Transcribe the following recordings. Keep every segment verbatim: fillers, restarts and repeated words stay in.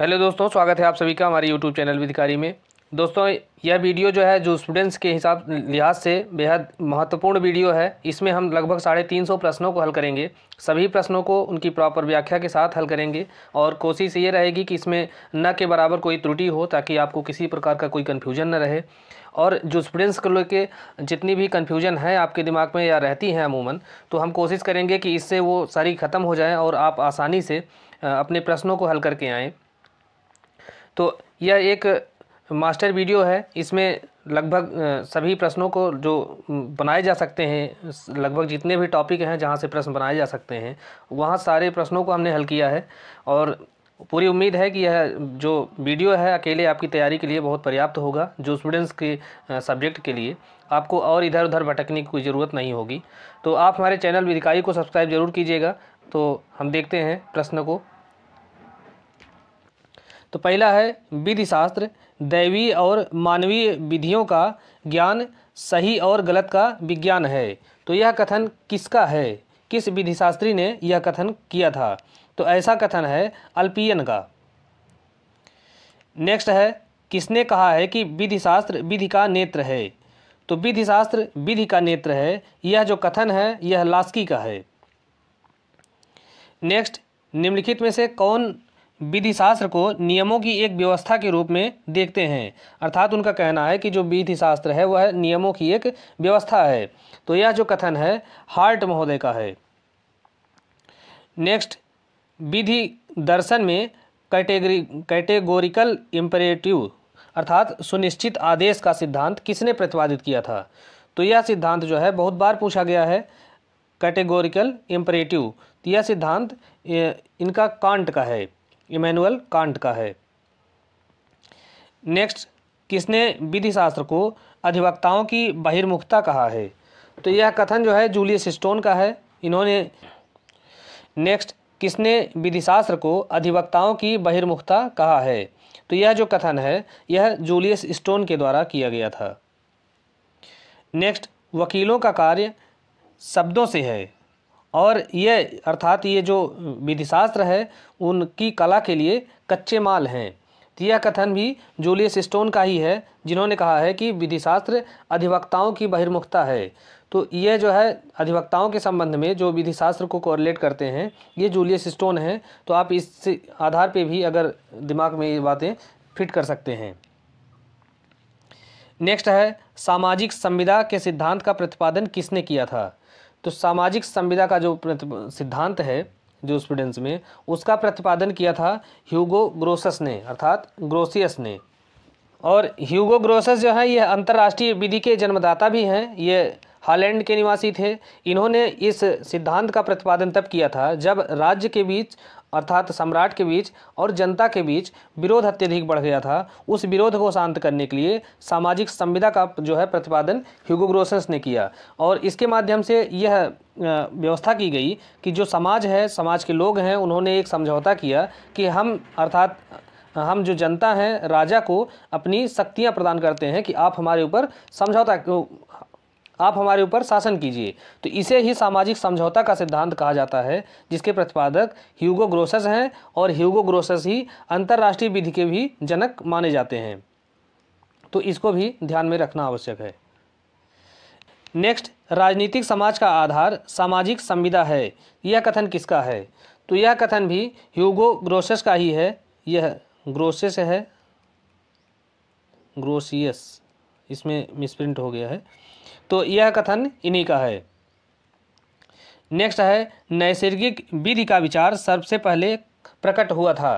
Hello दोस्तों, स्वागत है आप सभी का हमारे यूट्यूब चैनल विधिकारी में। दोस्तों यह वीडियो जो है जो स्टूडेंट्स के हिसाब लिहाज से बेहद महत्वपूर्ण वीडियो है। इसमें हम लगभग साढ़े तीन सौ प्रश्नों को हल करेंगे। सभी प्रश्नों को उनकी प्रॉपर व्याख्या के साथ हल करेंगे और कोशिश ये रहेगी कि इसमें न के बराबर कोई त्रुटि हो ताकि आपको किसी प्रकार का कोई कन्फ्यूजन न रहे। और जो स्टूडेंट्स को लेके जितनी भी कन्फ्यूजन है आपके दिमाग में या रहती हैं अमूमन, तो हम कोशिश करेंगे कि इससे वो सारी ख़त्म हो जाए और आप आसानी से अपने प्रश्नों को हल करके आएँ। तो यह एक मास्टर वीडियो है। इसमें लगभग सभी प्रश्नों को जो बनाए जा सकते हैं, लगभग जितने भी टॉपिक हैं जहां से प्रश्न बनाए जा सकते हैं वहां सारे प्रश्नों को हमने हल किया है। और पूरी उम्मीद है कि यह जो वीडियो है अकेले आपकी तैयारी के लिए बहुत पर्याप्त होगा। जो स्टूडेंट्स के सब्जेक्ट के लिए आपको और इधर उधर भटकने की कोई ज़रूरत नहीं होगी। तो आप हमारे चैनल विधिकारी को सब्सक्राइब ज़रूर कीजिएगा। तो हम देखते हैं प्रश्न को। तो पहला है, विधि शास्त्र दैवी और मानवीय विधियों का ज्ञान सही और गलत का विज्ञान है। तो यह कथन किसका है? किस विधिशास्त्री ने यह कथन किया था? तो ऐसा कथन है अल्पियन का। नेक्स्ट है, किसने कहा है कि विधिशास्त्र विधि का नेत्र है? तो विधिशास्त्र विधि का नेत्र है। यह जो कथन है यह लास्की का है। नेक्स्ट, निम्नलिखित में से कौन विधिशास्त्र को नियमों की एक व्यवस्था के रूप में देखते हैं? अर्थात उनका कहना है कि जो विधिशास्त्र है वह नियमों की एक व्यवस्था है। तो यह जो कथन है हार्ट महोदय का है। नेक्स्ट, विधि दर्शन में कैटेगरी कैटेगोरिकल इम्परेटिव अर्थात सुनिश्चित आदेश का सिद्धांत किसने प्रतिपादित किया था? तो यह सिद्धांत जो है बहुत बार पूछा गया है, कैटेगोरिकल इम्परेटिव। तो यह सिद्धांत इनका कांट का है, इमैनुअल कांट का है। नेक्स्ट, किसने विधिशास्त्र को अधिवक्ताओं की बहिर्मुखता कहा है? तो यह कथन जो है जूलियस स्टोन का है, इन्होंने। नेक्स्ट, किसने विधिशास्त्र को अधिवक्ताओं की बहिर्मुखता कहा है? तो यह जो कथन है यह जूलियस स्टोन के द्वारा किया गया था। नेक्स्ट, वकीलों का कार्य शब्दों से है और ये अर्थात ये जो विधिशास्त्र है उनकी कला के लिए कच्चे माल हैं। तो यह कथन भी जूलियस स्टोन का ही है, जिन्होंने कहा है कि विधिशास्त्र अधिवक्ताओं की बहिर्मुखता है। तो ये जो है अधिवक्ताओं के संबंध में जो विधिशास्त्र को कोरिलेट करते हैं ये जूलियस स्टोन हैं। तो आप इस आधार पे भी अगर दिमाग में ये बातें फिट कर सकते हैं। नेक्स्ट है, सामाजिक संविदा के सिद्धांत का प्रतिपादन किसने किया था? तो सामाजिक संविदा का जो सिद्धांत है जो स्टूडेंट्स में, उसका प्रतिपादन किया था ह्यूगो ग्रोसस ने अर्थात ग्रोसियस ने। और ह्यूगो ग्रोसस जो है यह अंतर्राष्ट्रीय विधि के जन्मदाता भी हैं। ये हॉलैंड के निवासी थे। इन्होंने इस सिद्धांत का प्रतिपादन तब किया था जब राज्य के बीच अर्थात सम्राट के बीच और जनता के बीच विरोध अत्यधिक बढ़ गया था। उस विरोध को शांत करने के लिए सामाजिक संविदा का जो है प्रतिपादन ह्यूगो ग्रोसस ने किया। और इसके माध्यम से यह व्यवस्था की गई कि जो समाज है, समाज के लोग हैं, उन्होंने एक समझौता किया कि हम अर्थात हम जो जनता हैं राजा को अपनी शक्तियाँ प्रदान करते हैं कि आप हमारे ऊपर समझौता आप हमारे ऊपर शासन कीजिए। तो इसे ही सामाजिक समझौता का सिद्धांत कहा जाता है, जिसके प्रतिपादक ह्यूगो ग्रोसस हैं। और ह्यूगो ग्रोसस ही अंतर्राष्ट्रीय विधि के भी जनक माने जाते हैं। तो इसको भी ध्यान में रखना आवश्यक है। नेक्स्ट, राजनीतिक समाज का आधार सामाजिक संविदा है। यह कथन किसका है? तो यह कथन भी ह्यूगो ग्रोसस का ही है। यह ग्रोसस है, ग्रोसियस, इसमें मिसप्रिंट हो गया है। तो यह कथन इन्हीं का है। नेक्स्ट है, नैसर्गिक विधि का विचार सबसे पहले प्रकट हुआ था।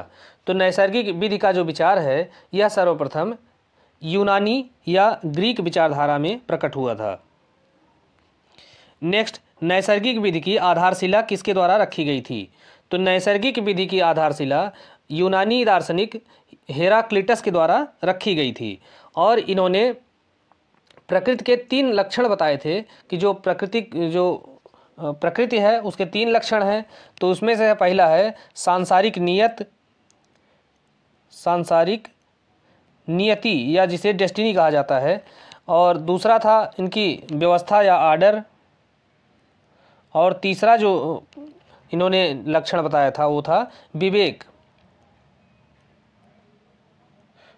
तो नैसर्गिक विधि का जो विचार है यह सर्वप्रथम यूनानी या ग्रीक विचारधारा में प्रकट हुआ था। नेक्स्ट, नैसर्गिक विधि की आधारशिला किसके द्वारा रखी गई थी? तो नैसर्गिक विधि की आधारशिला यूनानी दार्शनिक हेराक्लिटस के द्वारा रखी गई थी। और इन्होंने प्रकृति के तीन लक्षण बताए थे कि जो प्रकृति जो प्रकृति है उसके तीन लक्षण हैं। तो उसमें से पहला है सांसारिक नियत, सांसारिक नियति या जिसे डेस्टिनी कहा जाता है। और दूसरा था इनकी व्यवस्था या आर्डर। और तीसरा जो इन्होंने लक्षण बताया था वो था विवेक।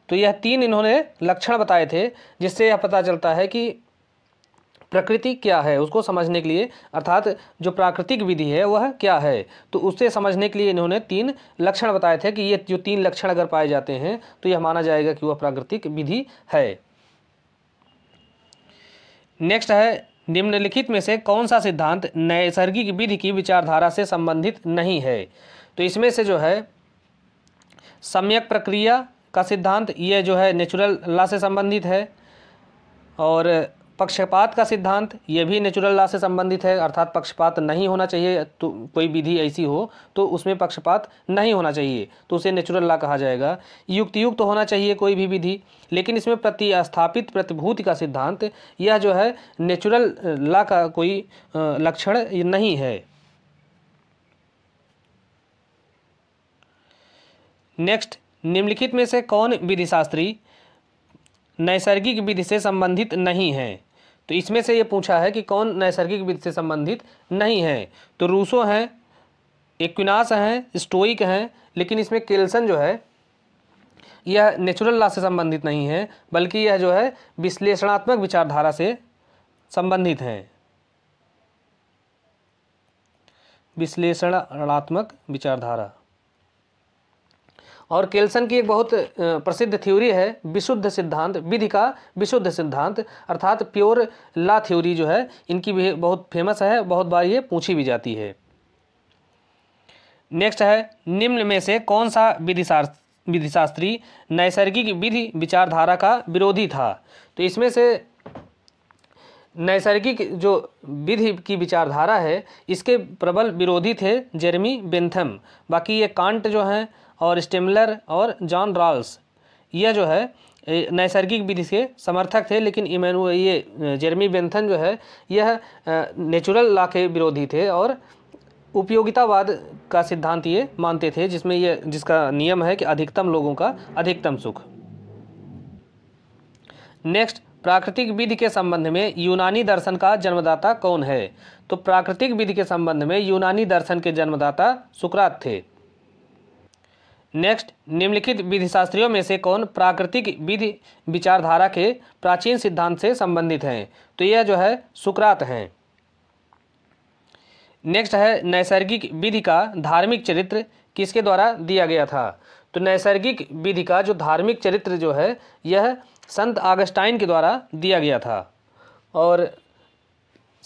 तो यह तीन इन्होंने लक्षण बताए थे, जिससे यह पता चलता है कि प्रकृति क्या है, उसको समझने के लिए, अर्थात जो प्राकृतिक विधि है वह क्या है। तो उससे समझने के लिए इन्होंने तीन लक्षण बताए थे कि ये जो तीन लक्षण अगर पाए जाते हैं तो यह माना जाएगा कि वह प्राकृतिक विधि है। नेक्स्ट है, निम्नलिखित में से कौन सा सिद्धांत नैसर्गिक विधि की विचारधारा से संबंधित नहीं है। तो इसमें से जो है सम्यक प्रक्रिया का सिद्धांत, यह जो है नेचुरल लॉ से संबंधित है, और पक्षपात का सिद्धांत, यह भी नेचुरल लॉ से संबंधित है, अर्थात पक्षपात नहीं होना चाहिए। तो कोई विधि ऐसी हो तो उसमें पक्षपात नहीं होना चाहिए, तो उसे नेचुरल लॉ कहा जाएगा। युक्तियुक्त तो होना चाहिए कोई भी विधि, लेकिन इसमें प्रतिस्थापित प्रतिभूति का सिद्धांत, यह जो है नेचुरल लॉ का कोई लक्षण नहीं है। नेक्स्ट, निम्नलिखित में से कौन विधिशास्त्री नैसर्गिक विधि से संबंधित नहीं है। तो इसमें से ये पूछा है कि कौन नैसर्गिक विधि से संबंधित नहीं है। तो रूसो हैं, एक्विनास हैं, स्टोइक हैं, लेकिन इसमें केलसन जो है यह नेचुरल लॉ से संबंधित नहीं है, बल्कि यह जो है विश्लेषणात्मक विचारधारा से संबंधित हैं, विश्लेषणात्मक विचारधारा। और केलसन की एक बहुत प्रसिद्ध थ्योरी है विशुद्ध सिद्धांत, विधि का विशुद्ध सिद्धांत, अर्थात प्योर लॉ थ्योरी जो है, इनकी भी बहुत फेमस है, बहुत बार ये पूछी भी जाती है। नेक्स्ट है, निम्न में से कौन सा विधिशास्त्र विधिशास्त्री नैसर्गिक विधि विचारधारा का विरोधी था। तो इसमें से नैसर्गिक जो विधि की विचारधारा है इसके प्रबल विरोधी थे जेरमी बेंथम, बाकी ये कांट जो हैं और स्टेमलर और जॉन रॉल्स, यह जो है नैसर्गिक विधि के समर्थक थे, लेकिन इमैनुअल ये जेरमी बेंथम जो है यह नेचुरल लॉ के विरोधी थे और उपयोगितावाद का सिद्धांत ये मानते थे, जिसमें यह जिसका नियम है कि अधिकतम लोगों का अधिकतम सुख। नेक्स्ट, प्राकृतिक विधि के संबंध में यूनानी दर्शन का जन्मदाता कौन है। तो प्राकृतिक विधि के संबंध में यूनानी दर्शन के जन्मदाता सुकरात थे। नेक्स्ट, निम्नलिखित विधिशास्त्रियों में से कौन प्राकृतिक विधि विचारधारा के प्राचीन सिद्धांत से संबंधित हैं। तो यह जो है सुकरात हैं। नेक्स्ट है, नैसर्गिक विधि का धार्मिक चरित्र किसके द्वारा दिया गया था। तो नैसर्गिक विधि का जो धार्मिक चरित्र जो है यह संत ऑगस्टाइन के द्वारा दिया गया था, और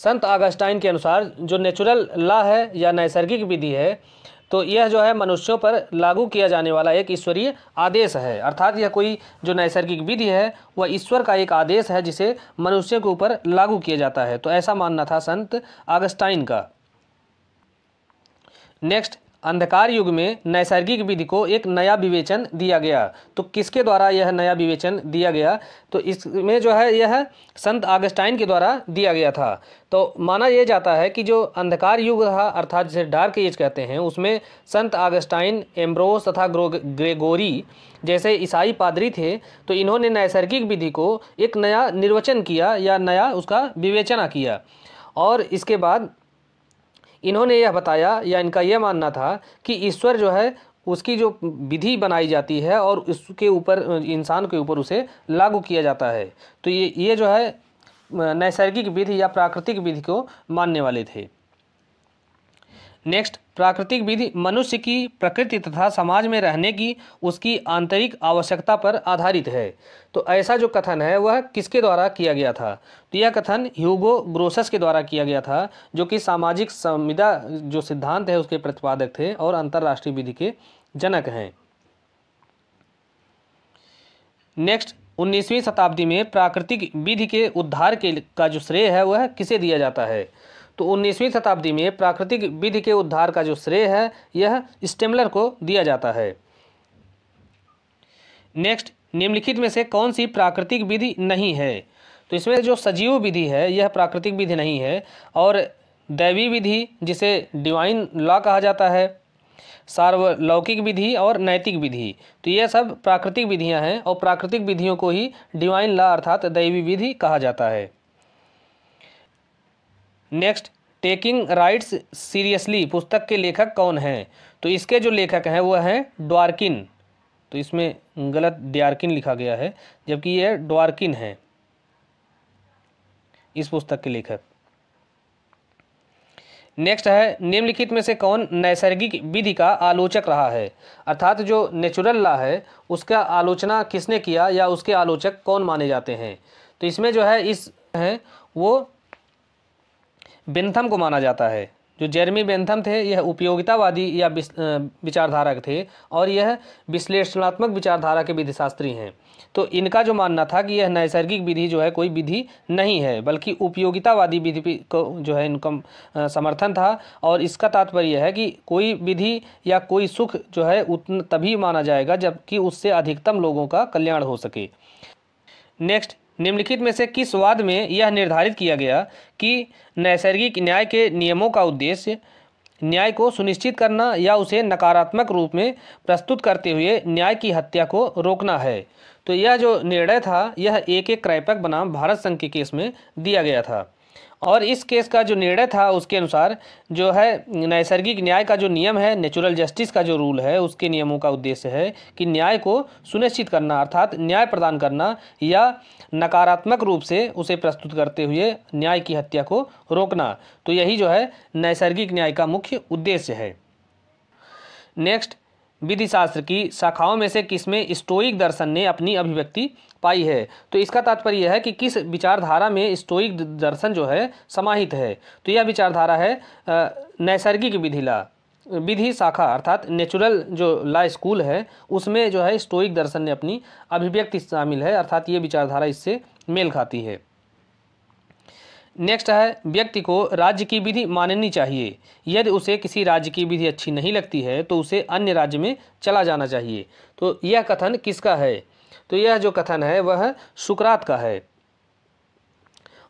संत ऑगस्टाइन के अनुसार जो नेचुरल लॉ है या नैसर्गिक विधि है तो यह जो है मनुष्यों पर लागू किया जाने वाला एक ईश्वरीय आदेश है, अर्थात यह कोई जो नैसर्गिक विधि है वह ईश्वर का एक आदेश है जिसे मनुष्य के ऊपर लागू किया जाता है। तो ऐसा मानना था संत ऑगस्टाइन का। नेक्स्ट, अंधकार युग में नैसर्गिक विधि को एक नया विवेचन दिया गया। तो किसके द्वारा यह नया विवेचन दिया गया। तो इसमें जो है यह संत ऑगस्टाइन के द्वारा दिया गया था। तो माना यह जाता है कि जो अंधकार युग था, अर्थात जिसे डार्क एज कहते हैं, उसमें संत ऑगस्टाइन, एम्ब्रोस तथा ग्रेगोरी जैसे ईसाई पादरी थे, तो इन्होंने नैसर्गिक विधि को एक नया निर्वचन किया या नया उसका विवेचना किया, और इसके बाद इन्होंने यह बताया या इनका यह मानना था कि ईश्वर जो है उसकी जो विधि बनाई जाती है और उसके ऊपर इंसान के ऊपर उसे लागू किया जाता है। तो ये ये जो है नैसर्गिक विधि या प्राकृतिक विधि को मानने वाले थे। नेक्स्ट, प्राकृतिक विधि मनुष्य की प्रकृति तथा समाज में रहने की उसकी आंतरिक आवश्यकता पर आधारित है। तो ऐसा जो कथन है वह किसके द्वारा किया गया था। तो यह कथन ह्यूगो ग्रोसस के द्वारा किया गया था, जो कि सामाजिक संविदा जो सिद्धांत है उसके प्रतिपादक थे और अंतर्राष्ट्रीय विधि के जनक हैं। नेक्स्ट, उन्नीसवीं शताब्दी में प्राकृतिक विधि के उद्धार के का जो श्रेय है वह किसे दिया जाता है। तो उन्नीसवीं शताब्दी में प्राकृतिक विधि के उद्धार का जो श्रेय है यह स्टेमलर को दिया जाता है। नेक्स्ट, निम्नलिखित में से कौन सी प्राकृतिक विधि नहीं है। तो इसमें जो सजीव विधि है यह प्राकृतिक विधि नहीं है, और दैवी विधि जिसे डिवाइन लॉ कहा जाता है, सार्वलौकिक विधि और नैतिक विधि, तो यह सब प्राकृतिक विधियाँ हैं, और प्राकृतिक विधियों को ही डिवाइन लॉ अर्थात दैवी विधि कहा जाता है। नेक्स्ट, टेकिंग राइट्स सीरियसली पुस्तक के लेखक कौन हैं। तो इसके जो लेखक हैं वह हैं ड्वार्किन, तो इसमें गलत ड्वार्किन लिखा गया है, जबकि यह ड्वार्किन है इस पुस्तक के लेखक। नेक्स्ट है, निम्नलिखित में से कौन नैसर्गिक विधि का आलोचक रहा है, अर्थात जो नेचुरल लॉ है उसका आलोचना किसने किया या उसके आलोचक कौन माने जाते हैं। तो इसमें जो है इस है वो बेंथम को माना जाता है। जो जेरमी बेंथम थे यह उपयोगितावादी या विचारधारक थे और यह विश्लेषणात्मक विचारधारा के विधिशास्त्री हैं। तो इनका जो मानना था कि यह नैसर्गिक विधि जो है कोई विधि नहीं है बल्कि उपयोगितावादी विधि को जो है इनका समर्थन था, और इसका तात्पर्य यह है कि कोई विधि या कोई सुख जो है उतना तभी माना जाएगा जबकि उससे अधिकतम लोगों का कल्याण हो सके। नेक्स्ट, निम्नलिखित में से किस वाद में यह निर्धारित किया गया कि नैसर्गिक न्याय के नियमों का उद्देश्य न्याय को सुनिश्चित करना या उसे नकारात्मक रूप में प्रस्तुत करते हुए न्याय की हत्या को रोकना है। तो यह जो निर्णय था यह एक एक क्राइपक बनाम भारत संघ के केस में दिया गया था, और इस केस का जो निर्णय था उसके अनुसार जो है नैसर्गिक न्याय का जो नियम है, नेचुरल जस्टिस का जो रूल है, उसके नियमों का उद्देश्य है कि न्याय को सुनिश्चित करना अर्थात न्याय प्रदान करना या नकारात्मक रूप से उसे प्रस्तुत करते हुए न्याय की हत्या को रोकना। तो यही जो है नैसर्गिक न्याय का मुख्य उद्देश्य है। नेक्स्ट, विधिशास्त्र की शाखाओं में से किसमें स्टोइक दर्शन ने अपनी अभिव्यक्ति पाई है। तो इसका तात्पर्य यह है कि किस विचारधारा में स्टोइक दर्शन जो है समाहित है। तो यह विचारधारा है नैसर्गिक विधि लॉ विधि शाखा अर्थात नेचुरल जो लॉ स्कूल है उसमें जो है स्टोइक दर्शन ने अपनी अभिव्यक्ति शामिल है, अर्थात ये विचारधारा इससे मेल खाती है। नेक्स्ट है, व्यक्ति को राज्य की विधि माननी चाहिए, यदि उसे किसी राज्य की विधि अच्छी नहीं लगती है तो उसे अन्य राज्य में चला जाना चाहिए। तो यह कथन किसका है, तो यह जो कथन है वह सुकरात का है,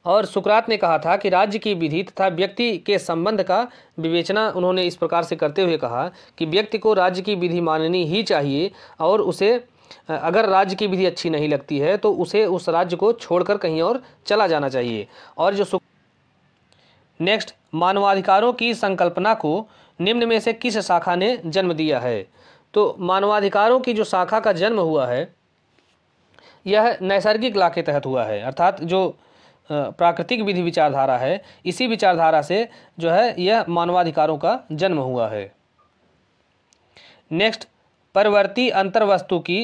और सुकरात ने कहा था कि राज्य की विधि तथा व्यक्ति के संबंध का विवेचना उन्होंने इस प्रकार से करते हुए कहा कि व्यक्ति को राज्य की विधि माननी ही चाहिए, और उसे अगर राज्य की विधि अच्छी नहीं लगती है तो उसे उस राज्य को छोड़कर कहीं और चला जाना चाहिए। और जो सुक... नेक्स्ट, मानवाधिकारों की संकल्पना को निम्न में से किस शाखा ने जन्म दिया है। तो मानवाधिकारों की जो शाखा का जन्म हुआ है यह नैसर्गिक लॉ के तहत हुआ है, अर्थात जो प्राकृतिक विधि विचारधारा है इसी विचारधारा से जो है यह मानवाधिकारों का जन्म हुआ है। नेक्स्ट, परवर्ती अंतर्वस्तु की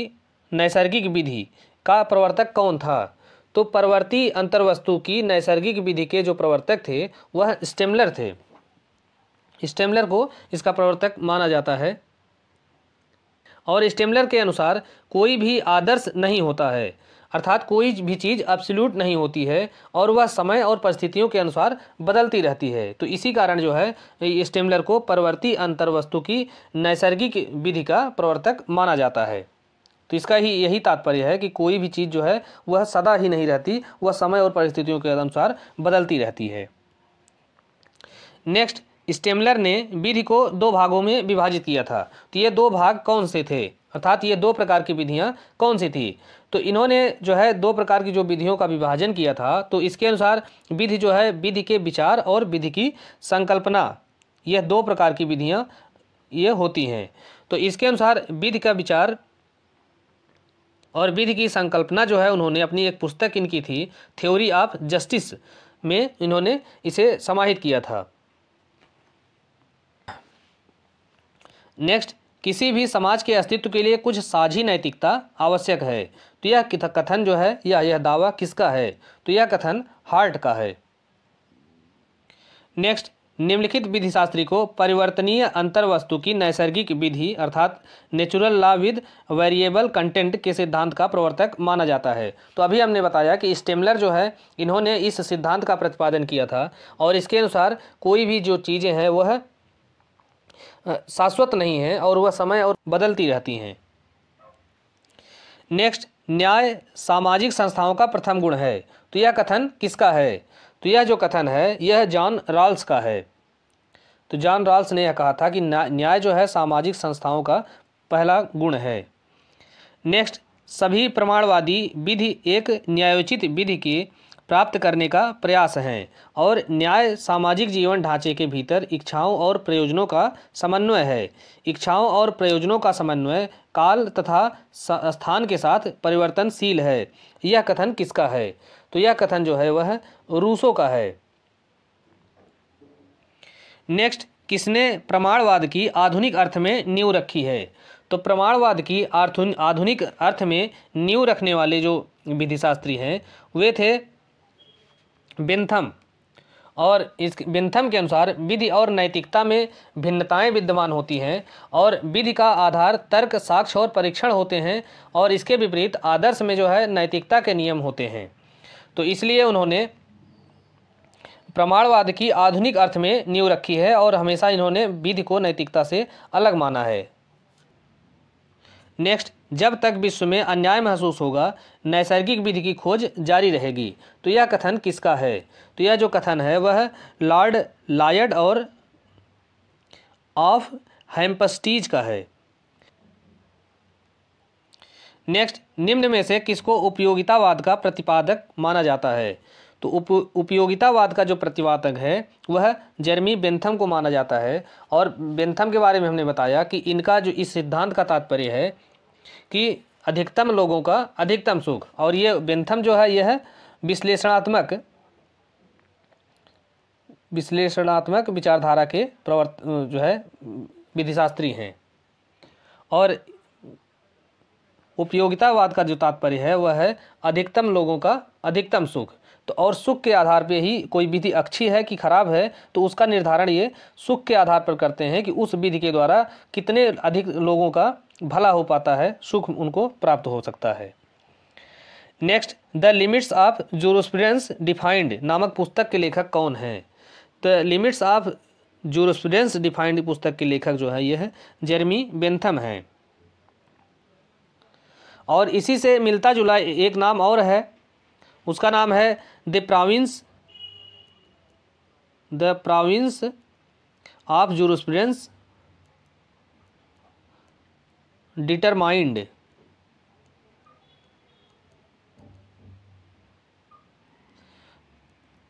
नैसर्गिक विधि का प्रवर्तक कौन था। तो परवर्ती अंतर्वस्तु की नैसर्गिक विधि के जो प्रवर्तक थे वह स्टेमलर थे। स्टेमलर को इसका प्रवर्तक माना जाता है, और स्टेमलर के अनुसार कोई भी आदर्श नहीं होता है, अर्थात कोई भी चीज़ एब्सोल्यूट नहीं होती है और वह समय और परिस्थितियों के अनुसार बदलती रहती है। तो इसी कारण जो है स्टेमलर को परवर्ती अंतर्वस्तु की नैसर्गिक विधि का प्रवर्तक माना जाता है। तो इसका ही यही तात्पर्य है कि कोई भी चीज़ जो है वह सदा ही नहीं रहती, वह समय और परिस्थितियों के अनुसार बदलती रहती है। नेक्स्ट, स्टेमलर ने विधि को दो भागों में विभाजित किया था। तो ये दो भाग कौन से थे, अर्थात ये दो प्रकार की विधियाँ कौन सी थी। तो इन्होंने जो है दो प्रकार की जो विधियों का विभाजन किया था, तो इसके अनुसार विधि जो है विधि के विचार और विधि की संकल्पना, यह दो प्रकार की विधियाँ ये होती हैं। तो इसके अनुसार विधि का विचार और विधि की संकल्पना जो है उन्होंने अपनी एक पुस्तक इनकी थी थ्योरी ऑफ जस्टिस में इन्होंने इसे समाहित किया था। नेक्स्ट, किसी भी समाज के अस्तित्व के लिए कुछ साझी नैतिकता आवश्यक है। तो यह कथन जो है या यह दावा किसका है, तो यह कथन हार्ट का है। नेक्स्ट, निम्नलिखित विधिशास्त्री को परिवर्तनीय अंतर्वस्तु की नैसर्गिक विधि अर्थात natural law with variable content के सिद्धांत का प्रवर्तक माना जाता है। तो अभी हमने बताया कि स्टेमलर जो है इन्होंने इस सिद्धांत का प्रतिपादन किया था, और इसके अनुसार कोई भी जो चीज़ें हैं वह शाश्वत नहीं है और वह समय और बदलती रहती हैं। नेक्स्ट, न्याय सामाजिक संस्थाओं का प्रथम गुण है। तो यह कथन किसका है, तो यह जो कथन है यह जॉन रॉल्स का है। तो जॉन रॉल्स ने यह कहा था कि न्याय जो है सामाजिक संस्थाओं का पहला गुण है। नेक्स्ट, सभी प्रमाणवादी विधि एक न्यायोचित विधि के प्राप्त करने का प्रयास हैं और न्याय सामाजिक जीवन ढांचे के भीतर इच्छाओं और प्रयोजनों का समन्वय है। इच्छाओं और प्रयोजनों का समन्वय काल तथा स्थान के साथ परिवर्तनशील है। यह कथन किसका है? तो यह कथन जो है वह रूसो का है। नेक्स्ट, किसने प्रमाणवाद की आधुनिक अर्थ में नींव रखी है? तो प्रमाणवाद की आधुनिक अर्थ में नींव रखने वाले जो विधिशास्त्री हैं वे थे बेंथम, और इस बेंथम के अनुसार विधि और नैतिकता में भिन्नताएं विद्यमान होती हैं और विधि का आधार तर्क, साक्ष्य और परीक्षण होते हैं और इसके विपरीत आदर्श में जो है नैतिकता के नियम होते हैं। तो इसलिए उन्होंने प्रमाणवाद की आधुनिक अर्थ में नींव रखी है और हमेशा इन्होंने विधि को नैतिकता से अलग माना है। नेक्स्ट, जब तक विश्व में अन्याय महसूस होगा नैसर्गिक विधि की खोज जारी रहेगी। तो यह कथन किसका है? तो यह जो कथन है वह लॉर्ड लायड और ऑफ हेम्पस्टीज का है। नेक्स्ट, निम्न में से किसको उपयोगितावाद का प्रतिपादक माना जाता है? तो उप उपयोगितावाद का जो प्रतिपादक है वह जेरमी बेंथम को माना जाता है। और बेंथम के बारे में हमने बताया कि इनका जो इस सिद्धांत का तात्पर्य है कि अधिकतम लोगों का अधिकतम सुख, और ये बेंथम जो है यह विश्लेषणात्मक विश्लेषणात्मक विचारधारा के प्रवर्त जो है विधिशास्त्री हैं। और उपयोगितावाद का जो तात्पर्य है वह है अधिकतम लोगों का अधिकतम सुख, तो और सुख के आधार पे ही कोई विधि अच्छी है कि खराब है तो उसका निर्धारण ये सुख के आधार पर करते हैं कि उस विधि के द्वारा कितने अधिक लोगों का भला हो पाता है, सुख उनको प्राप्त हो सकता है। Next, the limits of jurisprudence defined नामक पुस्तक के लेखक कौन हैं? The limits of jurisprudence defined पुस्तक के लेखक जो है यह है जेरमी बेंथम हैं। और इसी से मिलता जुला एक नाम और है, उसका नाम है the province the province of jurisprudence determined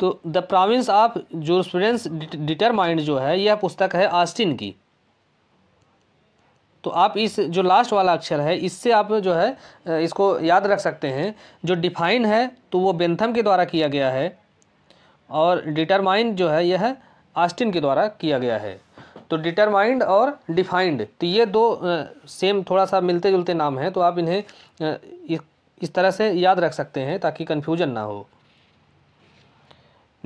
तो the province of jurisprudence determined जो है यह पुस्तक है ऑस्टिन की। तो आप इस जो लास्ट वाला अक्षर है इससे आप जो है इसको याद रख सकते हैं। जो डिफाइन है तो वो बेंथम के द्वारा किया गया है और डिटरमाइंड जो है यह ऑस्टिन के द्वारा किया गया है। तो डिटरमाइंड और डिफाइंड, तो ये दो सेम थोड़ा सा मिलते जुलते नाम हैं, तो आप इन्हें इस तरह से याद रख सकते हैं ताकि कन्फ्यूजन ना हो।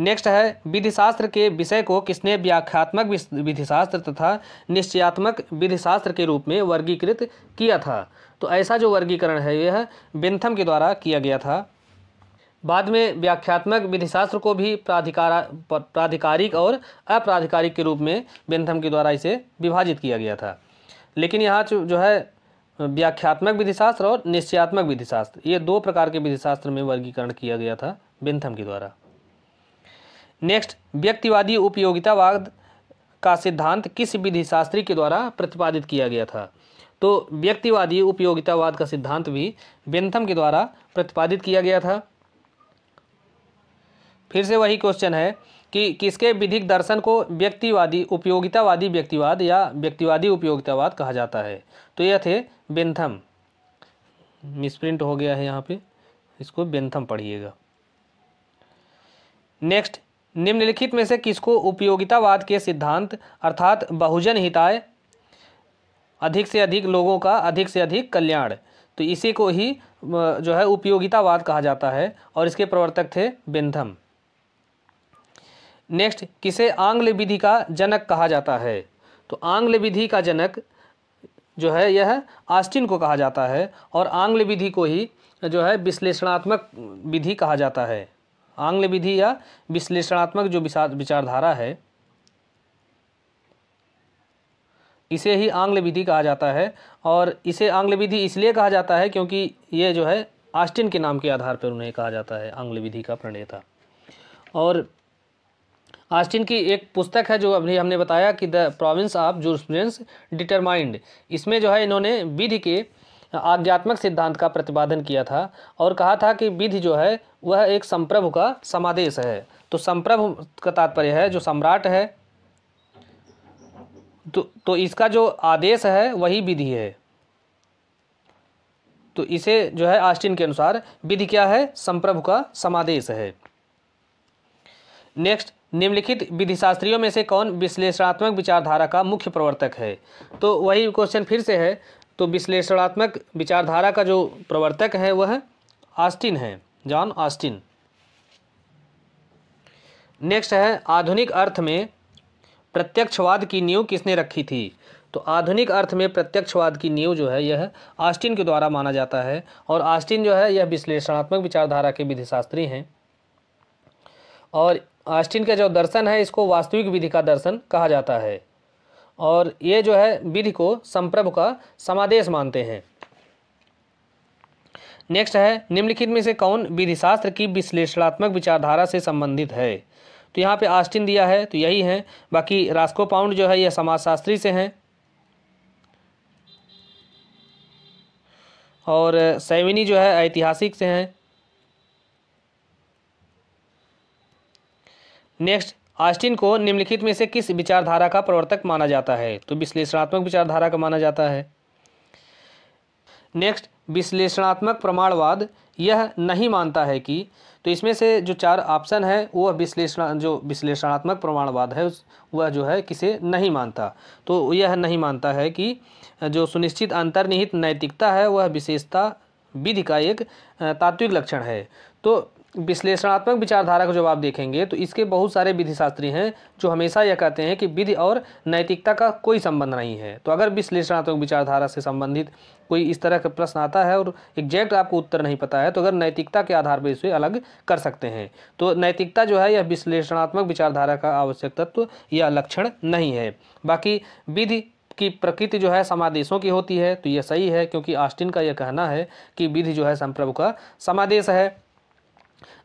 नेक्स्ट है, विधिशास्त्र के विषय को किसने व्याख्यात्मक विधिशास्त्र तथा निश्चयात्मक विधिशास्त्र के रूप में वर्गीकृत किया था? तो ऐसा जो वर्गीकरण है यह बेंथम के द्वारा किया गया था। बाद में व्याख्यात्मक विधिशास्त्र को भी प्राधिकारा प्राधिकारिक और अप्राधिकारिक के रूप में बेंथम के द्वारा इसे विभाजित किया गया था। लेकिन यहाँ जो है व्याख्यात्मक विधिशास्त्र और निश्चयात्मक विधिशास्त्र, ये दो प्रकार के विधिशास्त्र में वर्गीकरण किया गया था बेंथम के द्वारा। नेक्स्ट, व्यक्तिवादी उपयोगितावाद का सिद्धांत किस विधिशास्त्री के द्वारा प्रतिपादित किया गया था? तो व्यक्तिवादी उपयोगितावाद का सिद्धांत भी बेंथम के द्वारा प्रतिपादित किया गया था। फिर से वही क्वेश्चन है कि किसके विधिक दर्शन को व्यक्तिवादी उपयोगितावादी व्यक्तिवाद या व्यक्तिवादी उपयोगितावाद कहा जाता है? तो यह थे बेंथम। मिसप्रिंट हो गया है यहाँ पे, इसको बेंथम पढ़िएगा। नेक्स्ट, निम्नलिखित में से किसको उपयोगितावाद के सिद्धांत अर्थात बहुजन हिताय, अधिक से अधिक लोगों का अधिक से अधिक कल्याण, तो इसी को ही जो है उपयोगितावाद कहा जाता है और इसके प्रवर्तक थे बेंथम। नेक्स्ट, किसे आंग्ल विधि का जनक कहा जाता है? तो आंग्ल विधि का जनक जो है यह ऑस्टिन को कहा जाता है और आंग्ल विधि को ही जो है विश्लेषणात्मक विधि कहा जाता है। आंग्ल विधि या विश्लेषणात्मक जो विचारधारा है इसे ही आंग्ल विधि कहा जाता है। और इसे आंग्ल विधि इसलिए कहा जाता है क्योंकि ये जो है ऑस्टिन के नाम के आधार पर उन्हें कहा जाता है आंग्ल विधि का प्रणेता। और ऑस्टिन की एक पुस्तक है जो अभी हमने बताया कि the province of jurisprudence determined, इसमें जो है इन्होंने विधि के आज्ञात्मक सिद्धांत का प्रतिपादन किया था और कहा था कि विधि जो है वह एक संप्रभु का समादेश है। तो संप्रभु का तात्पर्य है जो सम्राट है, तो तो इसका जो आदेश है वही विधि है। तो इसे जो है ऑस्टिन के अनुसार विधि क्या है, संप्रभु का समादेश है। नेक्स्ट, निम्नलिखित विधिशास्त्रियों में से कौन विश्लेषणात्मक विचारधारा का मुख्य प्रवर्तक है? तो वही क्वेश्चन फिर से है। तो विश्लेषणात्मक विचारधारा का जो प्रवर्तक है वह ऑस्टिन है, जॉन ऑस्टिन। नेक्स्ट है, आधुनिक अर्थ में प्रत्यक्षवाद की नींव किसने रखी थी? तो आधुनिक अर्थ में प्रत्यक्षवाद की नींव जो है यह ऑस्टिन के द्वारा माना जाता है और ऑस्टिन जो है यह विश्लेषणात्मक विचारधारा के विधिशास्त्री हैं और ऑस्टिन का जो दर्शन है इसको वास्तविक विधि का दर्शन कहा जाता है और ये जो है विधि को संप्रभु का समादेश मानते हैं। नेक्स्ट है, निम्नलिखित में से कौन विधिशास्त्र की विश्लेषणात्मक विचारधारा से संबंधित है? तो यहाँ पे ऑस्टिन दिया है तो यही है, बाकी रास्को पाउंड जो है यह समाजशास्त्री से हैं और सैविनी जो है ऐतिहासिक से हैं। नेक्स्ट, ऑस्टिन को निम्नलिखित में से किस विचारधारा का प्रवर्तक माना जाता है? तो विश्लेषणात्मक विचारधारा का माना जाता है। नेक्स्ट, विश्लेषणात्मक प्रमाणवाद यह नहीं मानता है कि, तो इसमें से जो चार ऑप्शन है वह विश्लेषण जो विश्लेषणात्मक प्रमाणवाद है वह जो है किसे नहीं मानता। तो यह नहीं मानता है कि जो सुनिश्चित अंतर्निहित नैतिकता है वह विशेषता विधि का एक तात्विक लक्षण है। तो विश्लेषणात्मक विचारधारा का जब आप देखेंगे तो इसके बहुत सारे विधिशास्त्री हैं जो हमेशा यह कहते हैं कि विधि और नैतिकता का कोई संबंध नहीं है। तो अगर विश्लेषणात्मक विचारधारा से संबंधित कोई इस तरह का प्रश्न आता है और एग्जैक्ट आपको उत्तर नहीं पता है तो अगर नैतिकता के आधार पर इसे अलग कर सकते हैं। तो नैतिकता जो है यह विश्लेषणात्मक विचारधारा का आवश्यक तत्व या लक्षण नहीं है। बाकी विधि की प्रकृति जो है समादेशों की होती है तो यह सही है क्योंकि ऑस्टिन का यह कहना है कि विधि जो है संप्रभु का समादेश है।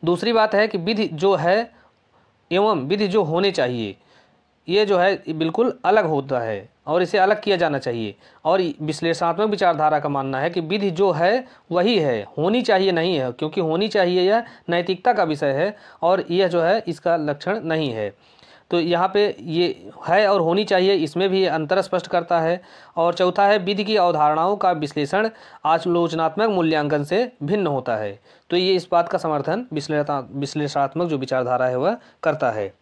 दूसरी बात है कि विधि जो है एवं विधि जो होने चाहिए ये जो है बिल्कुल अलग होता है और इसे अलग किया जाना चाहिए। और विश्लेषणात्मक विचारधारा का मानना है कि विधि जो है वही है, होनी चाहिए नहीं है, क्योंकि होनी चाहिए यह नैतिकता का विषय है और यह जो है इसका लक्षण नहीं है। तो यहाँ पे ये है और होनी चाहिए, इसमें भी अंतर स्पष्ट करता है। और चौथा है, विधि की अवधारणाओं का विश्लेषण आलोचनात्मक मूल्यांकन से भिन्न होता है। तो ये इस बात का समर्थन विश्लेषणात्मक जो विचारधारा है वह करता है।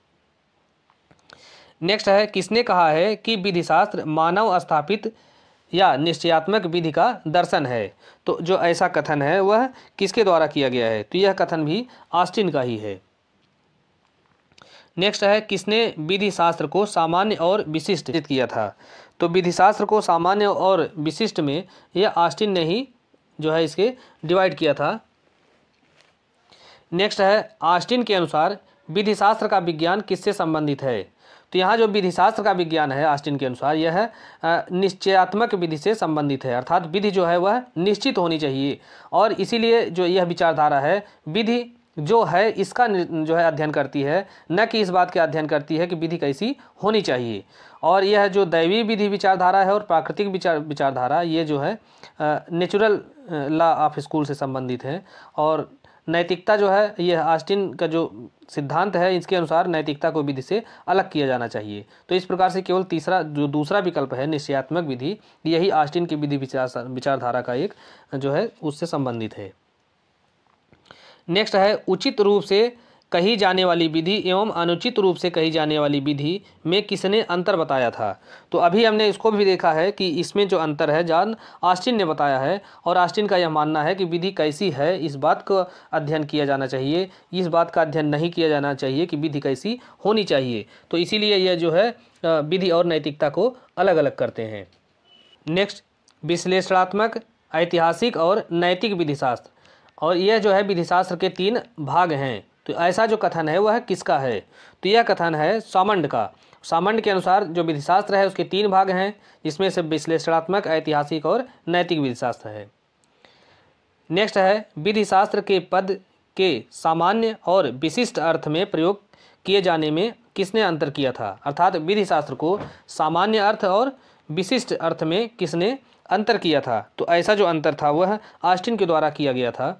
नेक्स्ट है, किसने कहा है कि विधिशास्त्र मानव स्थापित या निश्चयात्मक विधि का दर्शन है? तो जो ऐसा कथन है वह किसके द्वारा किया गया है? तो यह कथन भी ऑस्टिन का ही है। नेक्स्ट है, किसने विधिशास्त्र को सामान्य और विशिष्ट किया था? तो विधिशास्त्र को सामान्य और विशिष्ट में यह ऑस्टिन ने ही जो है इसके डिवाइड किया था। नेक्स्ट है, ऑस्टिन के अनुसार विधिशास्त्र का विज्ञान किससे संबंधित है? तो यहाँ जो विधिशास्त्र का विज्ञान है ऑस्टिन के अनुसार यह है निश्चयात्मक विधि से संबंधित है, अर्थात विधि जो है वह निश्चित होनी चाहिए और इसीलिए जो यह विचारधारा है विधि जो है इसका जो है अध्ययन करती है, न कि इस बात का अध्ययन करती है कि विधि कैसी होनी चाहिए। और यह जो दैवीय विधि विचारधारा है और प्राकृतिक विचार विचारधारा ये जो है नेचुरल लॉ ऑफ स्कूल से संबंधित है। और नैतिकता जो है यह ऑस्टिन का जो सिद्धांत है इसके अनुसार नैतिकता को विधि से अलग किया जाना चाहिए। तो इस प्रकार से केवल तीसरा जो दूसरा विकल्प है निश्चयात्मक विधि यही ऑस्टिन की विधि विचार विचारधारा का एक जो है उससे संबंधित है। नेक्स्ट है, उचित रूप से कही जाने वाली विधि एवं अनुचित रूप से कही जाने वाली विधि में किसने अंतर बताया था? तो अभी हमने इसको भी देखा है कि इसमें जो अंतर है जॉन ऑस्टिन ने बताया है और ऑस्टिन का यह मानना है कि विधि कैसी है इस बात का अध्ययन किया जाना चाहिए, इस बात का अध्ययन नहीं किया जाना चाहिए कि विधि कैसी होनी चाहिए। तो इसीलिए यह जो है विधि और नैतिकता को अलग अलग करते हैं। नेक्स्ट, विश्लेषणात्मक, ऐतिहासिक और नैतिक विधिशास्त्र, और यह जो है विधिशास्त्र के तीन भाग हैं। तो ऐसा जो कथन है वह किसका है? तो यह कथन है सामंड का। सामंड के अनुसार जो विधिशास्त्र है उसके तीन भाग हैं जिसमें से विश्लेषणात्मक, ऐतिहासिक और नैतिक विधिशास्त्र है। नेक्स्ट है, विधिशास्त्र के पद के सामान्य और विशिष्ट अर्थ में प्रयोग किए जाने में किसने अंतर किया था? अर्थात विधिशास्त्र को सामान्य अर्थ और विशिष्ट अर्थ में किसने अंतर किया था। तो ऐसा जो अंतर था वह ऑस्टिन के द्वारा किया गया था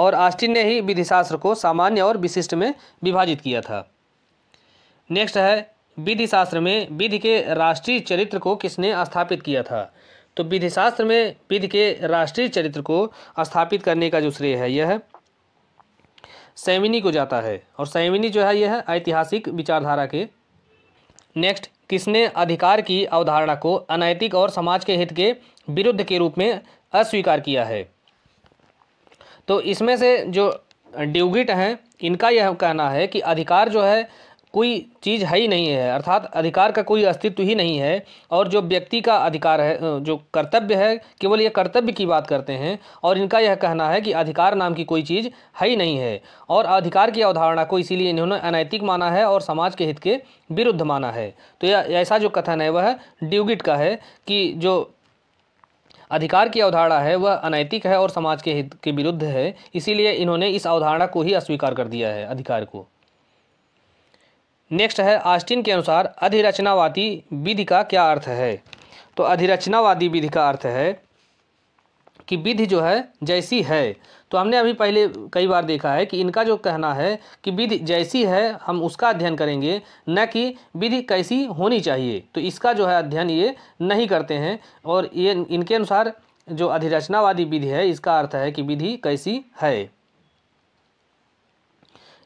और ऑस्टिन ने ही विधिशास्त्र को सामान्य और विशिष्ट में विभाजित किया था। नेक्स्ट है विधिशास्त्र में विधि के राष्ट्रीय चरित्र को किसने स्थापित किया था। तो विधिशास्त्र में विधि के राष्ट्रीय चरित्र को स्थापित करने का जो श्रेय है यह सैविनी को जाता है और सैविनी जो है यह ऐतिहासिक विचारधारा के। नेक्स्ट, किसने अधिकार की अवधारणा को अनैतिक और समाज के हित के विरुद्ध के रूप में अस्वीकार किया है। तो इसमें से जो ड्यूगिट हैं इनका यह कहना है कि अधिकार जो है कोई चीज़ है ही नहीं है, अर्थात अधिकार का कोई अस्तित्व ही नहीं है और जो व्यक्ति का अधिकार है, जो कर्तव्य है, केवल ये कर्तव्य की बात करते हैं और इनका यह कहना है कि अधिकार नाम की कोई चीज़ है ही नहीं है और अधिकार की अवधारणा को इसीलिए इन्होंने अनैतिक माना है और समाज के हित के विरुद्ध माना है। तो यह ऐसा जो कथन है वह ड्यूगिट का है कि जो अधिकार की अवधारणा है वह अनैतिक है और समाज के हित के विरुद्ध है, इसीलिए इन्होंने इस अवधारणा को ही अस्वीकार कर दिया है, अधिकार को। नेक्स्ट है ऑस्टिन के अनुसार अधिरचनावादी विधि का क्या अर्थ है। तो अधिरचनावादी विधि का अर्थ है कि विधि जो है जैसी है। तो हमने अभी पहले कई बार देखा है कि इनका जो कहना है कि विधि जैसी है हम उसका अध्ययन करेंगे, न कि विधि कैसी होनी चाहिए, तो इसका जो है अध्ययन ये नहीं करते हैं और ये इनके अनुसार जो अधिरचनावादी विधि है इसका अर्थ है कि विधि कैसी है।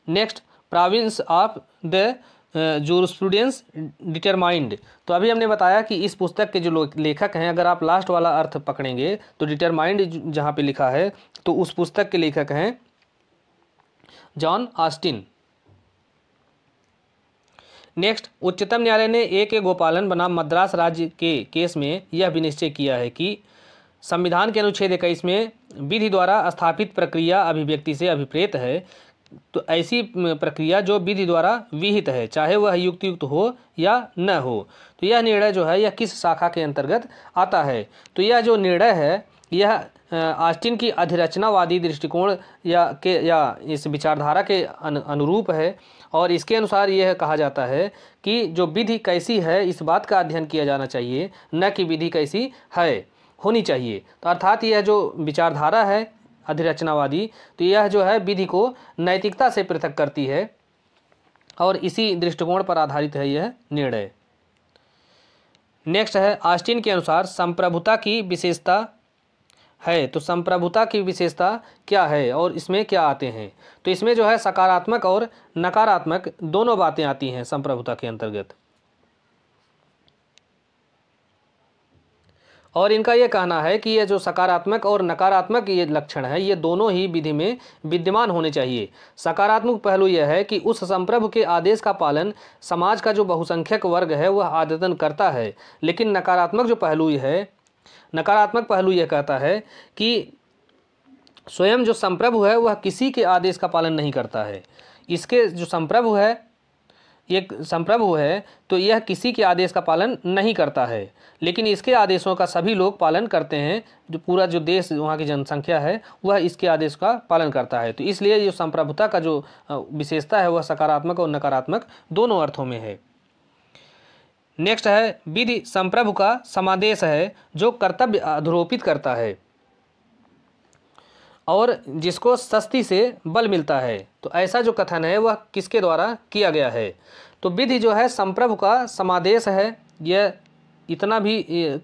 Next, province of the jurisprudence determined. तो अभी हमने बताया कि इस पुस्तक के जो लेखक हैं, अगर आप लास्ट वाला अर्थ पकड़ेंगे तो डिटरमाइंड जहाँ पे लिखा है तो उस पुस्तक के लेखक हैं जॉन ऑस्टिन। नेक्स्ट, उच्चतम न्यायालय ने ए के गोपालन बनाम मद्रास राज्य के केस में यह भी निश्चय किया है कि संविधान के अनुच्छेद इक्कीस में विधि द्वारा स्थापित प्रक्रिया अभिव्यक्ति से अभिप्रेत है। तो ऐसी प्रक्रिया जो विधि द्वारा विहित है, चाहे वह युक्तियुक्त हो या न हो। तो यह निर्णय जो है यह किस शाखा के अंतर्गत आता है। तो यह जो निर्णय है यह ऑस्टिन की अधिरचनावादी दृष्टिकोण या के या इस विचारधारा के अन, अनुरूप है और इसके अनुसार यह कहा जाता है कि जो विधि कैसी है इस बात का अध्ययन किया जाना चाहिए, न कि विधि कैसी है होनी चाहिए। तो अर्थात यह जो विचारधारा है अधिरचनावादी, तो यह जो है विधि को नैतिकता से पृथक करती है और इसी दृष्टिकोण पर आधारित है यह निर्णय। नेक्स्ट है ऑस्टिन के अनुसार संप्रभुता की विशेषता है। तो संप्रभुता की विशेषता क्या है और इसमें क्या आते हैं। तो इसमें जो है सकारात्मक और नकारात्मक दोनों बातें आती हैं संप्रभुता के अंतर्गत और इनका यह कहना है कि यह जो सकारात्मक और नकारात्मक ये लक्षण है ये दोनों ही विधि में विद्यमान होने चाहिए। सकारात्मक पहलू यह है कि उस संप्रभु के आदेश का पालन समाज का जो बहुसंख्यक वर्ग है वह आदतन करता है, लेकिन नकारात्मक जो पहलू है नकारात्मक पहलू यह कहता है कि स्वयं जो संप्रभु है वह किसी के आदेश का पालन नहीं करता है। इसके जो संप्रभु है ये संप्रभु है तो यह किसी के आदेश का पालन नहीं करता है, लेकिन इसके आदेशों का सभी लोग पालन करते हैं। जो पूरा जो देश, वहाँ की जनसंख्या है वह इसके आदेश का पालन करता है। तो इसलिए ये संप्रभुता का जो विशेषता है वह सकारात्मक और नकारात्मक दोनों अर्थों में है। नेक्स्ट है विधि संप्रभु का समादेश है जो कर्तव्य अधरोपित करता है और जिसको सस्ती से बल मिलता है। तो ऐसा जो कथन है वह किसके द्वारा किया गया है। तो विधि जो है संप्रभु का समादेश है, यह इतना भी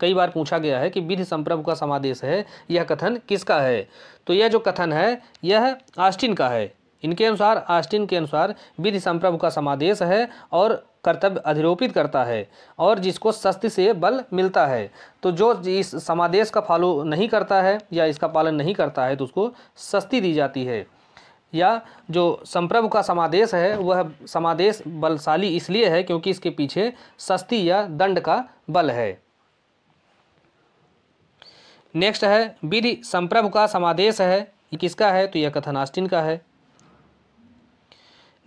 कई बार पूछा गया है कि विधि संप्रभु का समादेश है, यह कथन किसका है। तो यह जो कथन है यह ऑस्टिन का है। इनके अनुसार ऑस्टिन के अनुसार विधि संप्रभु का समादेश है और कर्तव्य अधिरोपित करता है और जिसको सस्ती से बल मिलता है। तो जो इस समादेश का फॉलो नहीं करता है या इसका पालन नहीं करता है तो उसको सस्ती दी जाती है। या जो संप्रभु का समादेश है वह समादेश बलशाली इसलिए है क्योंकि इसके पीछे सस्ती या दंड का बल है। नेक्स्ट है विधि संप्रभु का समादेश है ये किसका है। तो यह कथन ऑस्टिन का है।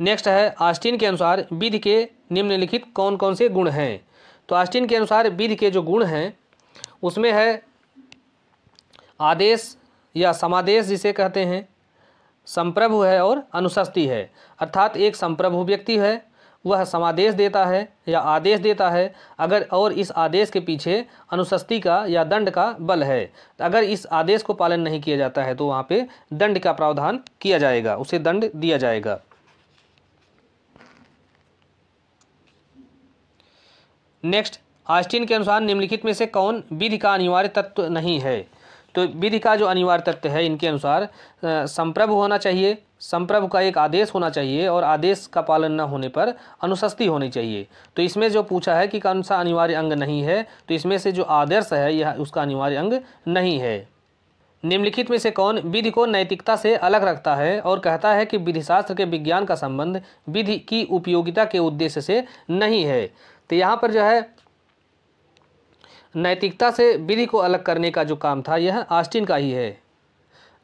नेक्स्ट है ऑस्टिन के अनुसार विधि के निम्नलिखित कौन कौन से गुण हैं। तो ऑस्टिन के अनुसार विधि के जो गुण हैं उसमें है आदेश या समादेश जिसे कहते हैं, संप्रभु है और अनुशस्ति है। अर्थात एक संप्रभु व्यक्ति है वह समादेश देता है या आदेश देता है अगर और इस आदेश के पीछे अनुशस्ति का या दंड का बल है। अगर इस आदेश को पालन नहीं किया जाता है तो वहाँ पे दंड का प्रावधान किया जाएगा, उसे दंड दिया जाएगा। नेक्स्ट, ऑस्टिन के अनुसार निम्नलिखित में से कौन विधि का अनिवार्य तत्व नहीं है? तो विधि का जो अनिवार्य तत्व है इनके अनुसार संप्रभ होना चाहिए, संप्रभ का एक आदेश होना चाहिए और आदेश का पालन न होने पर अनुशस्ति होनी चाहिए। तो इसमें जो पूछा है कि कौन सा अनिवार्य अंग नहीं है, तो इसमें से जो आदर्श है यह उसका अनिवार्य अंग नहीं है। निम्नलिखित में से कौन विधि को नैतिकता से अलग रखता है और कहता है कि विधिशास्त्र के विज्ञान का संबंध विधि की उपयोगिता के उद्देश्य से नहीं है? तो यहाँ पर जो है नैतिकता से विधि को अलग करने का जो काम था यह ऑस्टिन का ही है।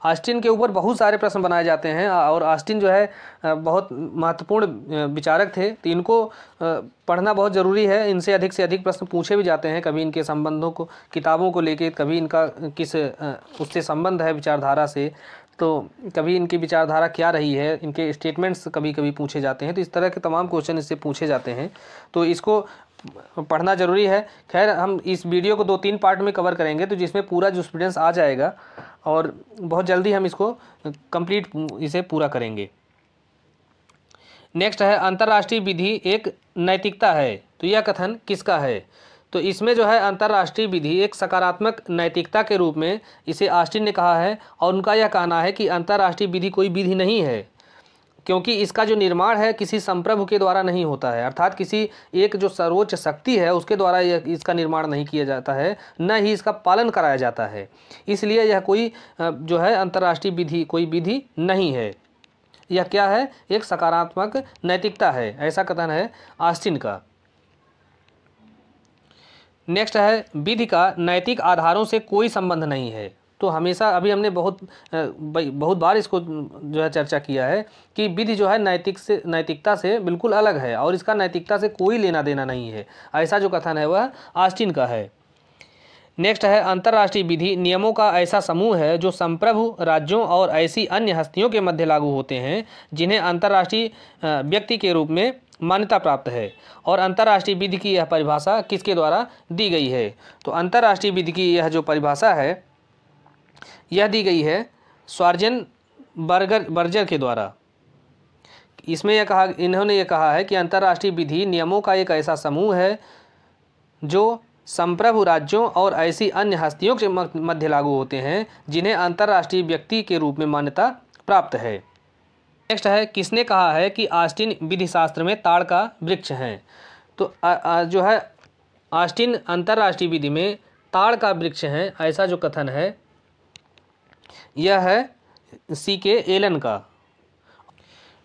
ऑस्टिन के ऊपर बहुत सारे प्रश्न बनाए जाते हैं और ऑस्टिन जो है बहुत महत्वपूर्ण विचारक थे, तो इनको पढ़ना बहुत ज़रूरी है। इनसे अधिक से अधिक प्रश्न पूछे भी जाते हैं, कभी इनके संबंधों को किताबों को लेके, कभी इनका किस उससे संबंध है विचारधारा से, तो कभी इनकी विचारधारा क्या रही है, इनके स्टेटमेंट्स कभी कभी पूछे जाते हैं। तो इस तरह के तमाम क्वेश्चन इससे पूछे जाते हैं, तो इसको पढ़ना ज़रूरी है। खैर, हम इस वीडियो को दो तीन पार्ट में कवर करेंगे, तो जिसमें पूरा जो स्टूडेंट्स आ जाएगा और बहुत जल्दी हम इसको कंप्लीट इसे पूरा करेंगे। नेक्स्ट है, अंतर्राष्ट्रीय विधि एक नैतिकता है, तो यह कथन किसका है? तो इसमें जो है अंतर्राष्ट्रीय विधि एक सकारात्मक नैतिकता के रूप में इसे ऑस्टिन ने कहा है और उनका यह कहना है कि अंतर्राष्ट्रीय विधि कोई विधि नहीं है क्योंकि इसका जो निर्माण है किसी संप्रभु के द्वारा नहीं होता है, अर्थात किसी एक जो सर्वोच्च शक्ति है उसके द्वारा यह इसका निर्माण नहीं किया जाता है, न ही इसका पालन कराया जाता है, इसलिए यह कोई जो है अंतर्राष्ट्रीय विधि कोई विधि नहीं है। यह क्या है? एक सकारात्मक नैतिकता है, ऐसा कथन है ऑस्टिन का। नेक्स्ट है, विधि का नैतिक आधारों से कोई संबंध नहीं है। तो हमेशा अभी हमने बहुत बहुत बार इसको जो है चर्चा किया है कि विधि जो है नैतिक से नैतिकता से बिल्कुल अलग है और इसका नैतिकता से कोई लेना देना नहीं है, ऐसा जो कथन है वह ऑस्टिन का है। नेक्स्ट है, अंतर्राष्ट्रीय विधि नियमों का ऐसा समूह है जो संप्रभु राज्यों और ऐसी अन्य हस्तियों के मध्य लागू होते हैं जिन्हें अंतर्राष्ट्रीय व्यक्ति के रूप में मान्यता प्राप्त है। और अंतर्राष्ट्रीय विधि की यह परिभाषा किसके द्वारा दी गई है? तो अंतर्राष्ट्रीय विधि की यह जो परिभाषा है यह दी गई है स्वार्जन बर्गर बर्जर के द्वारा। इसमें यह कहा, इन्होंने यह कहा है कि अंतर्राष्ट्रीय विधि नियमों का एक ऐसा समूह है जो संप्रभु राज्यों और ऐसी अन्य हस्तियों के मध्य लागू होते हैं जिन्हें अंतर्राष्ट्रीय व्यक्ति के रूप में मान्यता प्राप्त है। नेक्स्ट है, किसने कहा है कि ऑस्टिन विधिशास्त्र में ताड़ का वृक्ष हैं? तो आ, आ, जो है ऑस्टिन अंतर्राष्ट्रीय विधि में ताड़ का वृक्ष हैं, ऐसा जो कथन है यह है सी के एलन का।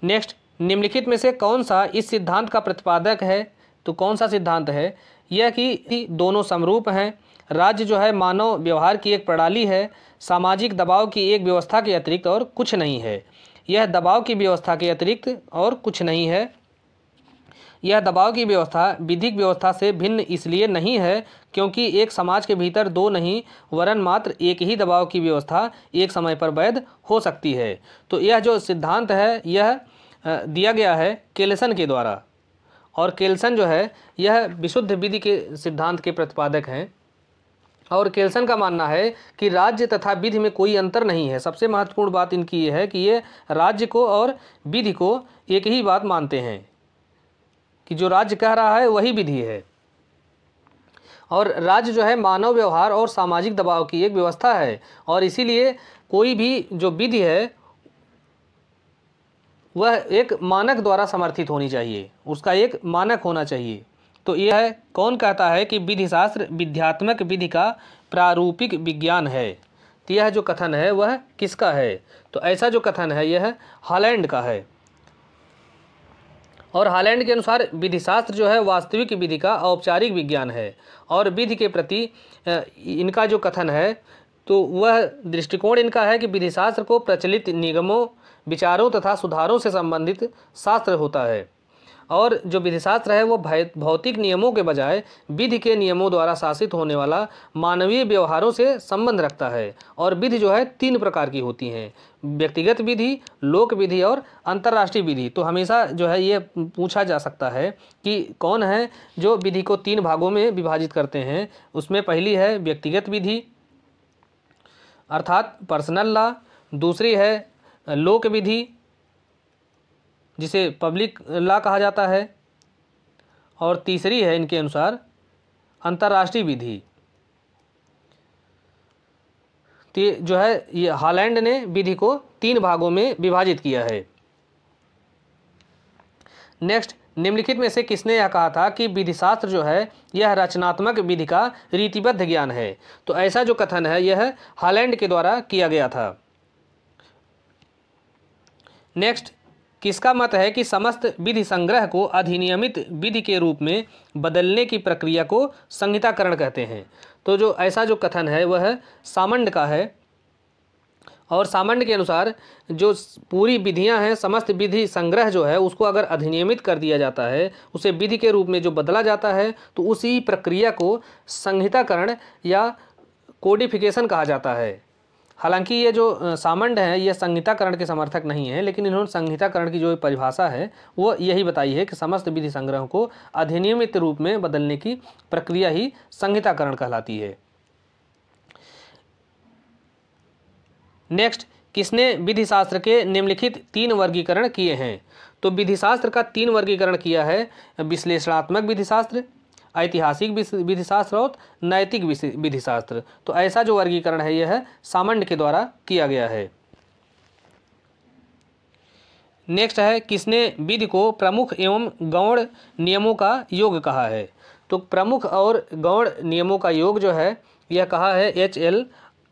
नेक्स्ट, निम्नलिखित में से कौन सा इस सिद्धांत का प्रतिपादक है? तो कौन सा सिद्धांत है यह कि दोनों समरूप हैं, राज्य जो है मानव व्यवहार की एक प्रणाली है, सामाजिक दबाव की एक व्यवस्था के अतिरिक्त और कुछ नहीं है। यह दबाव की व्यवस्था के अतिरिक्त और कुछ नहीं है। यह दबाव की व्यवस्था विधिक व्यवस्था से भिन्न इसलिए नहीं है क्योंकि एक समाज के भीतर दो नहीं वरन मात्र एक ही दबाव की व्यवस्था एक समय पर वैध हो सकती है। तो यह जो सिद्धांत है यह दिया गया है केलसन के द्वारा, और केलसन जो है यह विशुद्ध विधि के सिद्धांत के प्रतिपादक हैं। और केलसन का मानना है कि राज्य तथा विधि में कोई अंतर नहीं है। सबसे महत्वपूर्ण बात इनकी यह है कि ये राज्य को और विधि को एक ही बात मानते हैं कि जो राज्य कह रहा है वही विधि है, और राज्य जो है मानव व्यवहार और सामाजिक दबाव की एक व्यवस्था है और इसीलिए कोई भी जो विधि है वह एक मानक द्वारा समर्थित होनी चाहिए, उसका एक मानक होना चाहिए। तो यह है, कौन कहता है कि विधिशास्त्र विध्यात्मक विधि का प्रारूपिक विज्ञान है? तो यह जो कथन है वह किसका है? तो ऐसा जो कथन है यह हॉलैंड का है। और हॉलैंड के अनुसार विधिशास्त्र जो है वास्तविक विधि का औपचारिक विज्ञान है और विधि के प्रति इनका जो कथन है तो वह दृष्टिकोण इनका है कि विधिशास्त्र को प्रचलित निगमों, विचारों तथा सुधारों से संबंधित शास्त्र होता है और जो विधिशास्त्र है वो भौतिक नियमों के बजाय विधि के नियमों द्वारा शासित होने वाला मानवीय व्यवहारों से संबंध रखता है। और विधि जो है तीन प्रकार की होती हैं, व्यक्तिगत विधि, लोक विधि और अंतर्राष्ट्रीय विधि। तो हमेशा जो है ये पूछा जा सकता है कि कौन है जो विधि को तीन भागों में विभाजित करते हैं। उसमें पहली है व्यक्तिगत विधि अर्थात पर्सनल लॉ, दूसरी है लोक विधि जिसे पब्लिक लॉ कहा जाता है, और तीसरी है इनके अनुसार अंतर्राष्ट्रीय विधि। तो जो है ये हॉलैंड ने विधि को तीन भागों में विभाजित किया है। नेक्स्ट, निम्नलिखित में से किसने यह कहा था कि विधिशास्त्र जो है यह रचनात्मक विधि का रीतिबद्ध ज्ञान है? तो ऐसा जो कथन है यह हॉलैंड के द्वारा किया गया था। नेक्स्ट, किसका मत है कि समस्त विधि संग्रह को अधिनियमित विधि के रूप में बदलने की प्रक्रिया को संहिताकरण कहते हैं? तो जो ऐसा जो कथन है वह है सामंड का है, और सामंड के अनुसार जो पूरी विधियां हैं, समस्त विधि संग्रह जो है उसको अगर अधिनियमित कर दिया जाता है, उसे विधि के रूप में जो बदला जाता है, तो उसी प्रक्रिया को संहिताकरण या कोडिफिकेशन कहा जाता है। हालांकि ये जो सामंड हैं ये संहिताकरण के समर्थक नहीं है, लेकिन इन्होंने संहिताकरण की जो परिभाषा है वो यही बताई है कि समस्त विधि संग्रहों को अधिनियमित रूप में बदलने की प्रक्रिया ही संहिताकरण कहलाती है। नेक्स्ट, किसने विधिशास्त्र के निम्नलिखित तीन वर्गीकरण किए हैं? तो विधिशास्त्र का तीन वर्गीकरण किया है, विश्लेषणात्मक विधिशास्त्र, ऐतिहासिक विधिशास्त्र और नैतिक विधिशास्त्र। तो ऐसा जो वर्गीकरण है यह सामंड के द्वारा किया गया है। नेक्स्ट है, किसने विधि को प्रमुख एवं गौण नियमों का योग कहा है? तो प्रमुख और गौण नियमों का योग जो है यह कहा है एच एल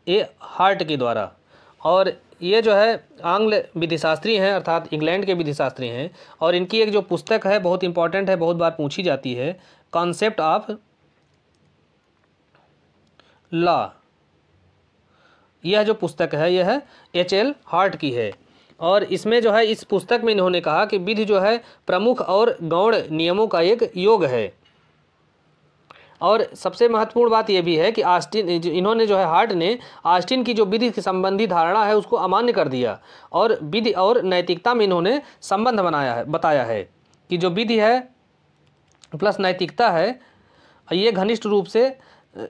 ए हार्ट के द्वारा, और ये जो है आंग्ल विधिशास्त्री हैं अर्थात इंग्लैंड के विधिशास्त्री हैं, और इनकी एक जो पुस्तक है बहुत इंपॉर्टेंट है, बहुत बार पूछी जाती है, कॉन्सेप्ट ऑफ लॉ। यह जो पुस्तक है यह एच एल हार्ट की है, और इसमें जो है इस पुस्तक में इन्होंने कहा कि विधि जो है प्रमुख और गौण नियमों का एक योग है। और सबसे महत्वपूर्ण बात यह भी है कि ऑस्टिन इन्होंने जो है हार्ट ने ऑस्टिन की जो विधि संबंधी धारणा है उसको अमान्य कर दिया, और विधि और नैतिकता में इन्होंने संबंध बनाया है, बताया है कि जो विधि है प्लस नैतिकता है ये घनिष्ठ रूप से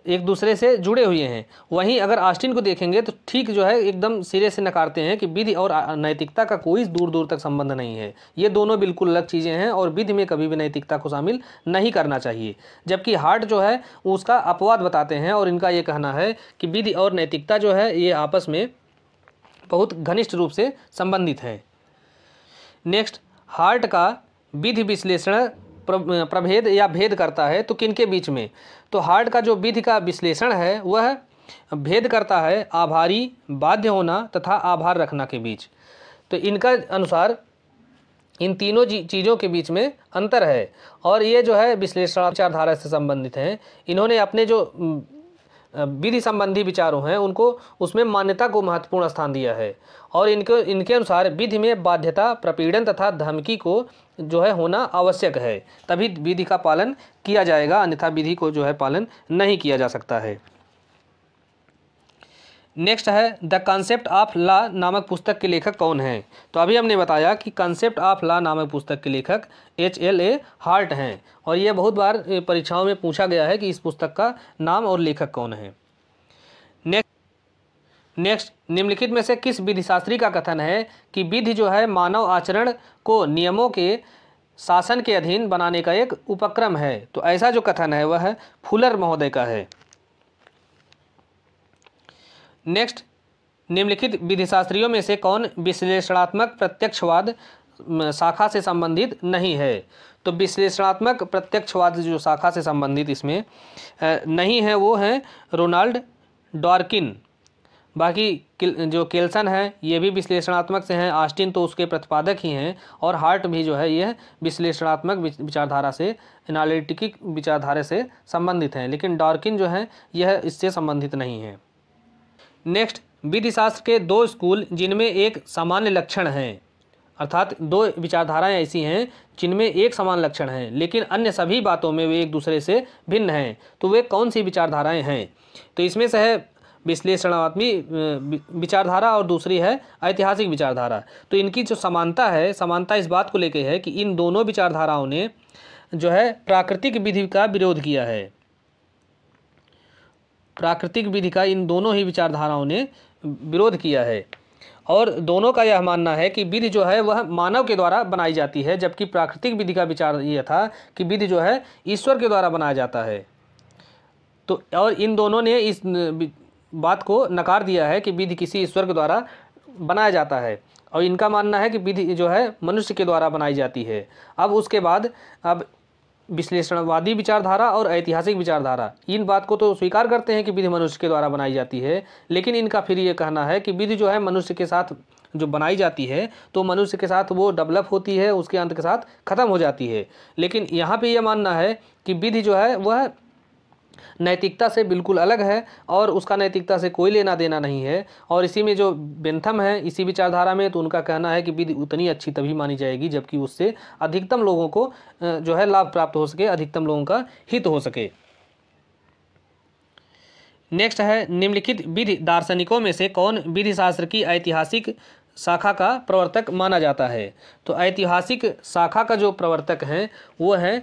एक दूसरे से जुड़े हुए हैं। वहीं अगर ऑस्टिन को देखेंगे तो ठीक जो है एकदम सिरे से नकारते हैं कि विधि और नैतिकता का कोई दूर दूर तक संबंध नहीं है, ये दोनों बिल्कुल अलग चीज़ें हैं और विधि में कभी भी नैतिकता को शामिल नहीं करना चाहिए। जबकि हार्ट जो है उसका अपवाद बताते हैं, और इनका ये कहना है कि विधि और नैतिकता जो है ये आपस में बहुत घनिष्ठ रूप से संबंधित हैं। नेक्स्ट, हार्ट का विधि विश्लेषण प्रभेद या भेद करता है तो किनके बीच में? तो हार्ट का जो विधि का विश्लेषण है वह भेद करता है आभारी बाध्य होना तथा आभार रखना के बीच। तो इनका अनुसार इन तीनों चीज़ों के बीच में अंतर है, और ये जो है विश्लेषण विचारधारा से संबंधित हैं। इन्होंने अपने जो विधि संबंधी विचारों हैं उनको उसमें मान्यता को महत्वपूर्ण स्थान दिया है, और इनके इनके अनुसार विधि में बाध्यता, प्रपीड़न तथा धमकी को जो है होना आवश्यक है, तभी विधि का पालन किया जाएगा, अन्यथा विधि को जो है पालन नहीं किया जा सकता है। नेक्स्ट है, द कॉन्सेप्ट ऑफ लॉ नामक पुस्तक के लेखक कौन हैं? तो अभी हमने बताया कि कॉन्सेप्ट ऑफ लॉ नामक पुस्तक के लेखक एच एल ए हार्ट हैं, और ये बहुत बार परीक्षाओं में पूछा गया है कि इस पुस्तक का नाम और लेखक कौन है। नेक्स्ट नेक्स्ट निम्नलिखित में से किस विधिशास्त्री का कथन है कि विधि जो है मानव आचरण को नियमों के शासन के अधीन बनाने का एक उपक्रम है? तो ऐसा जो कथन है वह है फुलर महोदय का है। नेक्स्ट, निम्नलिखित विधिशास्त्रियों में से कौन विश्लेषणात्मक प्रत्यक्षवाद शाखा से संबंधित नहीं है? तो विश्लेषणात्मक प्रत्यक्षवाद जो शाखा से संबंधित इसमें नहीं है वो हैं रोनाल्ड ड्वार्किन। बाकी जो केलसन हैं ये भी विश्लेषणात्मक से हैं, ऑस्टिन तो उसके प्रतिपादक ही हैं, और हार्ट भी जो है यह विश्लेषणात्मक विचारधारा से, एनालिटिक विचारधारा से संबंधित हैं, लेकिन ड्वार्किन जो है यह इससे संबंधित नहीं है। नेक्स्ट, विधिशास्त्र के दो स्कूल जिनमें एक सामान्य लक्षण है अर्थात दो विचारधाराएं ऐसी हैं जिनमें एक समान लक्षण हैं लेकिन अन्य सभी बातों में वे एक दूसरे से भिन्न हैं, तो वे कौन सी विचारधाराएं हैं? तो इसमें से है विश्लेषणात्मी विचारधारा और दूसरी है ऐतिहासिक विचारधारा। तो इनकी जो समानता है, समानता इस बात को लेकर है कि इन दोनों विचारधाराओं ने जो है प्राकृतिक विधि का विरोध किया है। प्राकृतिक विधि का इन दोनों ही विचारधाराओं ने विरोध किया है और दोनों का यह मानना है कि विधि जो है वह मानव के द्वारा बनाई जाती है, जबकि प्राकृतिक विधि का विचार यह था कि विधि जो है ईश्वर के द्वारा बनाया जाता है। तो और इन दोनों ने इस बात को नकार दिया है कि विधि किसी ईश्वर के द्वारा बनाया जाता है और इनका मानना है कि विधि जो है मनुष्य के द्वारा बनाई जाती है। अब उसके बाद अब विश्लेषणवादी विचारधारा और ऐतिहासिक विचारधारा इन बात को तो स्वीकार करते हैं कि विधि मनुष्य के द्वारा बनाई जाती है, लेकिन इनका फिर ये कहना है कि विधि जो है मनुष्य के साथ जो बनाई जाती है तो मनुष्य के साथ वो डेवलप होती है, उसके अंत के साथ ख़त्म हो जाती है। लेकिन यहाँ पे ये मानना है कि विधि जो है वह नैतिकता से बिल्कुल अलग है और उसका नैतिकता से कोई लेना देना नहीं है। और इसी में जो बेंथम है इसी विचारधारा में, तो उनका कहना है कि विधि उतनी अच्छी तभी मानी जाएगी जबकि उससे अधिकतम लोगों को जो है लाभ प्राप्त हो सके, अधिकतम लोगों का हित हो सके। नेक्स्ट है, निम्नलिखित विधि दार्शनिकों में से कौन विधि शास्त्र की ऐतिहासिक शाखा का प्रवर्तक माना जाता है? तो ऐतिहासिक शाखा का जो प्रवर्तक हैं वो हैं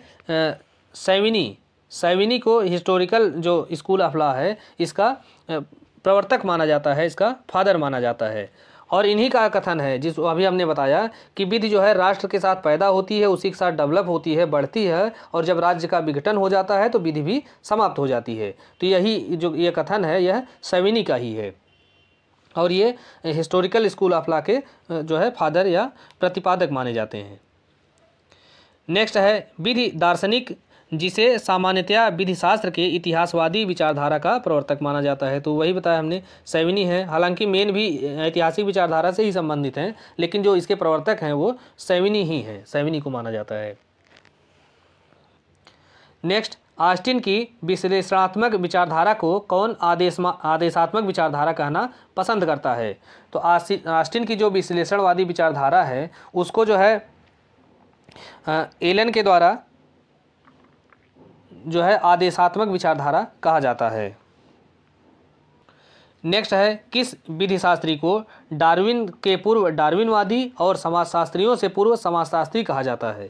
सैविनी। सैविनी को हिस्टोरिकल जो स्कूल ऑफ लॉ है इसका प्रवर्तक माना जाता है, इसका फादर माना जाता है। और इन्हीं का कथन है जिस अभी हमने बताया कि विधि जो है राष्ट्र के साथ पैदा होती है, उसी के साथ डेवलप होती है, बढ़ती है और जब राज्य का विघटन हो जाता है तो विधि भी समाप्त हो जाती है। तो यही जो ये कथन है यह सैविनी का ही है और ये हिस्टोरिकल स्कूल ऑफ लॉ के जो है फादर या प्रतिपादक माने जाते हैं। नेक्स्ट है, विधि दार्शनिक जिसे सामान्यतया विधिशास्त्र के इतिहासवादी विचारधारा का प्रवर्तक माना जाता है, तो वही बताया हमने सैविनी है। हालांकि मेन भी ऐतिहासिक विचारधारा से ही संबंधित हैं लेकिन जो इसके प्रवर्तक हैं वो सैविनी ही हैं, सैविनी को माना जाता है। नेक्स्ट, ऑस्टिन की विश्लेषणात्मक विचारधारा को कौन आदेश आदेशात्मक विचारधारा कहना पसंद करता है? तो ऑस्टिन की जो विश्लेषणवादी विचारधारा है उसको जो है एलन के द्वारा जो है आदेशात्मक विचारधारा कहा जाता है। नेक्स्ट है, किस विधिशास्त्री को डार्विन के पूर्व डार्विनवादी और समाजशास्त्रियों से पूर्व समाजशास्त्री कहा जाता है?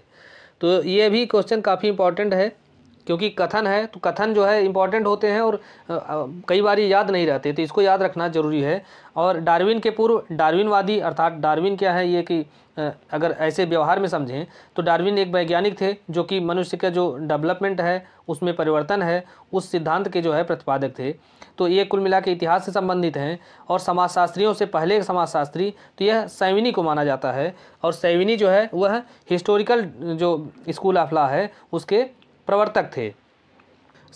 तो ये भी क्वेश्चन काफ़ी इंपॉर्टेंट है क्योंकि कथन है, तो कथन जो है इंपॉर्टेंट होते हैं और कई बार याद नहीं रहते, तो इसको याद रखना जरूरी है। और डार्विन के पूर्व डार्विनवादी, अर्थात डार्विन क्या है ये कि अगर ऐसे व्यवहार में समझें तो डार्विन एक वैज्ञानिक थे जो कि मनुष्य का जो डेवलपमेंट है उसमें परिवर्तन है उस सिद्धांत के जो है प्रतिपादक थे। तो ये कुल मिला के इतिहास से संबंधित हैं। और समाजशास्त्रियों से पहले एक समाजशास्त्री तो यह सैविनी को माना जाता है और सैविनी जो है वह हिस्टोरिकल जो स्कूल ऑफ लॉ है उसके प्रवर्तक थे।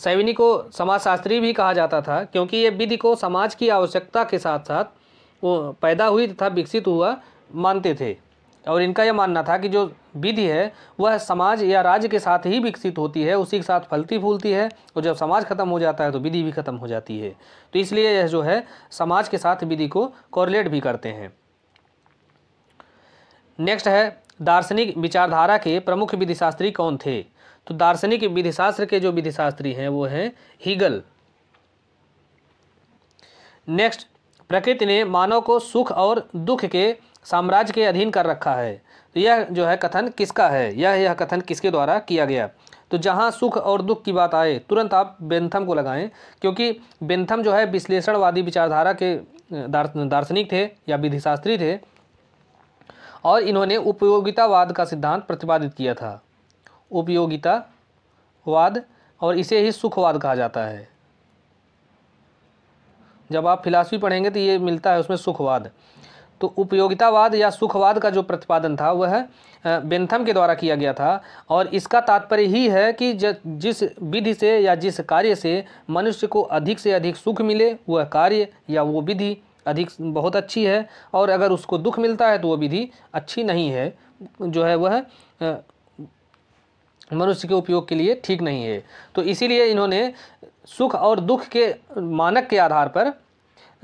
सैविनी को समाजशास्त्री भी कहा जाता था क्योंकि ये विधि को समाज की आवश्यकता के साथ साथ वो पैदा हुई तथा विकसित हुआ मानते थे और इनका यह मानना था कि जो विधि है वह समाज या राज्य के साथ ही विकसित होती है, उसी के साथ फलती फूलती है और जब समाज खत्म हो जाता है तो विधि भी खत्म हो जाती है। तो इसलिए यह जो है समाज के साथ विधि को कोरिलेट भी करते हैं। नेक्स्ट है, दार्शनिक विचारधारा के प्रमुख विधिशास्त्री कौन थे? तो दार्शनिक विधिशास्त्र के जो विधिशास्त्री हैं वो हैं हीगल। नेक्स्ट, प्रकृति ने मानव को सुख और दुख के साम्राज्य के अधीन कर रखा है, तो यह जो है कथन किसका है? यह यह कथन किसके द्वारा किया गया? तो जहाँ सुख और दुख की बात आए तुरंत आप बेंथम को लगाएं क्योंकि बेंथम जो है विश्लेषणवादी विचारधारा के दार्शनिक थे या विधिशास्त्री थे और इन्होंने उपयोगितावाद का सिद्धांत प्रतिपादित किया था, उपयोगितावाद, और इसे ही सुखवाद कहा जाता है। जब आप फिलॉसफी पढ़ेंगे तो ये मिलता है उसमें सुखवाद। तो उपयोगितावाद या सुखवाद का जो प्रतिपादन था वह बेंथम के द्वारा किया गया था और इसका तात्पर्य ही है कि जिस विधि से या जिस कार्य से मनुष्य को अधिक से अधिक सुख मिले वह कार्य या वो विधि अधिक बहुत अच्छी है और अगर उसको दुख मिलता है तो वो विधि अच्छी नहीं है, जो है वह मनुष्य के उपयोग के लिए ठीक नहीं है। तो इसीलिए इन्होंने सुख और दुख के मानक के आधार पर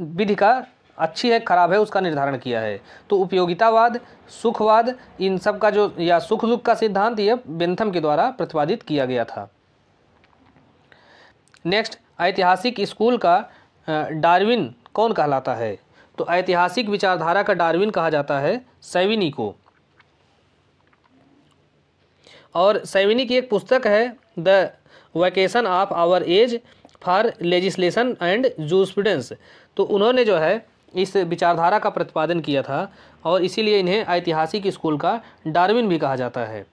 विधि का अच्छी है खराब है उसका निर्धारण किया है। तो उपयोगितावाद, सुखवाद, इन सब का जो या सुख दुख का सिद्धांत, यह बेंथम के द्वारा प्रतिपादित किया गया था। नेक्स्ट, ऐतिहासिक स्कूल का डार्विन कौन कहलाता है? तो ऐतिहासिक विचारधारा का डार्विन कहा जाता है सैविनी को। और सैविनी की एक पुस्तक है the vacation of our age for legislation and jurisprudence. तो उन्होंने जो है इस विचारधारा का प्रतिपादन किया था और इसीलिए इन्हें ऐतिहासिक स्कूल का डार्विन भी कहा जाता है।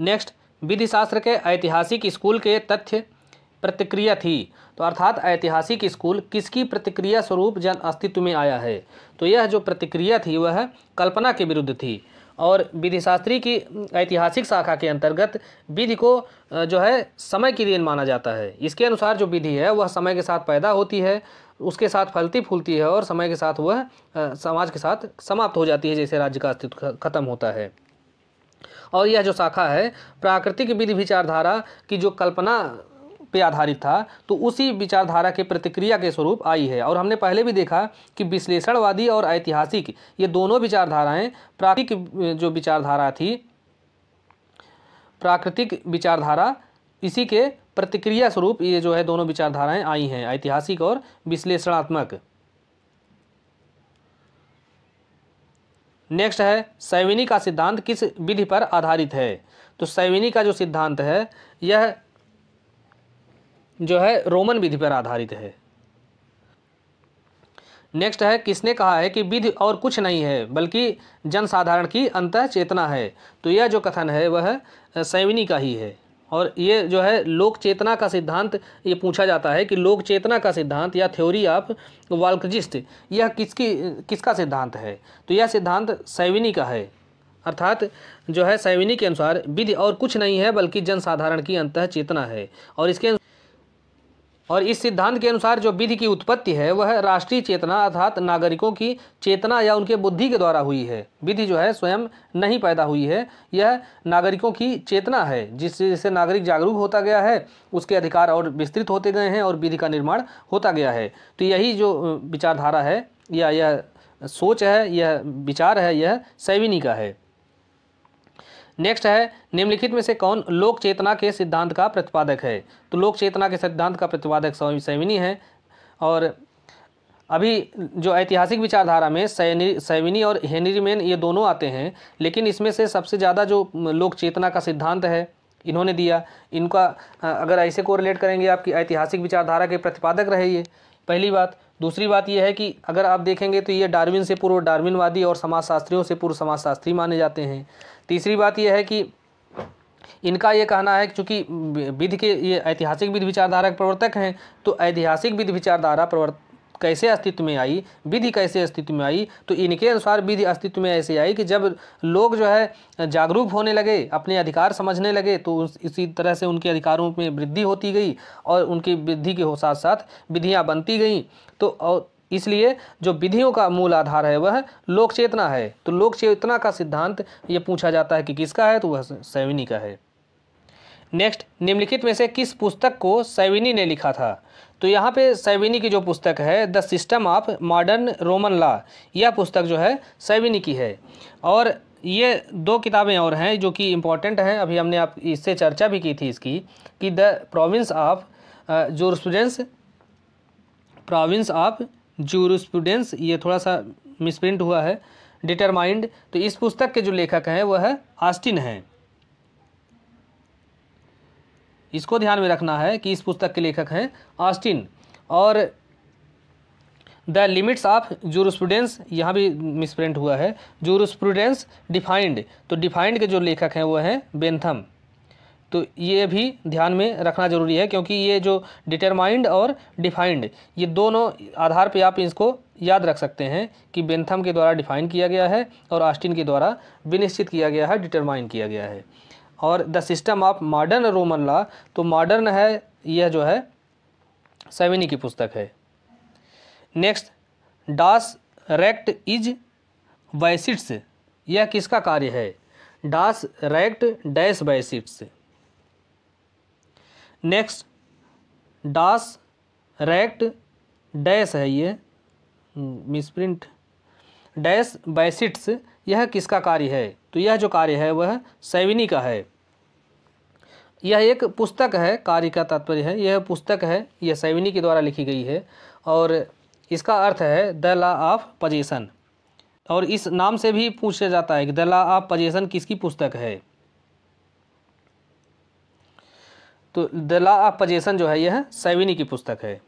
नेक्स्ट, विधिशास्त्र के ऐतिहासिक स्कूल के तथ्य प्रतिक्रिया थी। तो अर्थात ऐतिहासिक स्कूल किसकी प्रतिक्रिया स्वरूप जन अस्तित्व में आया है? तो यह जो प्रतिक्रिया थी वह कल्पना के विरुद्ध थी। और विधिशास्त्री की ऐतिहासिक शाखा के अंतर्गत विधि को जो है समय की देन माना जाता है। इसके अनुसार जो विधि है वह समय के साथ पैदा होती है, उसके साथ फलती फूलती है और समय के साथ वह समाज के साथ समाप्त हो जाती है, जैसे राज्य का अस्तित्व खत्म होता है। और यह जो शाखा है प्राकृतिक विधि विचारधारा की जो कल्पना पे आधारित था, तो उसी विचारधारा के प्रतिक्रिया के स्वरूप आई है। और हमने पहले भी देखा कि विश्लेषणवादी और ऐतिहासिक ये दोनों विचारधाराएं प्राकृतिक जो विचारधारा थी, प्राकृतिक विचारधारा, इसी के प्रतिक्रिया स्वरूप ये जो है दोनों विचारधाराएं आई हैं, ऐतिहासिक और विश्लेषणात्मक। नेक्स्ट है सैविनी का सिद्धांत किस विधि पर आधारित है? तो सैविनी का जो सिद्धांत है यह जो है रोमन विधि पर आधारित है। नेक्स्ट है किसने कहा है कि विधि और कुछ नहीं है बल्कि जनसाधारण की अंतः चेतना है? तो यह जो कथन है वह सैविनी का ही है। और ये जो है लोक चेतना का सिद्धांत, ये पूछा जाता है कि लोक चेतना का सिद्धांत या थ्योरी ऑफ वाल्कजिस्ट यह किसकी किसका सिद्धांत है? तो यह सिद्धांत सैविनी का है। अर्थात जो है सैविनी के अनुसार विधि और कुछ नहीं है बल्कि जनसाधारण की अंतः चेतना है। और इसके और इस सिद्धांत के अनुसार जो विधि की उत्पत्ति है वह राष्ट्रीय चेतना अर्थात नागरिकों की चेतना या उनके बुद्धि के द्वारा हुई है। विधि जो है स्वयं नहीं पैदा हुई है, यह नागरिकों की चेतना है। जिससे जिससे नागरिक जागरूक होता गया है, उसके अधिकार और विस्तृत होते गए हैं और विधि का निर्माण होता गया है। तो यही जो विचारधारा है या यह सोच है, यह विचार है, यह सैविनी का है। नेक्स्ट है निम्नलिखित में से कौन लोक चेतना के सिद्धांत का प्रतिपादक है? तो लोक चेतना के सिद्धांत का प्रतिपादक सैविनी है। और अभी जो ऐतिहासिक विचारधारा में सैविनी और हेनरी मेन ये दोनों आते हैं, लेकिन इसमें से सबसे ज़्यादा जो लोक चेतना का सिद्धांत है इन्होंने दिया। इनका अगर ऐसे कोरिलेट करेंगे आपकी ऐतिहासिक विचारधारा के प्रतिपादक रहे, ये पहली बात। दूसरी बात यह है कि अगर आप देखेंगे तो ये डार्विन से पूर्व डार्विनवादी और समाजशास्त्रियों से पूर्व समाजशास्त्री माने जाते हैं। तीसरी बात यह है कि इनका ये कहना है कि चूँकि विधि के ये ऐतिहासिक विधि विचारधारा के प्रवर्तक हैं, तो ऐतिहासिक विधि विचारधारा प्रवर्त कैसे अस्तित्व में आई, विधि कैसे अस्तित्व में आई? तो इनके अनुसार विधि अस्तित्व में ऐसे आई कि जब लोग जो है जागरूक होने लगे, अपने अधिकार समझने लगे, तो इसी तरह से उनके अधिकारों में वृद्धि होती गई और उनकी वृद्धि के साथ साथ विधियाँ बनती गईं। तो और इसलिए जो विधियों का मूल आधार है वह लोक चेतना है। तो लोक चेतना का सिद्धांत ये पूछा जाता है कि किसका है, तो वह सैविनी का है। नेक्स्ट, निम्नलिखित में से किस पुस्तक को सैविनी ने लिखा था? तो यहाँ पे सैविनी की जो पुस्तक है the system of modern Roman law, यह पुस्तक जो है सैविनी की है। और ये दो किताबें और हैं जो कि इम्पॉर्टेंट हैं, अभी हमने आप इससे चर्चा भी की थी इसकी, कि the province of jurisprudence, province of jurisprudence, ये थोड़ा सा मिसप्रिंट हुआ है, डिटरमाइंड। तो इस पुस्तक के जो लेखक हैं वह ऑस्टिन हैं। इसको ध्यान में रखना है कि इस पुस्तक के लेखक हैं ऑस्टिन। और द लिमिट्स ऑफ जूरिस्प्रूडेंस, यहाँ भी मिसप्रिंट हुआ है, जूरिस्प्रूडेंस डिफाइंड, तो डिफाइंड के जो लेखक हैं वो हैं बेंथम। तो ये भी ध्यान में रखना जरूरी है, क्योंकि ये जो डिटरमाइंड और डिफाइंड, ये दोनों आधार पे आप इसको याद रख सकते हैं कि बेंथम के द्वारा डिफाइन किया गया है और ऑस्टिन के द्वारा विनिश्चित किया गया है, डिटरमाइन किया गया है। और the system of modern Roman law, तो मॉडर्न है यह जो है सैविनी की पुस्तक है। नेक्स्ट, डास रेक्ट इज बैसिट्स, यह किसका कार्य है? डास रेक्ट डैश बैसिट्स। नेक्स्ट, डास रेक्ट डैश है ये, मिसप्रिंट डैश बैसिट्स, यह किसका कार्य है? तो यह जो कार्य है वह सैविनी का है। यह एक पुस्तक है, कार्य का तात्पर्य है यह पुस्तक है, यह सैविनी के द्वारा लिखी गई है और इसका अर्थ है द लॉ ऑफ पोजेसन। और इस नाम से भी पूछा जाता है कि द लॉ ऑफ पोजेसन किसकी पुस्तक है? तो द लॉ ऑफ पोजेसन जो है यह सैविनी की पुस्तक है।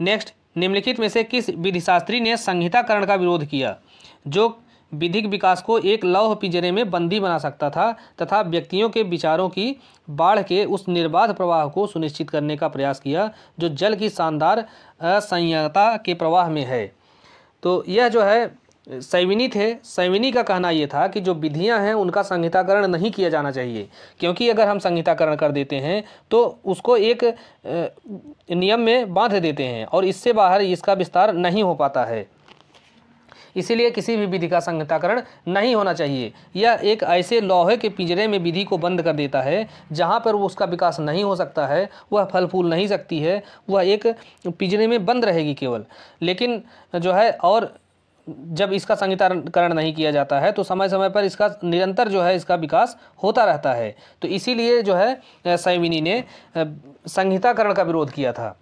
नेक्स्ट, निम्नलिखित में से किस विधिशास्त्री ने संहिताकरण का विरोध किया जो विधिक विकास को एक लौह पिंजरे में बंदी बना सकता था तथा व्यक्तियों के विचारों की बाढ़ के उस निर्बाध प्रवाह को सुनिश्चित करने का प्रयास किया जो जल की शानदार असंयता के प्रवाह में है? तो यह जो है सैविनी थे। सैविनी का कहना यह था कि जो विधियां हैं उनका संहिताकरण नहीं किया जाना चाहिए, क्योंकि अगर हम संहिताकरण कर देते हैं तो उसको एक नियम में बांध देते हैं और इससे बाहर इसका विस्तार नहीं हो पाता है, इसीलिए किसी भी विधि का संहिताकरण नहीं होना चाहिए। यह एक ऐसे लोहे के पिंजरे में विधि को बंद कर देता है जहाँ पर उसका विकास नहीं हो सकता है, वह फल फूल नहीं सकती है, वह एक पिंजरे में बंद रहेगी केवल। लेकिन जो है, और जब इसका संहिताकरण नहीं किया जाता है तो समय समय पर इसका निरंतर जो है इसका विकास होता रहता है। तो इसीलिए जो है सैविनी ने संहिताकरण का विरोध किया था।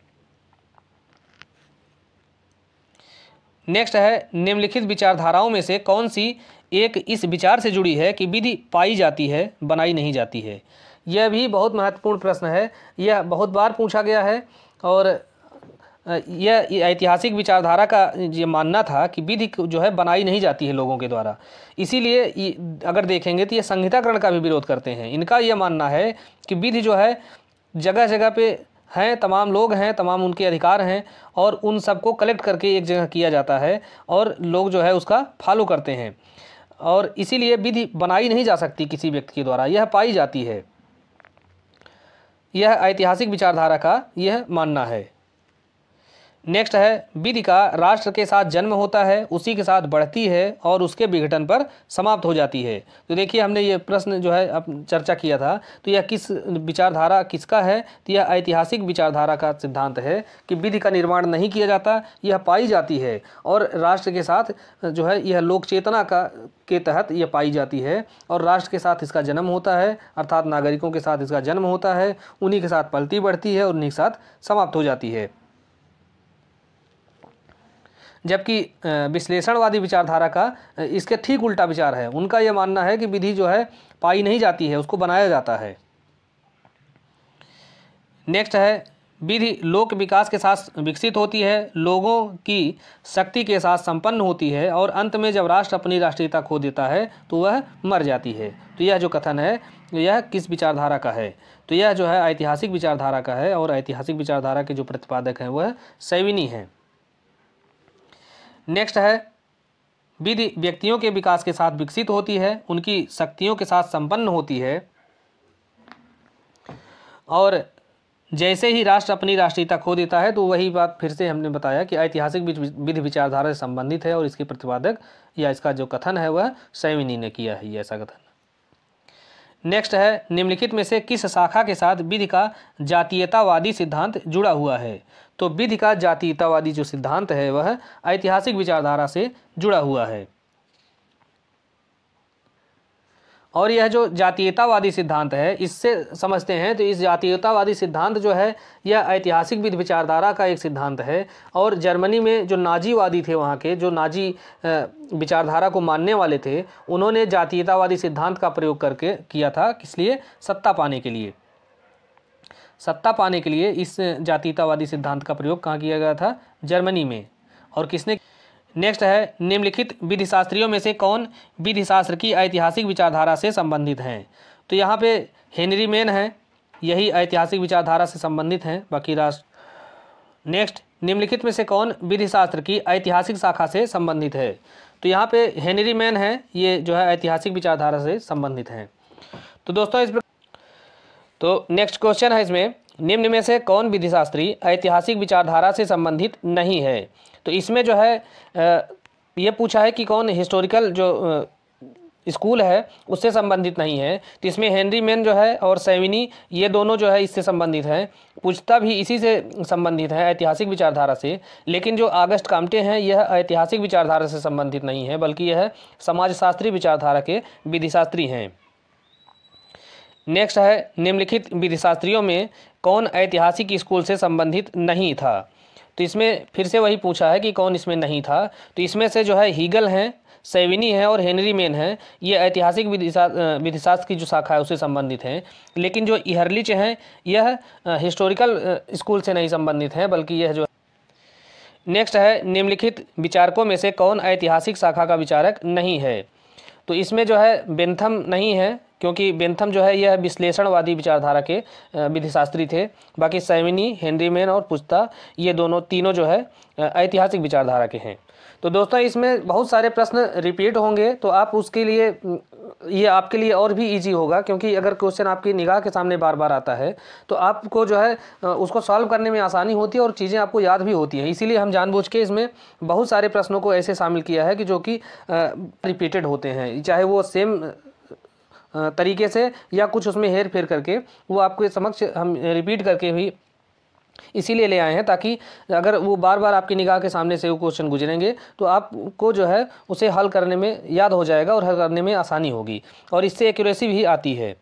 नेक्स्ट है, निम्नलिखित विचारधाराओं में से कौन सी एक इस विचार से जुड़ी है कि विधि पाई जाती है, बनाई नहीं जाती है? यह भी बहुत महत्वपूर्ण प्रश्न है, यह बहुत बार पूछा गया है। और यह ऐतिहासिक विचारधारा का ये मानना था कि विधि जो है बनाई नहीं जाती है लोगों के द्वारा, इसीलिए अगर देखेंगे तो ये संहिताकरण का भी विरोध करते हैं। इनका यह मानना है कि विधि जो है जगह जगह पे हैं, तमाम लोग हैं, तमाम उनके अधिकार हैं और उन सबको कलेक्ट करके एक जगह किया जाता है और लोग जो है उसका फॉलो करते हैं, और इसीलिए विधि बनाई नहीं जा सकती किसी व्यक्ति के द्वारा, यह पाई जाती है। यह ऐतिहासिक विचारधारा का यह मानना है। नेक्स्ट है, विधि का राष्ट्र के साथ जन्म होता है, उसी के साथ बढ़ती है और उसके विघटन पर समाप्त हो जाती है। तो देखिए, हमने ये प्रश्न जो है अब चर्चा किया था, तो यह किस विचारधारा किसका है? तो यह ऐतिहासिक विचारधारा का सिद्धांत है कि विधि का निर्माण नहीं किया जाता, यह पाई जाती है और राष्ट्र के साथ जो है यह लोक चेतना का के तहत यह पाई जाती है और राष्ट्र के साथ इसका जन्म होता है, अर्थात नागरिकों के साथ इसका जन्म होता है, उन्हीं के साथ पलती बढ़ती है और उन्हीं के साथ समाप्त हो जाती है। जबकि विश्लेषणवादी विचारधारा का इसके ठीक उल्टा विचार है, उनका यह मानना है कि विधि जो है पाई नहीं जाती है, उसको बनाया जाता है। नेक्स्ट है, विधि लोक विकास के साथ विकसित होती है, लोगों की शक्ति के साथ संपन्न होती है और अंत में जब राष्ट्र अपनी राष्ट्रीयता खो देता है तो वह मर जाती है। तो यह जो कथन है यह किस विचारधारा का है? तो यह जो है ऐतिहासिक विचारधारा का है और ऐतिहासिक विचारधारा के जो प्रतिपादक हैं वह सैविनी हैं। नेक्स्ट है, विधि व्यक्तियों के विकास के साथ विकसित होती है, उनकी शक्तियों के साथ संपन्न होती है और जैसे ही राष्ट्र अपनी राष्ट्रीयता खो देता है, तो वही बात फिर से हमने बताया कि ऐतिहासिक विधि विचारधारा से संबंधित है और इसके प्रतिपादक या इसका जो कथन है वह सैविनी ने किया है, ऐसा कथन। नेक्स्ट है, निम्नलिखित में से किस शाखा के साथ विधि का जातीयतावादी सिद्धांत जुड़ा हुआ है? तो विधि का जातीयतावादी जो सिद्धांत है वह ऐतिहासिक विचारधारा से जुड़ा हुआ है और यह जो जातीयतावादी सिद्धांत है इससे समझते हैं तो इस जातीयतावादी सिद्धांत जो है यह ऐतिहासिक विधि विचारधारा का एक सिद्धांत है। और जर्मनी में जो नाजीवादी थे, वहाँ के जो नाजी विचारधारा को मानने वाले थे, उन्होंने जातीयतावादी सिद्धांत का प्रयोग करके किया था। किस लिए? सत्ता पाने के लिए। सत्ता पाने के लिए इस जातीयतावादी सिद्धांत का प्रयोग कहाँ किया गया था? जर्मनी में। और किसने? नेक्स्ट है, निम्नलिखित विधिशास्त्रियों में से कौन विधिशास्त्र की ऐतिहासिक विचारधारा से संबंधित हैं? तो यहाँ पे हेनरी मेन हैं, यही ऐतिहासिक विचारधारा से संबंधित हैं, बाकी राष्ट्र। नेक्स्ट, निम्नलिखित में से कौन विधिशास्त्र की ऐतिहासिक शाखा से संबंधित है? तो यहाँ पे हेनरी मेन हैं, ये जो है ऐतिहासिक विचारधारा से संबंधित हैं। तो दोस्तों, इस तो नेक्स्ट क्वेश्चन है इसमें, निम्न में से कौन विधिशास्त्री ऐतिहासिक विचारधारा से संबंधित नहीं है? तो इसमें जो है ये पूछा है कि कौन हिस्टोरिकल जो स्कूल है उससे संबंधित नहीं है। तो इसमें हेनरी मेन जो है और सैविनी ये दोनों जो है इससे संबंधित हैं, पूछता भी इसी से संबंधित है ऐतिहासिक विचारधारा से। लेकिन जो ऑगस्ट कामटे हैं यह ऐतिहासिक विचारधारा से संबंधित नहीं है बल्कि यह समाजशास्त्री विचारधारा के विधिशास्त्री हैं। नेक्स्ट है, निम्नलिखित विधिशास्त्रियों में कौन ऐतिहासिक स्कूल से संबंधित नहीं था। तो इसमें फिर से वही पूछा है कि कौन इसमें नहीं था। तो इसमें से जो है हीगल हैं, सैविनी है और हेनरी मेन हैं, ये ऐतिहासिक विधिशास्त्र की जो शाखा है उससे संबंधित हैं। लेकिन जो इहरलिच हैं यह हिस्टोरिकल स्कूल से नहीं संबंधित हैं बल्कि यह जो। नेक्स्ट है, निम्नलिखित विचारकों में से कौन ऐतिहासिक शाखा का विचारक नहीं है। तो इसमें जो है बेंथम नहीं है क्योंकि बेंथम जो है यह विश्लेषणवादी विचारधारा के विधिशास्त्री थे। बाकी सैविनी, हेनरी मेन और पुस्ता ये दोनों तीनों जो है ऐतिहासिक विचारधारा के हैं। तो दोस्तों इसमें बहुत सारे प्रश्न रिपीट होंगे तो आप उसके लिए ये आपके लिए और भी इजी होगा क्योंकि अगर क्वेश्चन आपकी निगाह के सामने बार बार आता है तो आपको जो है उसको सॉल्व करने में आसानी होती है और चीज़ें आपको याद भी होती हैं। इसीलिए हम जानबूझ के इसमें बहुत सारे प्रश्नों को ऐसे शामिल किया है कि जो कि रिपीटेड होते हैं, चाहे वो सेम तरीके से या कुछ उसमें हेर फेर करके वो आपके समक्ष हम रिपीट करके भी इसीलिए ले आए हैं ताकि अगर वो बार बार आपकी निगाह के सामने से वो क्वेश्चन गुजरेंगे तो आपको जो है उसे हल करने में याद हो जाएगा और हल करने में आसानी होगी और इससे एक्यूरेसी भी आती है।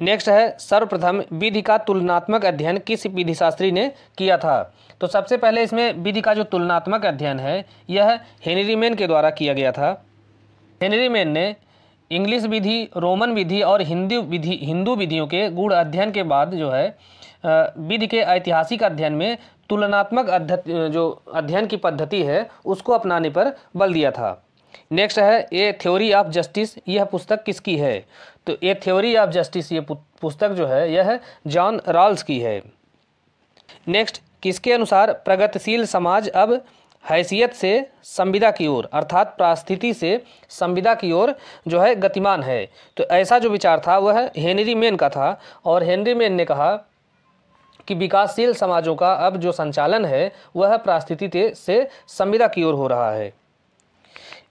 नेक्स्ट है, सर्वप्रथम विधि का तुलनात्मक अध्ययन किस विधिशास्त्री ने किया था। तो सबसे पहले इसमें विधि का जो तुलनात्मक अध्ययन है यह हेनरी मेन के द्वारा किया गया था। हेनरी मेन ने इंग्लिश विधि, रोमन विधि और हिंदी विधि हिंदू विधियों के गूढ़ अध्ययन के बाद जो है विधि के ऐतिहासिक अध्ययन में तुलनात्मक अध्ययन जो अध्ययन की पद्धति है उसको अपनाने पर बल दिया था। नेक्स्ट है, ए थ्योरी ऑफ जस्टिस यह पुस्तक किसकी है। तो ए थ्योरी ऑफ जस्टिस ये पुस्तक जो है यह जॉन रॉल्स की है। नेक्स्ट, किसके अनुसार प्रगतिशील समाज अब हैसियत से संविदा की ओर अर्थात पारिस्थिति से संविदा की ओर जो है गतिमान है। तो ऐसा जो विचार था वह हेनरी मेन का था और हेनरी मेन ने कहा कि विकासशील समाजों का अब जो संचालन है वह पारिस्थिति से संविदा की ओर हो रहा है।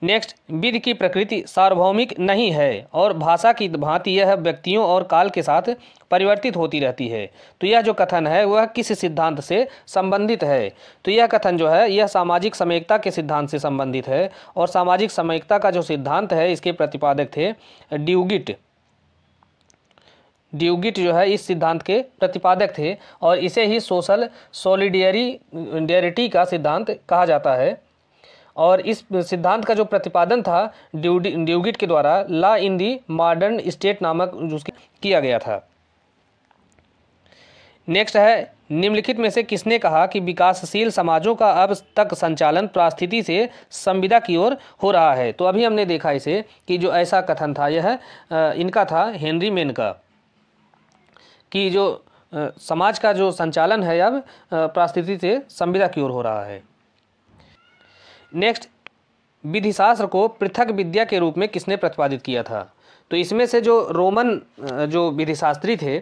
नेक्स्ट, विधि की प्रकृति सार्वभौमिक नहीं है और भाषा की भांति यह व्यक्तियों और काल के साथ परिवर्तित होती रहती है। तो यह जो कथन है वह किस सिद्धांत से संबंधित है। तो यह कथन जो है यह सामाजिक समयिकता के सिद्धांत से संबंधित है और सामाजिक समयिकता का जो सिद्धांत है इसके प्रतिपादक थे ड्यूगिट। ड्यूगिट जो है इस सिद्धांत के प्रतिपादक थे और इसे ही सोशल सॉलिडेरिटी का सिद्धांत कहा जाता है और इस सिद्धांत का जो प्रतिपादन था ड्यूगिट के द्वारा ला इन दी मॉडर्न स्टेट नामक उसके किया गया था। नेक्स्ट है, निम्नलिखित में से किसने कहा कि विकासशील समाजों का अब तक संचालन पारिस्थिति से संविदा की ओर हो रहा है। तो अभी हमने देखा इसे कि जो ऐसा कथन था यह इनका था हेनरी मेन का कि जो समाज का जो संचालन है अब पारिस्थिति से संविदा की ओर हो रहा है। नेक्स्ट, विधिशास्त्र को पृथक विद्या के रूप में किसने प्रतिपादित किया था। तो इसमें से जो रोमन जो विधिशास्त्री थे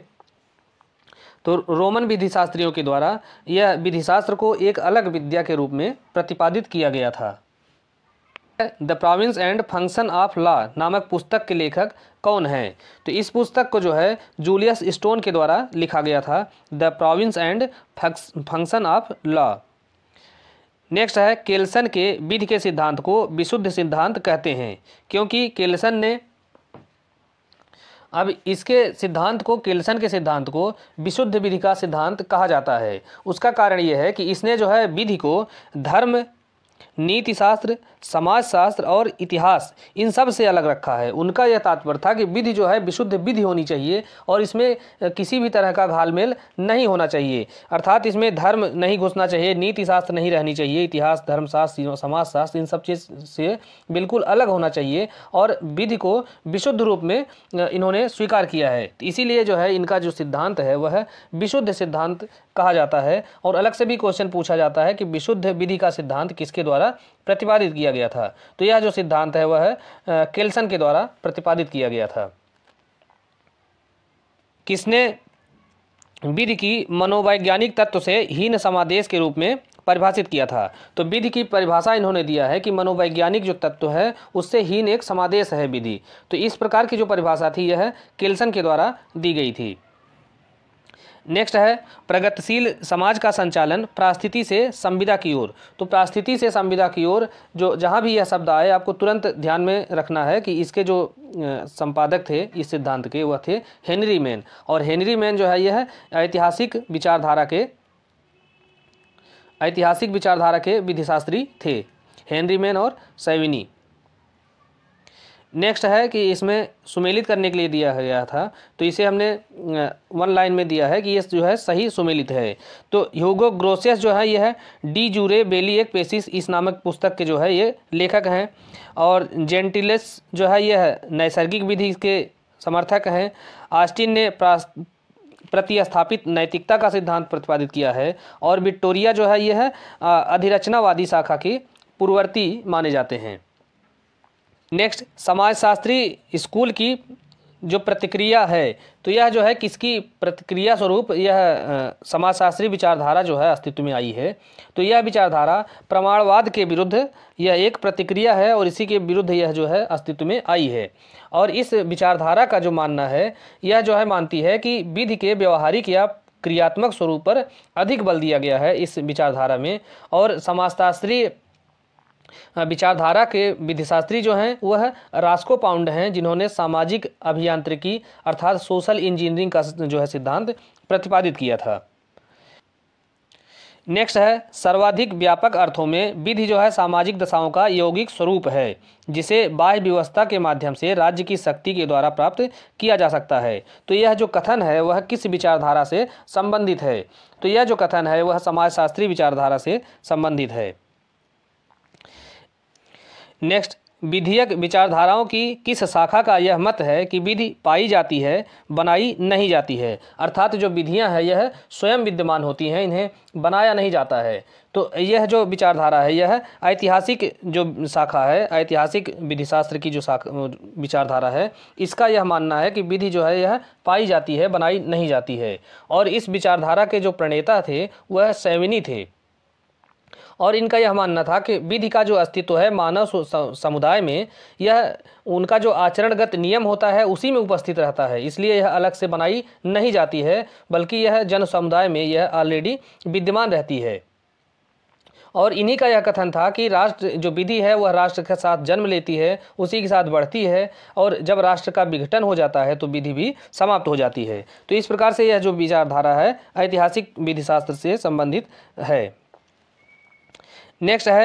तो रोमन विधिशास्त्रियों के द्वारा यह विधिशास्त्र को एक अलग विद्या के रूप में प्रतिपादित किया गया था। The province and function of law नामक पुस्तक के लेखक कौन हैं। तो इस पुस्तक को जो है जूलियस स्टोन के द्वारा लिखा गया था, the province and function of law. Next है, केलसन के विधि के सिद्धांत को विशुद्ध सिद्धांत कहते हैं क्योंकि केलसन ने अब इसके सिद्धांत को केलसन के सिद्धांत को विशुद्ध विधि का सिद्धांत कहा जाता है। उसका कारण यह है कि इसने जो है विधि को धर्म, नीतिशास्त्र, समाजशास्त्र और इतिहास इन सब से अलग रखा है। उनका यह तात्पर्य था कि विधि जो है विशुद्ध विधि होनी चाहिए और इसमें किसी भी तरह का घालमेल नहीं होना चाहिए, अर्थात इसमें धर्म नहीं घुसना चाहिए, नीतिशास्त्र नहीं रहनी चाहिए, इतिहास, धर्मशास्त्र, समाजशास्त्र इन सब चीज़ से बिल्कुल अलग होना चाहिए और विधि को विशुद्ध रूप में इन्होंने स्वीकार किया है। इसीलिए जो है इनका जो सिद्धांत है वह विशुद्ध सिद्धांत कहा जाता है और अलग से भी क्वेश्चन पूछा जाता है कि विशुद्ध विधि का सिद्धांत किसके द्वारा प्रतिपादित किया गया था। तो यह जो सिद्धांत है वह केलसन के द्वारा प्रतिपादित किया गया था। किसने विधि की मनोवैज्ञानिक तत्व से हीन समादेश के रूप में परिभाषित किया था। तो विधि की परिभाषा इन्होंने दिया है कि मनोवैज्ञानिक जो तत्व है उससे हीन एक समादेश है विधि। तो इस प्रकार की जो परिभाषा थी यह केलसन के द्वारा दी गई थी। नेक्स्ट है प्रगतिशील समाज का संचालन पारिस्थिति से संविदा की ओर। तो पारिस्थिति से संविदा की ओर जो जहाँ भी यह शब्द आए आपको तुरंत ध्यान में रखना है कि इसके जो संपादक थे इस सिद्धांत के वह थे हेनरी मेन। और हेनरी मेन जो है यह ऐतिहासिक विचारधारा के ऐतिहासिक विचारधारा के विधिशास्त्री थे, हेनरी मेन और सैविनी। नेक्स्ट है कि इसमें सुमेलित करने के लिए दिया गया था, तो इसे हमने वन लाइन में दिया है कि ये जो है सही सुमेलित है। तो ह्यूगो ग्रोसस जो है यह डी जूरे बेली एक पेसिस इस नामक पुस्तक के जो है ये लेखक हैं, और जेंटिलेस जो है यह नैसर्गिक विधि के समर्थक हैं। ऑस्टिन ने प्रतिस्थापित नैतिकता का सिद्धांत प्रतिपादित किया है, और विक्टोरिया जो है यह अधिरचनावादी शाखा की पूर्ववर्ती माने जाते हैं। नेक्स्ट समाजशास्त्री स्कूल की जो प्रतिक्रिया है, तो यह जो है किसकी प्रतिक्रिया स्वरूप यह समाजशास्त्री विचारधारा जो है अस्तित्व में आई है। तो यह विचारधारा प्रमाणवाद के विरुद्ध यह एक प्रतिक्रिया है और इसी के विरुद्ध यह जो है अस्तित्व में आई है। और इस विचारधारा का जो मानना है यह जो है मानती है कि विधि के व्यवहारिक या क्रियात्मक स्वरूप पर अधिक बल दिया गया है इस विचारधारा में, और समाजशास्त्री विचारधारा के विधिशास्त्री जो हैं वह है रास्को पाउंड हैं, जिन्होंने सामाजिक अभियांत्रिकी अर्थात सोशल इंजीनियरिंग का जो है सिद्धांत प्रतिपादित किया था। नेक्स्ट है सर्वाधिक व्यापक अर्थों में विधि जो है सामाजिक दशाओं का यौगिक स्वरूप है, जिसे बाह्य व्यवस्था के माध्यम से राज्य की शक्ति के द्वारा प्राप्त किया जा सकता है। तो यह जो कथन है वह किस विचारधारा से संबंधित है? तो यह जो कथन है वह समाजशास्त्री विचारधारा से संबंधित है। नेक्स्ट विधियक विचारधाराओं की किस शाखा का यह मत है कि विधि पाई जाती है, बनाई नहीं जाती है। अर्थात जो विधियां हैं यह स्वयं विद्यमान होती हैं, इन्हें बनाया नहीं जाता है। तो यह जो विचारधारा है यह ऐतिहासिक जो शाखा है, ऐतिहासिक विधिशास्त्र की जो शाखा विचारधारा है, इसका यह मानना है कि विधि जो है यह पाई जाती है, बनाई नहीं जाती है। और इस विचारधारा के जो प्रणेता थे वह सैविनी थे, और इनका यह मानना था कि विधि का जो अस्तित्व है मानव समुदाय में यह उनका जो आचरणगत नियम होता है उसी में उपस्थित रहता है, इसलिए यह अलग से बनाई नहीं जाती है, बल्कि यह जन समुदाय में यह ऑलरेडी विद्यमान रहती है। और इन्हीं का यह कथन था कि राष्ट्र जो विधि है वह राष्ट्र के साथ जन्म लेती है, उसी के साथ बढ़ती है, और जब राष्ट्र का विघटन हो जाता है तो विधि भी समाप्त हो जाती है। तो इस प्रकार से यह जो विचारधारा है ऐतिहासिक विधिशास्त्र से संबंधित है। नेक्स्ट है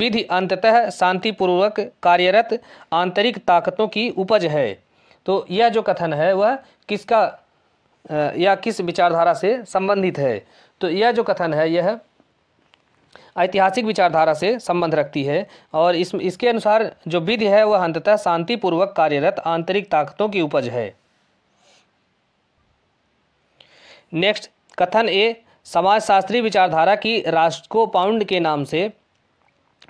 विधि अंततः शांतिपूर्वक कार्यरत आंतरिक ताकतों की उपज है। तो यह जो कथन है वह किसका या किस विचारधारा से संबंधित है? तो यह जो कथन है यह ऐतिहासिक विचारधारा से संबंध रखती है, और इस इसके अनुसार जो विधि है वह अंततः शांतिपूर्वक कार्यरत आंतरिक ताकतों की उपज है। नेक्स्ट कथन ए समाजशास्त्री विचारधारा की रास्को पाउंड के नाम से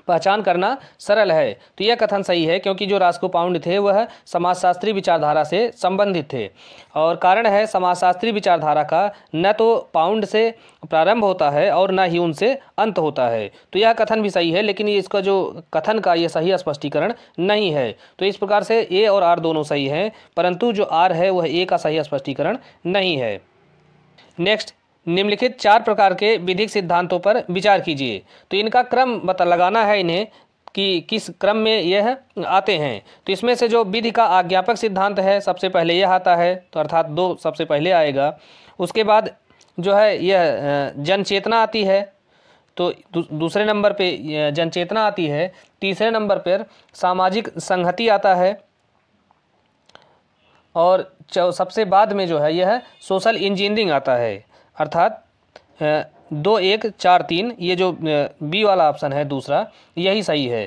पहचान करना सरल है। तो यह कथन सही है, क्योंकि जो रास्को पाउंड थे वह समाजशास्त्री विचारधारा से संबंधित थे, और कारण है समाजशास्त्री विचारधारा का न तो पाउंड से प्रारंभ होता है और न ही उनसे अंत होता है। तो यह कथन भी सही है, लेकिन इसका जो कथन का यह सही स्पष्टीकरण नहीं है। तो इस प्रकार से ए और आर दोनों सही हैं, परंतु जो आर है वह ए का सही स्पष्टीकरण नहीं है। नेक्स्ट निम्नलिखित चार प्रकार के विधिक सिद्धांतों पर विचार कीजिए। तो इनका क्रम पता लगाना है इन्हें कि किस क्रम में यह आते हैं। तो इसमें से जो विधि का आज्ञापक सिद्धांत है सबसे पहले यह आता है, तो अर्थात दो सबसे पहले आएगा। उसके बाद जो है यह जनचेतना आती है, तो दूसरे नंबर पे जनचेतना आती है। तीसरे नंबर पर सामाजिक संहति आता है, और सबसे बाद में जो है यह सोशल इंजीनियरिंग आता है, अर्थात दो एक चार तीन, ये जो बी वाला ऑप्शन है दूसरा यही सही है।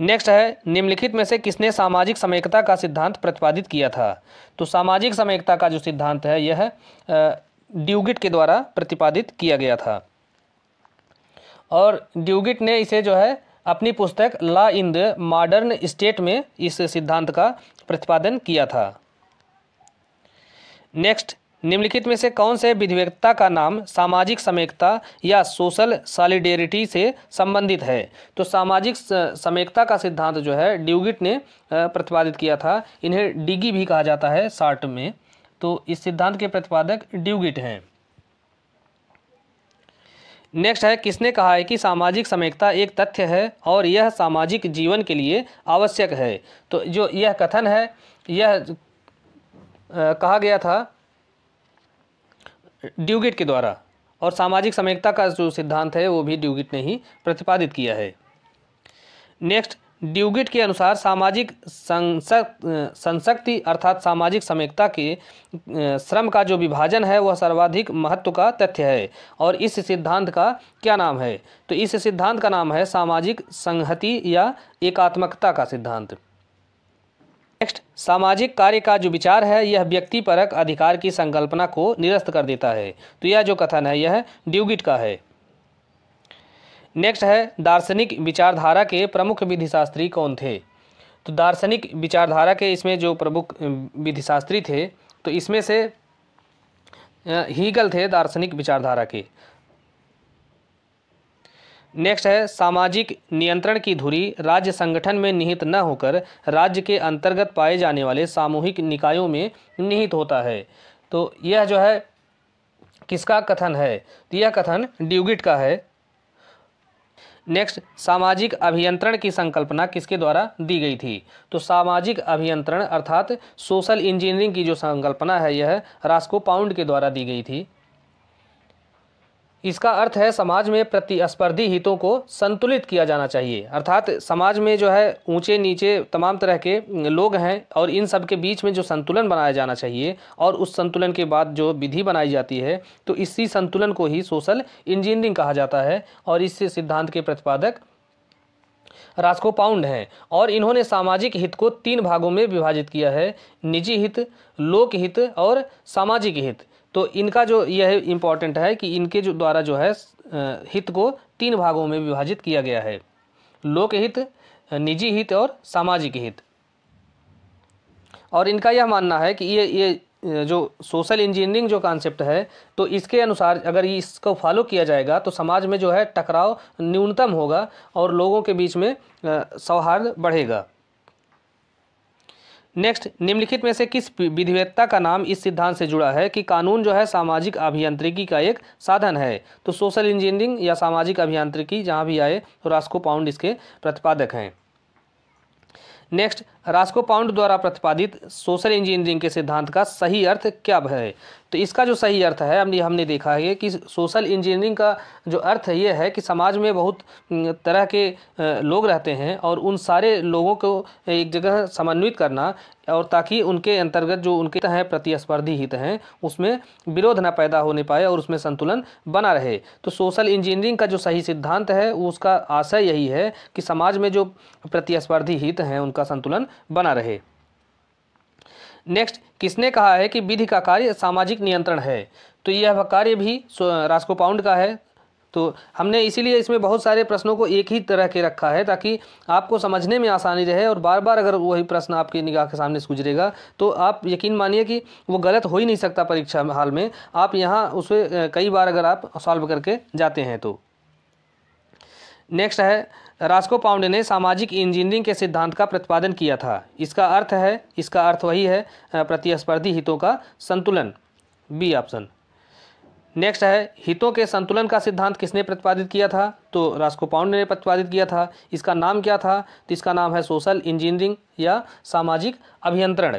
नेक्स्ट है निम्नलिखित में से किसने सामाजिक समयकता का सिद्धांत प्रतिपादित किया था? तो सामाजिक समयकता का जो सिद्धांत है यह ड्यूगिट के द्वारा प्रतिपादित किया गया था, और ड्यूगिट ने इसे जो है अपनी पुस्तक law in the modern state में इस सिद्धांत का प्रतिपादन किया था। नेक्स्ट निम्नलिखित में से कौन से विधिवक्ता का नाम सामाजिक समेकता या सोशल सॉलिडेरिटी से संबंधित है? तो सामाजिक समेकता का सिद्धांत जो है ड्यूगिट ने प्रतिपादित किया था, इन्हें डिगी भी कहा जाता है शार्ट में। तो इस सिद्धांत के प्रतिपादक ड्यूगिट हैं। नेक्स्ट है, किसने कहा है कि सामाजिक समेकता एक तथ्य है और यह सामाजिक जीवन के लिए आवश्यक है? तो जो यह कथन है यह आ, कहा गया था ड्यूगिट के द्वारा, और सामाजिक समेकता का जो सिद्धांत है वो भी ड्यूगिट ने ही प्रतिपादित किया है। नेक्स्ट, ड्यूगिट के अनुसार सामाजिक संशक्ति अर्थात सामाजिक समेकता के श्रम का जो विभाजन है वह सर्वाधिक महत्व का तथ्य है, और इस सिद्धांत का क्या नाम है? तो इस सिद्धांत का नाम है सामाजिक संहति या एकात्मकता का सिद्धांत। नेक्स्ट, सामाजिक कार्य का जो विचार है यह व्यक्तिपरक अधिकार की संकल्पना को निरस्त कर देता है। तो यह जो कथन है यह ड्यूगिट का है। नेक्स्ट है, दार्शनिक विचारधारा के प्रमुख विधिशास्त्री कौन थे? तो दार्शनिक विचारधारा के इसमें जो प्रमुख विधिशास्त्री थे तो इसमें से हीगल थे दार्शनिक विचारधारा के। नेक्स्ट है, सामाजिक नियंत्रण की धुरी राज्य संगठन में निहित न होकर राज्य के अंतर्गत पाए जाने वाले सामूहिक निकायों में निहित होता है। तो यह जो है किसका कथन है? तो यह कथन ड्यूगिट का है। नेक्स्ट, सामाजिक अभियंत्रण की संकल्पना किसके द्वारा दी गई थी? तो सामाजिक अभियंत्रण अर्थात सोशल इंजीनियरिंग की जो संकल्पना है यह रास्को पाउंड के द्वारा दी गई थी। इसका अर्थ है समाज में प्रतिस्पर्धी हितों को संतुलित किया जाना चाहिए, अर्थात समाज में जो है ऊंचे नीचे तमाम तरह के लोग हैं और इन सब के बीच में जो संतुलन बनाया जाना चाहिए, और उस संतुलन के बाद जो विधि बनाई जाती है तो इसी संतुलन को ही सोशल इंजीनियरिंग कहा जाता है, और इस सिद्धांत के प्रतिपादक रास्को पाउंड हैं। और इन्होंने सामाजिक हित को तीन भागों में विभाजित किया है, निजी हित, लोकहित और सामाजिक हित। तो इनका जो यह इम्पॉर्टेंट है कि इनके जो द्वारा जो है हित को तीन भागों में विभाजित किया गया है, लोकहित, निजी हित और सामाजिक हित। और इनका यह मानना है कि ये ये जो सोशल इंजीनियरिंग जो कॉन्सेप्ट है तो इसके अनुसार अगर इसको फॉलो किया जाएगा तो समाज में जो है टकराव न्यूनतम होगा और लोगों के बीच में सौहार्द बढ़ेगा। नेक्स्ट, निम्नलिखित में से किस विधिवक्ता का नाम इस सिद्धांत से जुड़ा है कि कानून जो है सामाजिक अभियांत्रिकी का एक साधन है? तो सोशल इंजीनियरिंग या सामाजिक अभियांत्रिकी जहाँ भी आए तो रास्को पाउंड इसके प्रतिपादक हैं। नेक्स्ट, रास्को पाउंड द्वारा प्रतिपादित सोशल इंजीनियरिंग के सिद्धांत का सही अर्थ क्या है? तो इसका जो सही अर्थ है हमने हमने देखा है कि सोशल इंजीनियरिंग का जो अर्थ है ये है कि समाज में बहुत तरह के लोग रहते हैं और उन सारे लोगों को एक जगह समन्वित करना, और ताकि उनके अंतर्गत जो उनके हैं प्रतिस्पर्धी हित हैं उसमें विरोध न पैदा होने पाए और उसमें संतुलन बना रहे। तो सोशल इंजीनियरिंग का जो सही सिद्धांत है उसका आशय यही है कि समाज में जो प्रतिस्पर्धी हित हैं उनका संतुलन बना रहे। नेक्स्ट, किसने कहा है कि विधि का कार्य सामाजिक नियंत्रण है? तो यह कार्य भी रास्को पाउंड का है। तो हमने इसीलिए इसमें बहुत सारे प्रश्नों को एक ही तरह के रखा है ताकि आपको समझने में आसानी रहे, और बार बार अगर वही प्रश्न आपकी निगाह के सामने से गुजरेगा तो आप यकीन मानिए कि वो गलत हो ही नहीं सकता परीक्षा हाल में। आप यहाँ उसे कई बार अगर आप सॉल्व करके जाते हैं तो। नेक्स्ट है, रास्को पाउंड ने सामाजिक इंजीनियरिंग के सिद्धांत का प्रतिपादन किया था। इसका अर्थ है इसका अर्थ वही है प्रतिस्पर्धी हितों का संतुलन, बी ऑप्शन। नेक्स्ट है, हितों के संतुलन का सिद्धांत किसने प्रतिपादित किया था? तो रास्को पाउंड ने प्रतिपादित किया था। इसका नाम क्या था? तो इसका नाम है सोशल इंजीनियरिंग या सामाजिक अभियंत्रण।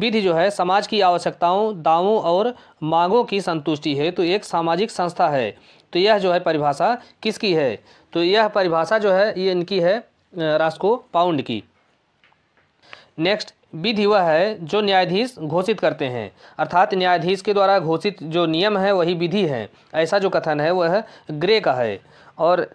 विधि जो है समाज की आवश्यकताओं, दावों और मांगों की संतुष्टि है, तो एक सामाजिक संस्था है। तो यह जो है परिभाषा किसकी है? तो यह परिभाषा जो है ये इनकी है, रास्को पाउंड की। नेक्स्ट, विधि वह है जो न्यायाधीश घोषित करते हैं, अर्थात न्यायाधीश के द्वारा घोषित जो नियम है वही विधि है, ऐसा जो कथन है वह है ग्रे का है। और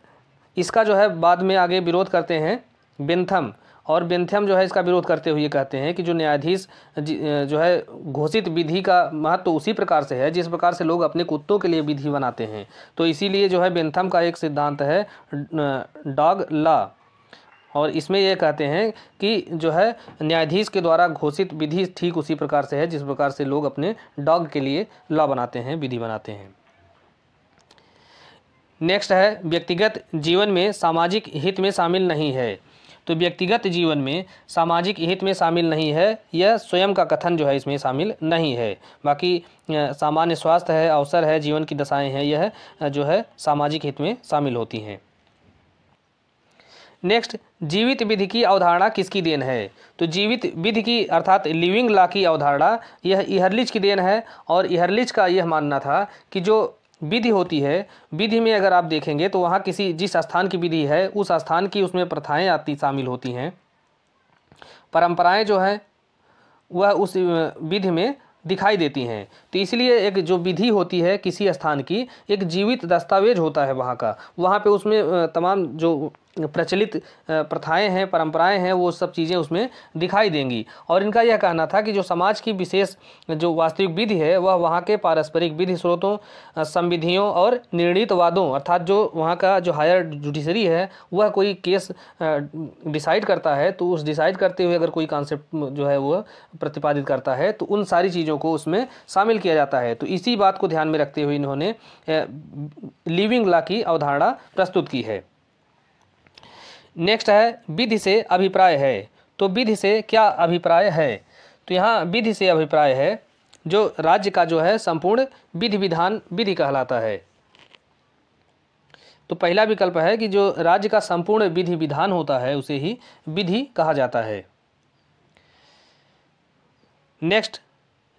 इसका जो है बाद में आगे विरोध करते हैं बेंथम, और बेंथम जो है इसका विरोध करते हुए कहते हैं कि जो न्यायाधीश जो है घोषित विधि का महत्व तो उसी प्रकार से है जिस प्रकार से लोग अपने कुत्तों के लिए विधि बनाते हैं। तो इसीलिए जो है बेंथम का एक सिद्धांत है डॉग लॉ, और इसमें यह कहते हैं कि जो है न्यायाधीश के द्वारा घोषित विधि ठीक उसी प्रकार से है जिस प्रकार से लोग अपने डॉग के लिए लॉ बनाते हैं, विधि बनाते हैं। नेक्स्ट है व्यक्तिगत जीवन में सामाजिक हित में शामिल नहीं है। तो व्यक्तिगत जीवन में सामाजिक हित में शामिल नहीं है, यह स्वयं का कथन जो है इसमें शामिल नहीं है। बाकी सामान्य स्वास्थ्य है, अवसर है, जीवन की दशाएं हैं, यह जो है सामाजिक हित में शामिल होती हैं। नेक्स्ट, जीवित विधि की अवधारणा किसकी देन है? तो जीवित विधि की अर्थात लिविंग लॉ की अवधारणा यह इहरलिच की देन है। और इहरलिच का यह मानना था कि जो विधि होती है, विधि में अगर आप देखेंगे तो वहाँ किसी जिस स्थान की विधि है उस स्थान की उसमें प्रथाएं आती शामिल होती हैं, परंपराएं जो हैं वह उस विधि में दिखाई देती हैं। तो इसलिए एक जो विधि होती है किसी स्थान की, एक जीवित दस्तावेज होता है वहाँ का। वहाँ पे उसमें तमाम जो प्रचलित प्रथाएं हैं, परंपराएं हैं, वो सब चीज़ें उसमें दिखाई देंगी। और इनका यह कहना था कि जो समाज की विशेष जो वास्तविक विधि है वह वहाँ के पारस्परिक विधि स्रोतों, संविधियों और निर्णीत वादों अर्थात जो वहाँ का जो हायर जुडिशरी है वह कोई केस डिसाइड करता है तो उस डिसाइड करते हुए अगर कोई कॉन्सेप्ट जो है वह प्रतिपादित करता है तो उन सारी चीज़ों को उसमें शामिल किया जाता है। तो इसी बात को ध्यान में रखते हुए इन्होंने लिविंग लॉ की अवधारणा प्रस्तुत की है। नेक्स्ट है विधि से अभिप्राय है। तो विधि से क्या अभिप्राय है? तो यहाँ विधि से अभिप्राय है जो राज्य का जो है संपूर्ण विधि विधान विधि कहलाता है। तो पहला विकल्प है कि जो राज्य का संपूर्ण विधि विधान होता है उसे ही विधि कहा जाता है। नेक्स्ट,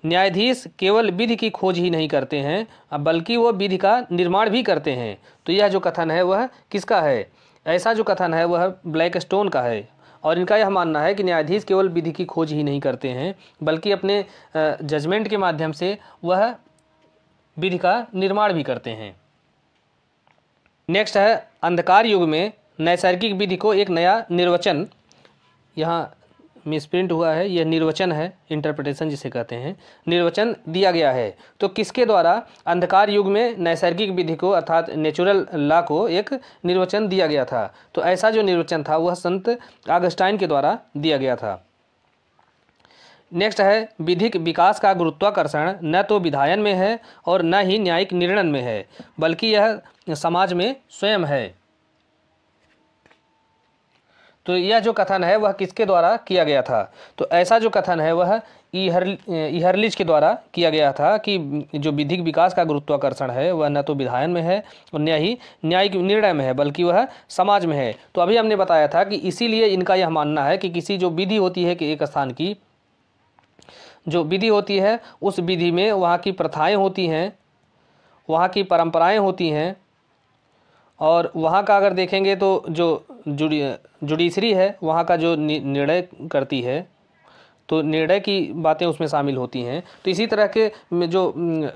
न्यायाधीश केवल विधि की खोज ही नहीं करते हैं बल्कि वो विधि का निर्माण भी करते हैं। तो यह जो कथन है वह किसका है? ऐसा जो कथन है वह ब्लैक स्टोन का है। और इनका यह मानना है कि न्यायाधीश केवल विधि की खोज ही नहीं करते हैं बल्कि अपने जजमेंट के माध्यम से वह विधि का निर्माण भी करते हैं। नेक्स्ट है अंधकार युग में नैसर्गिक विधि को एक नया निर्वचन, यहाँ मिसप्रिंट हुआ है, यह निर्वचन है, इंटरप्रिटेशन जिसे कहते हैं, निर्वचन दिया गया है। तो किसके द्वारा अंधकार युग में नैसर्गिक विधि को अर्थात नेचुरल लॉ को एक निर्वचन दिया गया था? तो ऐसा जो निर्वचन था वह संत ऑगस्टाइन के द्वारा दिया गया था। नेक्स्ट है विधिक विकास का गुरुत्वाकर्षण न तो विधायन में है और न ही न्यायिक निर्णय में है बल्कि यह समाज में स्वयं है। तो यह जो कथन है वह किसके द्वारा किया गया था? तो ऐसा जो कथन है वह इहरलिच के द्वारा किया गया था कि जो विधिक विकास का गुरुत्वाकर्षण है वह न तो विधायन में है और न ही न्यायिक निर्णय में है बल्कि वह समाज में है। तो अभी हमने बताया था कि इसीलिए इनका यह मानना है कि किसी जो विधि होती है कि एक स्थान की जो विधि होती है उस विधि में वहाँ की प्रथाएँ होती हैं, वहाँ की परंपराएँ होती हैं और वहाँ का अगर देखेंगे तो जो जुडी जुडिशरी है वहाँ का जो निर्णय करती है तो निर्णय की बातें उसमें शामिल होती हैं। तो इसी तरह के जो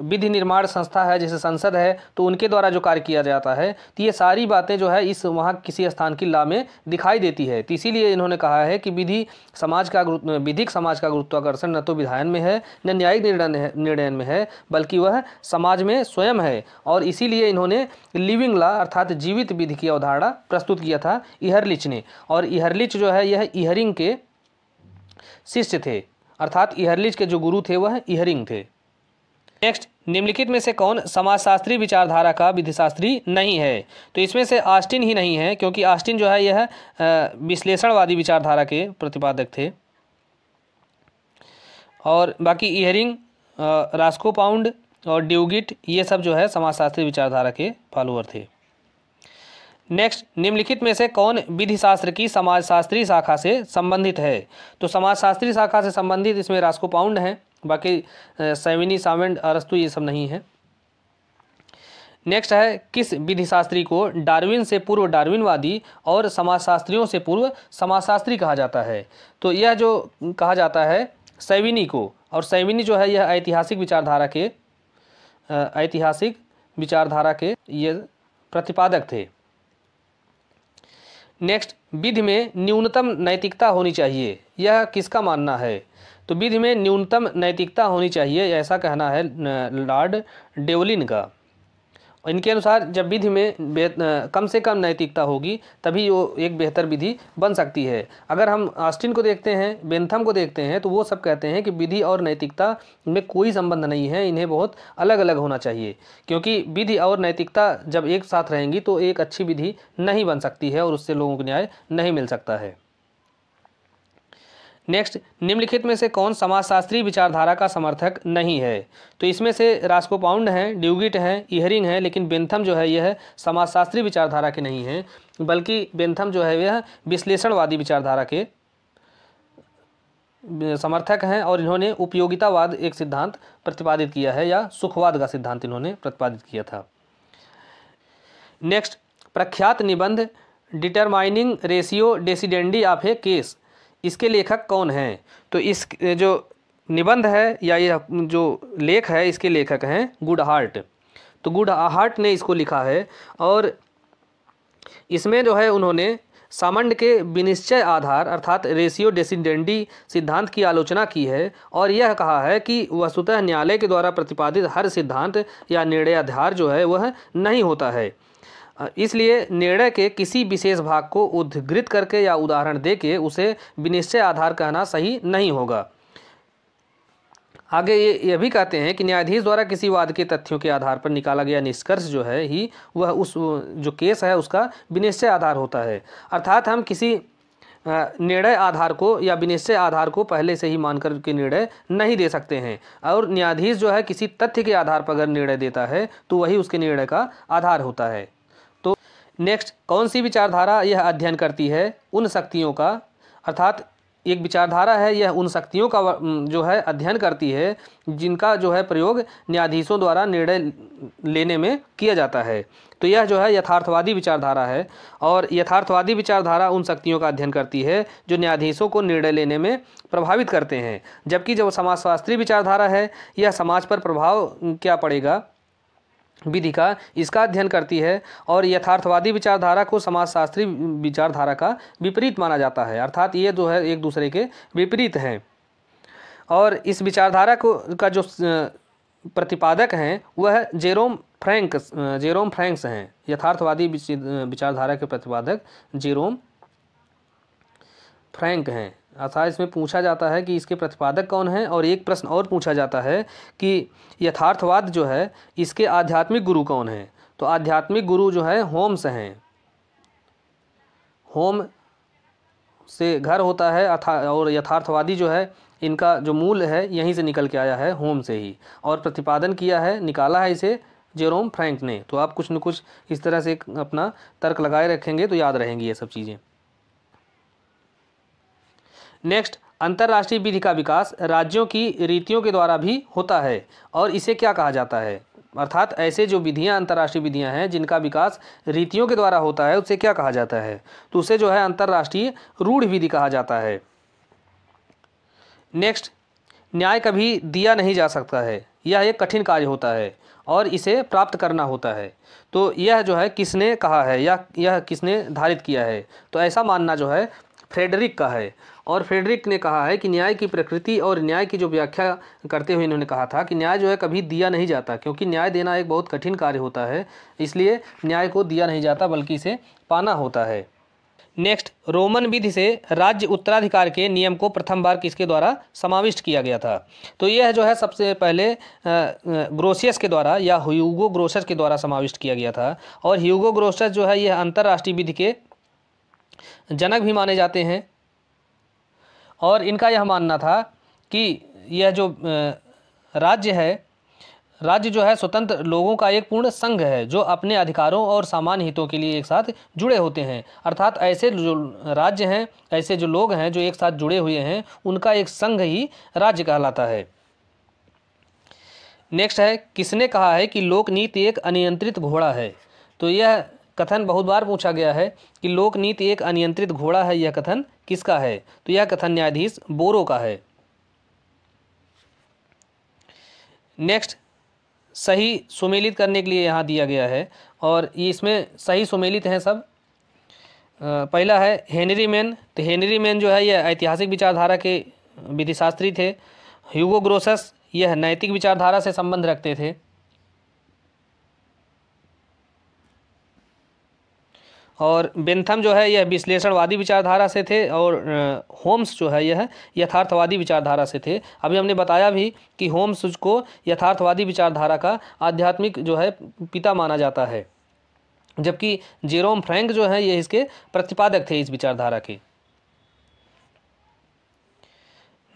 विधि निर्माण संस्था है जैसे संसद है तो उनके द्वारा जो कार्य किया जाता है तो ये सारी बातें जो है इस वहाँ किसी स्थान की लॉ में दिखाई देती है। तो इसीलिए इन्होंने कहा है कि विधि समाज का विधिक समाज का गुरुत्वाकर्षण न तो विधायन में है न न्यायिक निर्णय निर्णय में है बल्कि वह समाज में स्वयं है। और इसीलिए इन्होंने लिविंग लॉ अर्थात जीवित विधि की अवधारणा प्रस्तुत किया था इहरलिच ने। और इहरलिच जो है यह इहरिंग के शिष्य थे अर्थात इहरलिच के जो गुरु थे वह इहरिंग थे। नेक्स्ट, निम्नलिखित में से कौन समाजशास्त्री विचारधारा का विधिशास्त्री नहीं है? तो इसमें से ऑस्टिन ही नहीं है क्योंकि ऑस्टिन जो है यह विश्लेषणवादी विचारधारा के प्रतिपादक थे। और बाकी इहरिंग, रास्को पाउंड और ड्यूगिट ये सब जो है समाजशास्त्री विचारधारा के फॉलोअर थे। नेक्स्ट, निम्नलिखित में से कौन विधिशास्त्र की समाजशास्त्री शाखा से संबंधित है? तो समाजशास्त्री शाखा से संबंधित इसमें रास्को पाउंड हैं, बाकी सैविनी, सामंड, अरस्तु ये सब नहीं है। नेक्स्ट है किस विधिशास्त्री को डार्विन से पूर्व डार्विनवादी और समाजशास्त्रियों से पूर्व समाजशास्त्री कहा जाता है? तो यह जो कहा जाता है सैविनी को। और सैविनी जो है यह ऐतिहासिक विचारधारा के ऐतिहासिक विचारधारा के ये प्रतिपादक थे। नेक्स्ट, विधि में न्यूनतम नैतिकता होनी चाहिए, यह किसका मानना है? तो विधि में न्यूनतम नैतिकता होनी चाहिए ऐसा कहना है लॉर्ड डेवलिन का। इनके अनुसार जब विधि में कम से कम नैतिकता होगी तभी वो एक बेहतर विधि बन सकती है। अगर हम ऑस्टिन को देखते हैं, बेंथम को देखते हैं, तो वो सब कहते हैं कि विधि और नैतिकता में कोई संबंध नहीं है, इन्हें बहुत अलग अलग होना चाहिए, क्योंकि विधि और नैतिकता जब एक साथ रहेंगी तो एक अच्छी विधि नहीं बन सकती है और उससे लोगों को न्याय नहीं मिल सकता है। नेक्स्ट, निम्नलिखित में से कौन समाजशास्त्रीय विचारधारा का समर्थक नहीं है? तो इसमें से रास्को पाउंड हैं, ड्यूगिट हैं, इहरिंग हैं, लेकिन बेंथम जो है यह समाजशास्त्रीय विचारधारा के नहीं हैं, बल्कि बेंथम जो है वह विश्लेषणवादी विचारधारा के समर्थक हैं और इन्होंने उपयोगितावाद एक सिद्धांत प्रतिपादित किया है या सुखवाद का सिद्धांत इन्होंने प्रतिपादित किया था। नेक्स्ट, प्रख्यात निबंध determining ratio decidendi of a case, इसके लेखक कौन हैं? तो इस जो निबंध है या ये जो लेख है इसके लेखक हैं गुडहार्ट। तो गुडहार्ट ने इसको लिखा है और इसमें जो है उन्होंने सामंड के विनिश्चय आधार अर्थात रेशियो डेसिडेंडी सिद्धांत की आलोचना की है और यह कहा है कि वस्तुतः न्यायालय के द्वारा प्रतिपादित हर सिद्धांत या निर्णयाधार जो है वह नहीं होता है, इसलिए निर्णय के किसी विशेष भाग को उद्धृत करके या उदाहरण देके उसे विनिश्चय आधार कहना सही नहीं होगा। आगे ये यह भी कहते हैं कि न्यायाधीश द्वारा किसी वाद के तथ्यों के आधार पर निकाला गया निष्कर्ष जो है ही वह उस जो केस है उसका विनिश्चय आधार होता है, अर्थात हम किसी निर्णय आधार को या विनिश्चय आधार को पहले से ही मानकर के निर्णय नहीं दे सकते हैं और न्यायाधीश जो है किसी तथ्य के आधार पर अगर निर्णय देता है तो वही उसके निर्णय का आधार होता है। तो नेक्स्ट, कौन सी विचारधारा यह अध्ययन करती है उन शक्तियों का, अर्थात एक विचारधारा है यह उन शक्तियों का जो है अध्ययन करती है जिनका जो है प्रयोग न्यायाधीशों द्वारा निर्णय लेने में किया जाता है। तो यह जो है यथार्थवादी विचारधारा है और यथार्थवादी विचारधारा उन शक्तियों का अध्ययन करती है जो न्यायाधीशों को निर्णय लेने में प्रभावित करते हैं, जबकि जब समाजशास्त्री विचारधारा है यह समाज पर प्रभाव क्या पड़ेगा विधि का इसका अध्ययन करती है और यथार्थवादी विचारधारा को समाजशास्त्री विचारधारा का विपरीत माना जाता है, अर्थात ये जो है एक दूसरे के विपरीत हैं और इस विचारधारा को का जो प्रतिपादक हैं वह जेरोम फ्रेंक जेरोम फ्रेंक्स हैं। यथार्थवादी विचारधारा के प्रतिपादक जेरोम फ्रेंक हैं, अर्थात इसमें पूछा जाता है कि इसके प्रतिपादक कौन हैं और एक प्रश्न और पूछा जाता है कि यथार्थवाद जो है इसके आध्यात्मिक गुरु कौन हैं? तो आध्यात्मिक गुरु जो है होम्स हैं। होम से घर होता है और यथार्थवादी जो है इनका जो मूल है यहीं से निकल के आया है, होम से ही, और प्रतिपादन किया है, निकाला है इसे जेरोम फ्रेंक ने। तो आप कुछ न कुछ इस तरह से अपना तर्क लगाए रखेंगे तो याद रहेंगी ये सब चीज़ें। नेक्स्ट, अंतर्राष्ट्रीय विधि का विकास राज्यों की रीतियों के द्वारा भी होता है और इसे क्या कहा जाता है, अर्थात ऐसे जो विधियां अंतर्राष्ट्रीय विधियां हैं जिनका विकास रीतियों के द्वारा होता है उसे क्या कहा जाता है? तो उसे जो है अंतर्राष्ट्रीय रूढ़ विधि कहा जाता है। नेक्स्ट, न्याय कभी दिया नहीं जा सकता है, यह एक कठिन कार्य होता है और इसे प्राप्त करना होता है। तो यह जो है किसने कहा है या यह किसने धारित किया है? तो ऐसा मानना जो है फ्रेडरिक का है और फ्रेडरिक ने कहा है कि न्याय की प्रकृति और न्याय की जो व्याख्या करते हुए इन्होंने कहा था कि न्याय जो है कभी दिया नहीं जाता, क्योंकि न्याय देना एक बहुत कठिन कार्य होता है, इसलिए न्याय को दिया नहीं जाता बल्कि इसे पाना होता है। नेक्स्ट, रोमन विधि से राज्य उत्तराधिकार के नियम को प्रथम बार किसके द्वारा समाविष्ट किया गया था? तो यह जो है सबसे पहले ग्रोसस के द्वारा या ह्यूगो ग्रोसस के द्वारा समाविष्ट किया गया था और ह्यूगो ग्रोसस जो है यह अंतर्राष्ट्रीय विधि के जनक भी माने जाते हैं और इनका यह मानना था कि यह जो राज्य है राज्य जो है स्वतंत्र लोगों का एक पूर्ण संघ है जो अपने अधिकारों और सामान्य हितों के लिए एक साथ जुड़े होते हैं, अर्थात ऐसे जो राज्य हैं ऐसे जो लोग हैं जो एक साथ जुड़े हुए हैं उनका एक संघ ही राज्य कहलाता है। नेक्स्ट है, किसने कहा है कि लोकनीति एक अनियंत्रित घोड़ा है? तो यह कथन बहुत बार पूछा गया है कि लोकनीति एक अनियंत्रित घोड़ा है, यह कथन किसका है? तो यह कथन न्यायाधीश बोरो का है। नेक्स्ट, सही सुमेलित करने के लिए यहाँ दिया गया है और इसमें सही सुमेलित हैं सब। पहला है हेनरी मेन, तो हेनरी मेन जो है यह ऐतिहासिक विचारधारा के विधिशास्त्री थे। ह्यूगो ग्रोसस यह नैतिक विचारधारा से संबंध रखते थे। और बेंथम जो है यह विश्लेषणवादी विचारधारा से थे और होम्स जो है यह यथार्थवादी विचारधारा से थे। अभी हमने बताया भी कि होम्स को यथार्थवादी विचारधारा का आध्यात्मिक जो है पिता माना जाता है, जबकि जेरोम फ्रेंक जो है ये इसके प्रतिपादक थे इस विचारधारा के।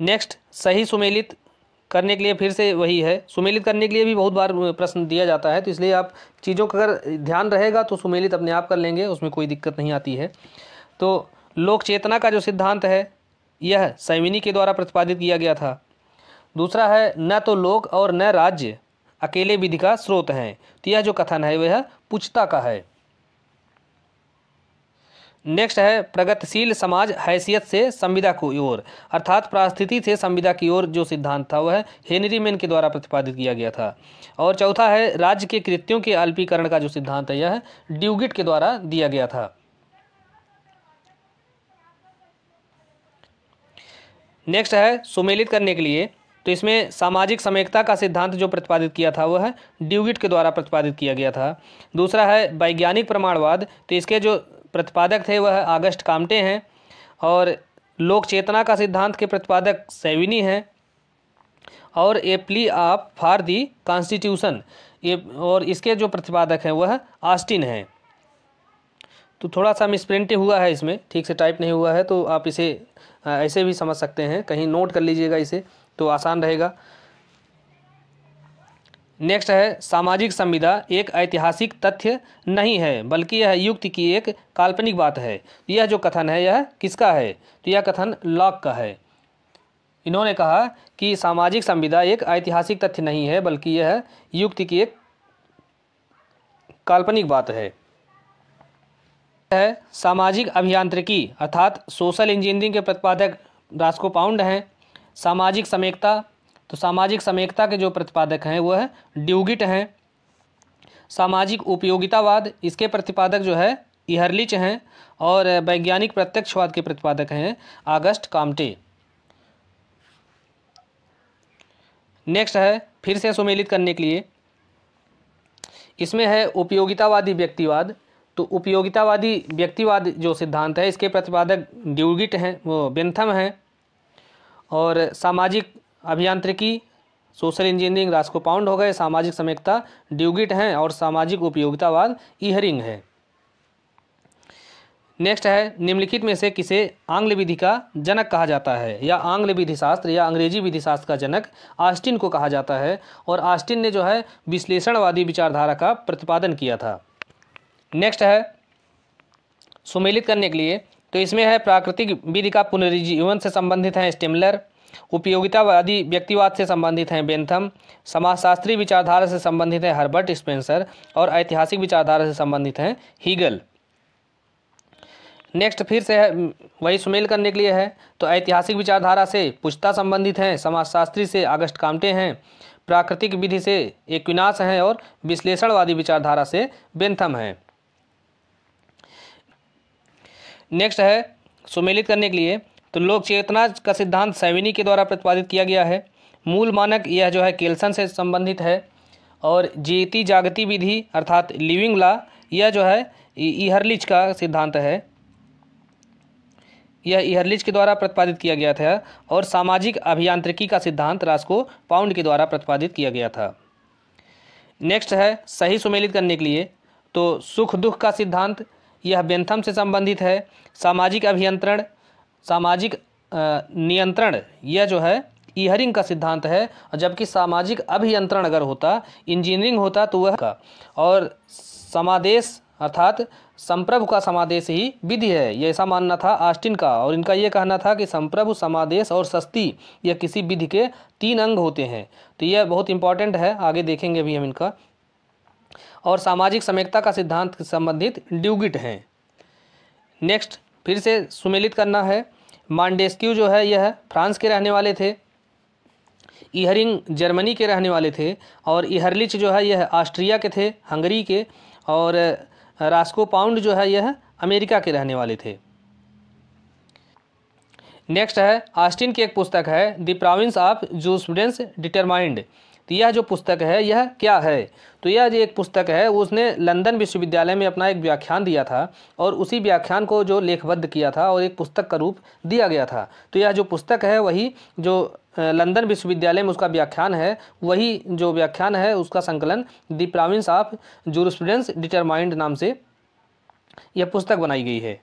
नेक्स्ट, सही सुमेलित करने के लिए फिर से वही है, सुमेलित करने के लिए भी बहुत बार प्रश्न दिया जाता है, तो इसलिए आप चीज़ों का अगर ध्यान रहेगा तो सुमेलित अपने आप कर लेंगे, उसमें कोई दिक्कत नहीं आती है। तो लोक चेतना का जो सिद्धांत है यह सैविनी के द्वारा प्रतिपादित किया गया था। दूसरा है न तो लोक और न राज्य अकेले विधि का स्रोत हैं, तो यह जो कथन है वह पुचता का है। नेक्स्ट है प्रगतिशील समाज हैसियत से संविदा की ओर, अर्थात पारिस्थिति से संविदा की ओर जो सिद्धांत था वह हेनरी मेन के द्वारा प्रतिपादित किया गया था। और चौथा है राज्य के कृत्यों के अल्पीकरण का जो सिद्धांत है यह ड्यूगिट के द्वारा दिया गया था। नेक्स्ट है सुमेलित करने के लिए, तो इसमें सामाजिक समयकता का सिद्धांत जो प्रतिपादित किया था वह ड्यूगिट के द्वारा प्रतिपादित किया गया था। दूसरा है वैज्ञानिक प्रमाणवाद, तो इसके जो प्रतिपादक थे वह ऑगस्ट कामटे हैं। और लोक चेतना का सिद्धांत के प्रतिपादक सैविनी हैं। और a plea of for the constitution, ये और इसके जो प्रतिपादक हैं वह ऑस्टिन हैं। तो थोड़ा सा मिसप्रिंट हुआ है, इसमें ठीक से टाइप नहीं हुआ है, तो आप इसे ऐसे भी समझ सकते हैं, कहीं नोट कर लीजिएगा इसे तो आसान रहेगा। नेक्स्ट है सामाजिक संविदा एक ऐतिहासिक तथ्य नहीं है बल्कि यह युक्ति की एक काल्पनिक बात है, यह जो कथन है यह किसका है, तो यह कथन लॉक का है। इन्होंने कहा कि सामाजिक संविदा एक ऐतिहासिक तथ्य नहीं है बल्कि यह युक्ति की एक काल्पनिक बात है। है सामाजिक अभियांत्रिकी अर्थात सोशल इंजीनियरिंग के प्रतिपादक रास्को पाउंड हैं। सामाजिक समेकता, तो सामाजिक समेकता के जो प्रतिपादक हैं वह ड्यूगिट हैं। सामाजिक उपयोगितावाद, इसके प्रतिपादक जो है इहरलिच हैं। और वैज्ञानिक प्रत्यक्षवाद के प्रतिपादक हैं ऑगस्ट कामटे। नेक्स्ट है फिर से सुमेलित करने के लिए, इसमें है उपयोगितावादी व्यक्तिवाद, तो उपयोगितावादी व्यक्तिवाद जो सिद्धांत है इसके प्रतिपादक ड्यूगिट हैं, वो बेंथम हैं। और सामाजिक अभियांत्रिकी सोशल इंजीनियरिंग रास्को पाउंड हो गए, सामाजिक समेकता ड्यूगिट हैं और सामाजिक उपयोगितावाद इहरिंग है। नेक्स्ट है निम्नलिखित में से किसे आंग्ल विधि का जनक कहा जाता है, या आंग्ल विधि शास्त्र या अंग्रेजी विधि शास्त्र का जनक ऑस्टिन को कहा जाता है। और ऑस्टिन ने जो है विश्लेषणवादी विचारधारा का प्रतिपादन किया था। नेक्स्ट है सुमेलित करने के लिए, तो इसमें है प्राकृतिक विधि का पुनर्जीवन से संबंधित है स्टेमलर, उपयोगितावादी व्यक्तिवाद से संबंधित हैं बेंथम, समाजशास्त्री विचारधारा से संबंधित हैं हर्बर्ट स्पेंसर और ऐतिहासिक विचारधारा से संबंधित हैं हीगल। नेक्स्ट फिर से है वही सुमेल करने के लिए है, तो ऐतिहासिक विचारधारा से पुचता संबंधित हैं, समाजशास्त्री से ऑगस्ट कामटे हैं, प्राकृतिक विधि से एक्विनास हैं और विश्लेषणवादी विचारधारा से बेंथम हैं। नेक्स्ट है सुमेलित करने के लिए, तो लोक चेतना का सिद्धांत सैविनी के द्वारा प्रतिपादित किया गया है। मूल मानक यह जो है केलसन से संबंधित है। और जीती जागती विधि अर्थात लिविंग लॉ यह जो है इहरलिच का सिद्धांत है, यह इहरलिच के द्वारा प्रतिपादित किया गया था। और सामाजिक अभियांत्रिकी का सिद्धांत रास्को पाउंड के द्वारा प्रतिपादित किया गया था। नेक्स्ट है सही सुमेलित करने के लिए, तो सुख दुख का सिद्धांत यह बेंथम से संबंधित है। सामाजिक अभियंत्रण सामाजिक नियंत्रण यह जो है इहरिंग का सिद्धांत है, जबकि सामाजिक अभियंत्रण अगर होता इंजीनियरिंग होता तो वह का। और समादेश अर्थात संप्रभु का समादेश ही विधि है, ये ऐसा मानना था ऑस्टिन का। और इनका ये कहना था कि संप्रभु समादेश और सस्ती यह किसी विधि के तीन अंग होते हैं, तो यह बहुत इंपॉर्टेंट है, आगे देखेंगे भी हम इनका। और सामाजिक सम्यकता का सिद्धांत संबंधित ड्यूगिट हैं। नेक्स्ट फिर से सुमेलित करना है, मांडेस्क्यू जो है यह फ्रांस के रहने वाले थे, इहरिंग जर्मनी के रहने वाले थे और इहरलिच जो है यह ऑस्ट्रिया के थे, हंगरी के। और रास्को पाउंड जो है यह अमेरिका के रहने वाले थे। नेक्स्ट है ऑस्टिन की एक पुस्तक है the province of jurisprudence determined, तो यह जो पुस्तक है यह क्या है, तो यह जो एक पुस्तक है उसने लंदन विश्वविद्यालय में अपना एक व्याख्यान दिया था और उसी व्याख्यान को जो लेखबद्ध किया था और एक पुस्तक का रूप दिया गया था। तो यह जो पुस्तक है वही जो लंदन विश्वविद्यालय में उसका व्याख्यान है, वही जो व्याख्यान है उसका संकलन the province of jurisprudence determined नाम से यह पुस्तक बनाई गई है।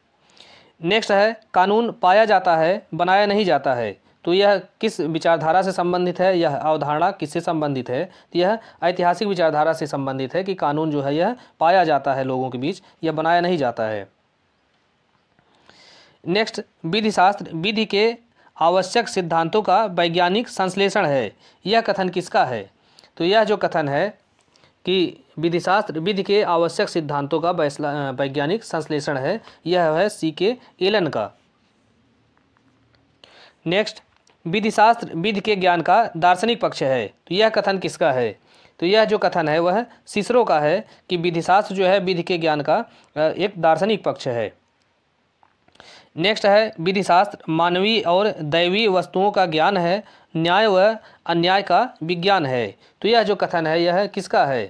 नेक्स्ट है कानून पाया जाता है बनाया नहीं जाता है, तो यह किस विचारधारा से संबंधित है, यह अवधारणा किससे संबंधित है, यह ऐतिहासिक विचारधारा से संबंधित है कि कानून जो है यह पाया जाता है लोगों के बीच, यह बनाया नहीं जाता है। नेक्स्ट विधिशास्त्र विधि के आवश्यक सिद्धांतों का वैज्ञानिक संश्लेषण है, यह कथन किसका है, तो यह जो कथन है कि विधिशास्त्र विधि के आवश्यक सिद्धांतों का वैज्ञानिक संश्लेषण है, यह है सी के एलन का। नेक्स्ट विधिशास्त्र विधि के ज्ञान का दार्शनिक पक्ष है, तो यह कथन किसका है, तो यह जो कथन है वह सिसरो का है कि विधिशास्त्र जो है विधि के ज्ञान का एक दार्शनिक पक्ष है। नेक्स्ट है विधिशास्त्र मानवीय और दैवीय वस्तुओं का ज्ञान है, न्याय व अन्याय का विज्ञान है, तो यह जो कथन है यह किसका है,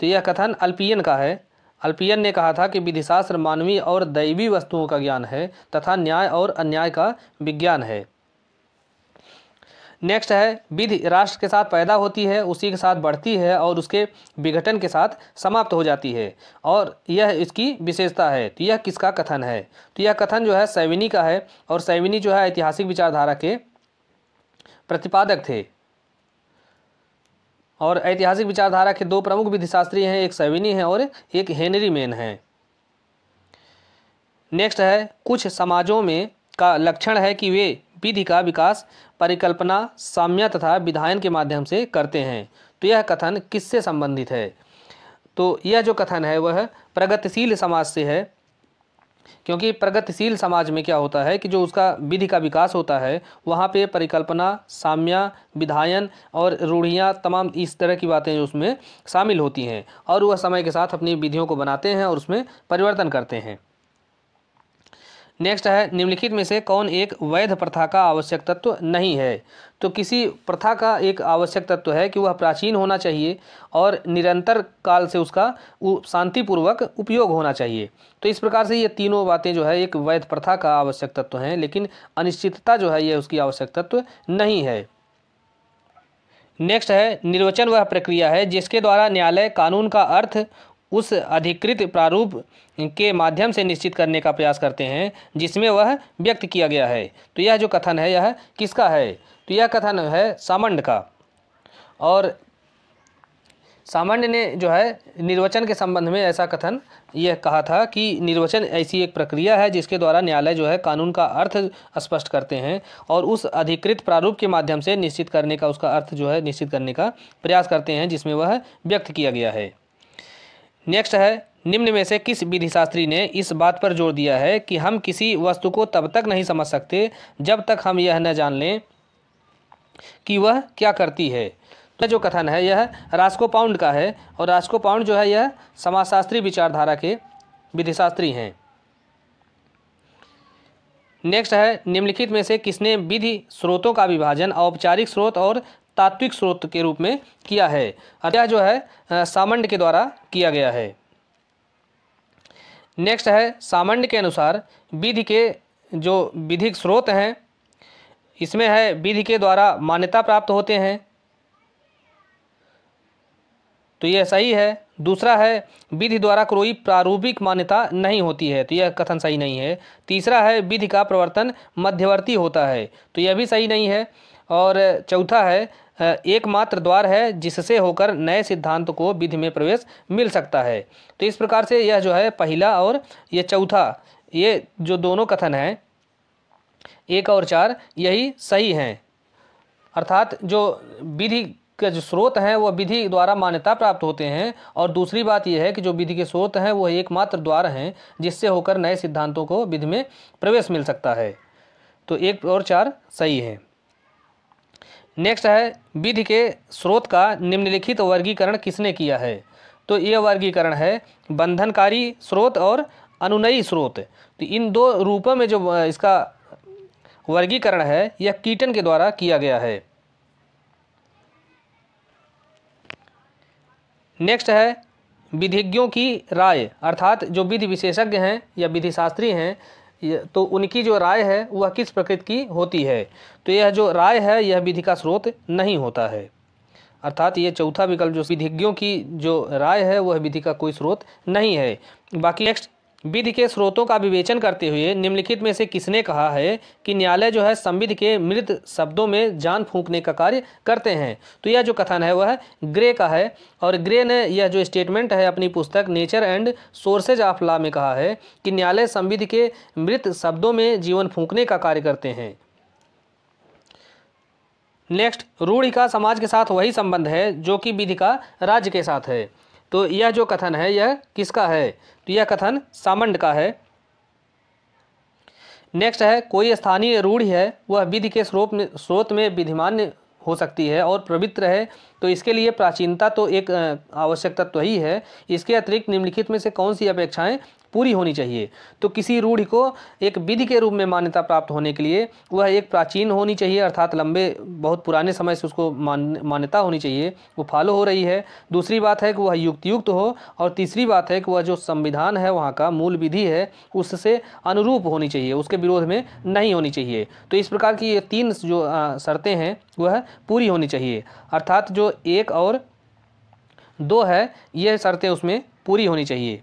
तो यह कथन अल्पियन का है। अल्पियन ने कहा था कि विधिशास्त्र मानवीय और दैवीय वस्तुओं का ज्ञान है तथा न्याय और अन्याय का विज्ञान है। नेक्स्ट है विधि राष्ट्र के साथ पैदा होती है, उसी के साथ बढ़ती है और उसके विघटन के साथ समाप्त हो जाती है और यह इसकी विशेषता है, तो यह किसका कथन है, तो यह कथन जो है सैविनी का है और सैविनी जो है ऐतिहासिक विचारधारा के प्रतिपादक थे और ऐतिहासिक विचारधारा के दो प्रमुख विधिशास्त्री हैं, एक सैविनी है और एक हेनरी मेन है। नेक्स्ट है कुछ समाजों में का लक्षण है कि वे विधि का विकास परिकल्पना साम्य तथा विधायन के माध्यम से करते हैं, तो यह कथन किससे संबंधित है, तो यह जो कथन है वह प्रगतिशील समाज से है, क्योंकि प्रगतिशील समाज में क्या होता है कि जो उसका विधि का विकास होता है वहाँ पे परिकल्पना साम्य विधायन और रूढ़ियाँ तमाम इस तरह की बातें जो उसमें शामिल होती हैं और वह समय के साथ अपनी विधियों को बनाते हैं और उसमें परिवर्तन करते हैं। नेक्स्ट है निम्नलिखित में से कौन एक वैध प्रथा का आवश्यक तत्व नहीं है, तो किसी प्रथा का एक आवश्यक तत्व है कि वह प्राचीन होना चाहिए और निरंतर काल से उसका शांतिपूर्वक उपयोग होना चाहिए। तो इस प्रकार से ये तीनों बातें जो है एक वैध प्रथा का आवश्यक तत्व हैं, लेकिन अनिश्चितता जो है यह उसकी आवश्यक तत्व नहीं है। नेक्स्ट है निर्वचन वह प्रक्रिया है जिसके द्वारा न्यायालय कानून का अर्थ उस अधिकृत प्रारूप के माध्यम से निश्चित करने का प्रयास करते हैं जिसमें वह व्यक्त किया गया है, तो यह जो कथन है यह किसका है, तो यह कथन है सामंड का। और सामंड ने जो है निर्वचन के संबंध में ऐसा कथन यह कहा था कि निर्वचन ऐसी एक प्रक्रिया है जिसके द्वारा न्यायालय जो है कानून का अर्थ स्पष्ट करते हैं और उस अधिकृत प्रारूप के माध्यम से निश्चित करने का उसका अर्थ जो है निश्चित करने का प्रयास करते हैं जिसमें वह व्यक्त किया गया है। नेक्स्ट है निम्न में से किस विधिशास्त्री ने इस बात पर जोर दिया है कि हम किसी वस्तु को तब तक नहीं समझ सकते जब तक हम यह न जान लें कि वह क्या करती है, तो जो कथन है यह रास्को पाउंड का है और रास्को पाउंड जो है यह समाजशास्त्री विचारधारा के विधिशास्त्री हैं। नेक्स्ट है निम्नलिखित में से किसने विधि स्रोतों का विभाजन औपचारिक स्रोत और तात्विक स्रोत के रूप में किया है, यह जो है सामंड के द्वारा किया गया है। नेक्स्ट है सामंड के अनुसार विधि के जो विधिक स्रोत हैं इसमें है विधि के द्वारा मान्यता प्राप्त होते हैं, तो यह सही है। दूसरा है विधि द्वारा कोई प्रारूपिक मान्यता नहीं होती है, तो यह कथन सही नहीं है। तीसरा है विधि का प्रवर्तन मध्यवर्ती होता है, तो यह भी सही नहीं है। और चौथा है एकमात्र द्वार है जिससे होकर नए सिद्धांत को विधि में प्रवेश मिल सकता है, तो इस प्रकार से यह जो है पहला और यह चौथा ये जो दोनों कथन हैं एक और चार यही सही हैं, अर्थात जो विधि के जो स्रोत हैं वह विधि द्वारा मान्यता प्राप्त होते हैं और दूसरी बात यह है कि जो विधि के स्रोत हैं वह एकमात्र द्वार हैं जिससे होकर नए सिद्धांतों को विधि में प्रवेश मिल सकता है, तो एक और चार सही है। नेक्स्ट है विधि के स्रोत का निम्नलिखित वर्गीकरण किसने किया है, तो यह वर्गीकरण है बंधनकारी स्रोत और अनुनयी स्रोत, तो इन दो रूपों में जो इसका वर्गीकरण है यह कीटन के द्वारा किया गया है। नेक्स्ट है विधिज्ञों की राय, अर्थात जो विधि विशेषज्ञ हैं या विधि शास्त्री हैं तो उनकी जो राय है वह किस प्रकृति की होती है। तो यह जो राय है यह विधि का स्रोत नहीं होता है, अर्थात ये चौथा विकल्प जो विधिज्ञों की जो राय है वह विधि का कोई स्रोत नहीं है। बाकी नेक्स्ट, विधि के स्रोतों का विवेचन करते हुए निम्नलिखित में से किसने कहा है कि न्यायालय जो है संविधि के मृत शब्दों में जान फूंकने का कार्य करते हैं। तो यह जो कथन है वह ग्रे का है, और ग्रे ने यह जो स्टेटमेंट है अपनी पुस्तक nature and sources of law में कहा है कि न्यायालय संविधि के मृत शब्दों में जीवन फूंकने का कार्य करते हैं। नेक्स्ट, रूढ़ि का समाज के साथ वही संबंध है जो कि विधि का राज्य के साथ है। तो यह जो कथन है यह किसका है, तो यह कथन सामंड का है। नेक्स्ट है, कोई स्थानीय रूढ़ि है वह विधि के स्रोत में स्रोत में विधिमान्य हो सकती है और पवित्र है, तो इसके लिए प्राचीनता तो एक आवश्यक तत्व तो ही है। इसके अतिरिक्त निम्नलिखित में से कौन सी अपेक्षाएं पूरी होनी चाहिए, तो किसी रूढ़ि को एक विधि के रूप में मान्यता प्राप्त होने के लिए वह एक प्राचीन होनी चाहिए, अर्थात लंबे बहुत पुराने समय से उसको मान मान्यता होनी चाहिए, वो फॉलो हो रही है। दूसरी बात है कि वह युक्तियुक्त हो, और तीसरी बात है कि वह जो संविधान है वहाँ का मूल विधि है उससे अनुरूप होनी चाहिए, उसके विरोध में नहीं होनी चाहिए। तो इस प्रकार की ये तीन जो शर्तें हैं वह पूरी होनी चाहिए, अर्थात जो एक और दो है यह शर्तें उसमें पूरी होनी चाहिए।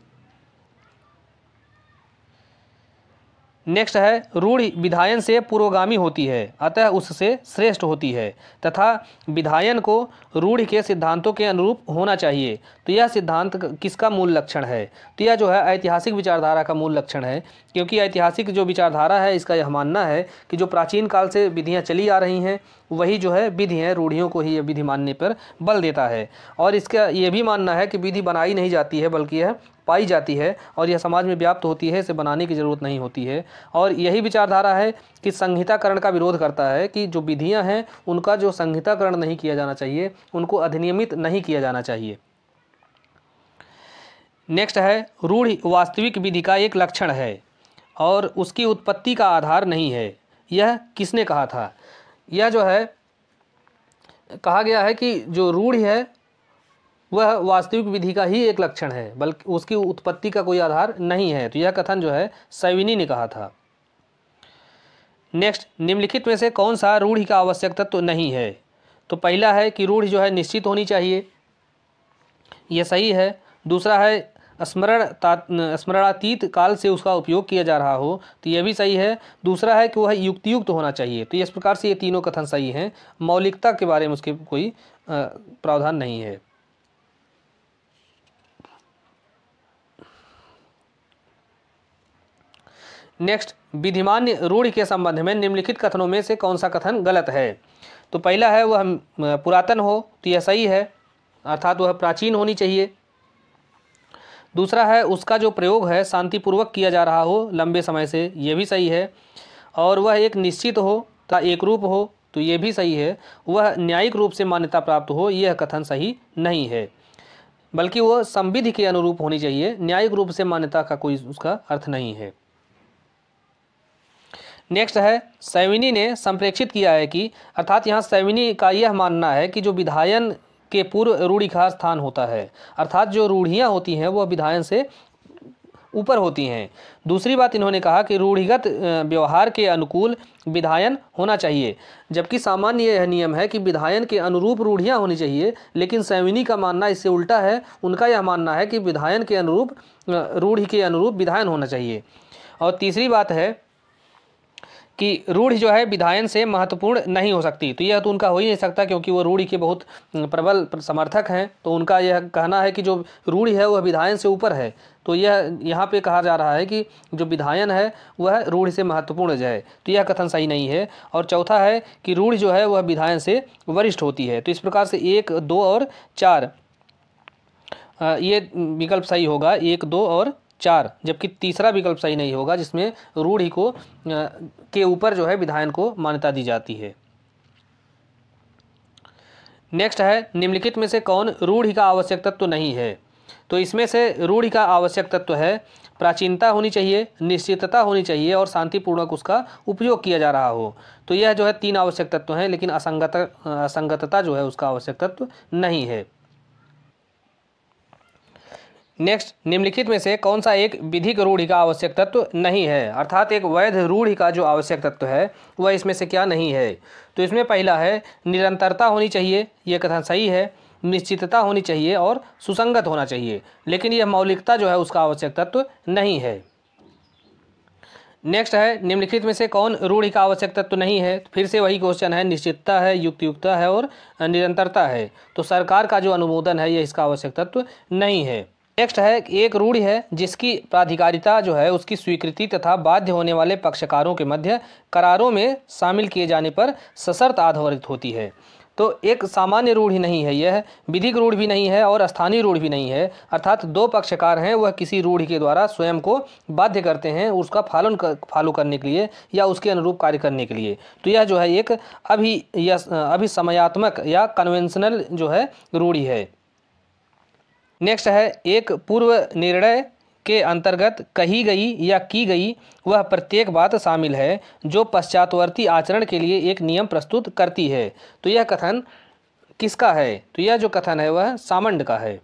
नेक्स्ट है, रूढ़ि विधायन से पुरोगामी होती है अतः उससे श्रेष्ठ होती है, तथा विधायन को रूढ़ि के सिद्धांतों के अनुरूप होना चाहिए। तो यह सिद्धांत किसका मूल लक्षण है, तो यह जो है ऐतिहासिक विचारधारा का मूल लक्षण है, क्योंकि ऐतिहासिक जो विचारधारा है इसका यह मानना है कि जो प्राचीन काल से विधियाँ चली आ रही हैं वही जो है विधि है, रूढ़ियों को ही यह विधि मानने पर बल देता है। और इसका यह भी मानना है कि विधि बनाई नहीं जाती है बल्कि यह पाई जाती है, और यह समाज में व्याप्त होती है, इसे बनाने की ज़रूरत नहीं होती है। और यही विचारधारा है कि संहिताकरण का विरोध करता है कि जो विधियां हैं उनका जो संहिताकरण नहीं किया जाना चाहिए, उनको अधिनियमित नहीं किया जाना चाहिए। नेक्स्ट है, रूढ़ि वास्तविक विधि का एक लक्षण है और उसकी उत्पत्ति का आधार नहीं है। यह किसने कहा था, यह जो है कहा गया है कि जो रूढ़ि है वह वास्तविक विधि का ही एक लक्षण है, बल्कि उसकी उत्पत्ति का कोई आधार नहीं है। तो यह कथन जो है सैविनी ने कहा था। नेक्स्ट, निम्नलिखित में से कौन सा रूढ़ि का आवश्यक तत्व तो नहीं है, तो पहला है कि रूढ़ि जो है निश्चित होनी चाहिए, यह सही है। दूसरा है स्मरण स्मरणातीत काल से उसका उपयोग किया जा रहा हो, तो यह भी सही है। दूसरा है कि वह युक्तियुक्त होना चाहिए, तो इस प्रकार से ये तीनों कथन सही हैं। मौलिकता के बारे में उसके कोई प्रावधान नहीं है। नेक्स्ट, विधिमान्य रूढ़ि के संबंध में निम्नलिखित कथनों में से कौन सा कथन गलत है, तो पहला है वह पुरातन हो, तो यह सही है, अर्थात वह प्राचीन होनी चाहिए। दूसरा है उसका जो प्रयोग है शांतिपूर्वक किया जा रहा हो लंबे समय से, यह भी सही है। और वह एक निश्चित हो तथा एक रूप हो, तो यह भी सही है। वह न्यायिक रूप से मान्यता प्राप्त हो, यह कथन सही नहीं है, बल्कि वह संविधि के अनुरूप होनी चाहिए। न्यायिक रूप से मान्यता का कोई उसका अर्थ नहीं है। नेक्स्ट है, सैविनी ने संप्रेक्षित किया है कि, अर्थात यहाँ सैविनी का यह मानना है कि जो विधायन के पूर्व रूढ़ि का स्थान होता है, अर्थात जो रूढ़ियाँ होती हैं वह विधायन से ऊपर होती हैं। दूसरी बात इन्होंने कहा कि रूढ़िगत व्यवहार के अनुकूल विधायन होना चाहिए, जबकि सामान्य यह नियम है कि विधायन के अनुरूप रूढ़ियाँ होनी चाहिए, लेकिन सैविनी का मानना इससे उल्टा है। उनका यह मानना है कि विधायन के अनुरूप रूढ़ि के अनुरूप विधायन होना चाहिए। और तीसरी बात है कि रूढ़ि जो है विधायन से महत्वपूर्ण नहीं हो सकती, तो यह तो उनका हो ही नहीं सकता, क्योंकि वो रूढ़ि के बहुत प्रबल समर्थक हैं। तो उनका यह कहना है कि जो रूढ़ि है वह विधायन से ऊपर है, तो यह यहाँ पे कहा जा रहा है कि जो विधायन है वह रूढ़ि से महत्वपूर्ण है, तो यह कथन सही नहीं है। और चौथा है कि रूढ़ि जो है वह विधायन से वरिष्ठ होती है। तो इस प्रकार से एक, दो और चार ये विकल्प सही होगा, एक, दो और चार, जबकि तीसरा विकल्प सही नहीं होगा, जिसमें रूढ़ि को के ऊपर जो है विधायन को मान्यता दी जाती है। नेक्स्ट है, निम्नलिखित में से कौन रूढ़ि का आवश्यक तत्व तो नहीं है, तो इसमें से रूढ़ि का आवश्यक तत्व तो है प्राचीनता होनी चाहिए, निश्चितता होनी चाहिए और शांतिपूर्वक उसका उपयोग किया जा रहा हो। तो यह जो है तीन आवश्यक तत्व तो हैं, लेकिन असंगत असंगतता जो है उसका आवश्यक तत्व तो नहीं है। नेक्स्ट, निम्नलिखित में से कौन सा एक विधिक रूढ़ि का आवश्यक तत्व नहीं है, अर्थात एक वैध रूढ़ि का जो आवश्यक तत्व है वह इसमें से क्या नहीं है। तो इसमें पहला है निरंतरता होनी चाहिए, यह कथन सही है, निश्चितता होनी चाहिए और सुसंगत होना चाहिए, लेकिन यह मौलिकता जो है उसका आवश्यक तत्व नहीं है। नेक्स्ट है निम्नलिखित में से कौन रूढ़ि का आवश्यक तत्व तो नहीं है, फिर से वही क्वेश्चन है, निश्चितता है, युक्तियुक्ता है और निरंतरता है। तो सरकार का जो अनुमोदन है यह इसका आवश्यक तत्व तो नहीं है। नेक्स्ट है एक रूढ़ि है जिसकी प्राधिकारिता जो है उसकी स्वीकृति तथा बाध्य होने वाले पक्षकारों के मध्य करारों में शामिल किए जाने पर सशर्त आधारित होती है। तो एक सामान्य रूढ़ि नहीं है, यह विधिक रूढ़ि भी नहीं है और स्थानीय रूढ़ि भी नहीं है, अर्थात दो पक्षकार हैं वह किसी रूढ़ि के द्वारा स्वयं को बाध्य करते हैं उसका पालन कर, फॉलो करने के लिए या उसके अनुरूप कार्य करने के लिए। तो यह जो है एक अभी या अभिसमयात्मक या कन्वेंशनल जो है रूढ़ि है। नेक्स्ट है एक पूर्व निर्णय के अंतर्गत कही गई या की गई वह प्रत्येक बात शामिल है जो पश्चातवर्ती आचरण के लिए एक नियम प्रस्तुत करती है। तो यह कथन किसका है? तो यह जो कथन है वह सामंड का है।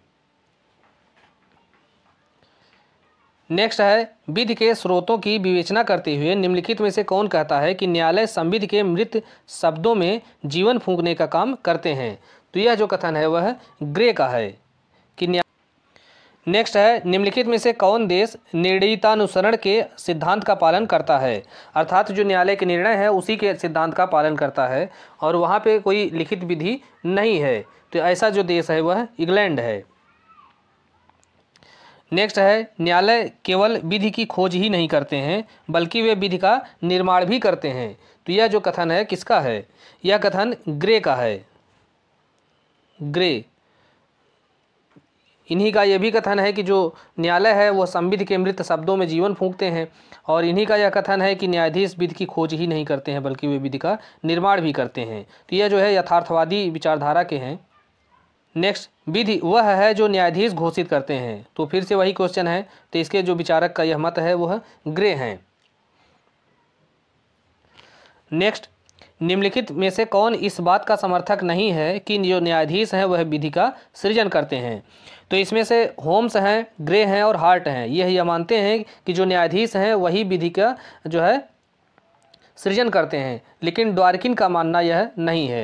नेक्स्ट है विधि के स्रोतों की विवेचना करते हुए निम्नलिखित में से कौन कहता है कि न्यायालय संविधि के मृत शब्दों में जीवन फूंकने का काम करते हैं। तो यह जो कथन है वह ग्रे का है कि न्याय। नेक्स्ट है निम्नलिखित में से कौन देश निर्णयतानुसरण के सिद्धांत का पालन करता है, अर्थात जो न्यायालय के निर्णय है उसी के सिद्धांत का पालन करता है और वहाँ पे कोई लिखित विधि नहीं है। तो ऐसा जो देश है वह इंग्लैंड है। नेक्स्ट है न्यायालय केवल विधि की खोज ही नहीं करते हैं बल्कि वे विधि का निर्माण भी करते हैं। तो यह जो कथन है किसका है? यह कथन ग्रे का है। ग्रे इन्हीं का यह भी कथन है कि जो न्यायालय है वह संविधि के मृत शब्दों में जीवन फूंकते हैं और इन्हीं का यह कथन है कि न्यायाधीश विधि की खोज ही नहीं करते हैं बल्कि वे विधि का निर्माण भी करते हैं। तो यह जो है यथार्थवादी विचारधारा के हैं। नेक्स्ट, विधि वह है जो न्यायाधीश घोषित करते हैं। तो फिर से वही क्वेश्चन है, तो इसके जो विचारक का यह मत है वह ग्रे हैं। नेक्स्ट, निम्नलिखित में से कौन इस बात का समर्थक नहीं है कि जो न्यायाधीश हैं वह विधि का सृजन करते हैं। तो इसमें से होम्स हैं, ग्रे हैं और हार्ट हैं। यह यह मानते हैं कि जो न्यायाधीश हैं वही विधि का जो है सृजन करते हैं, लेकिन ड्वार्किन का मानना यह नहीं है।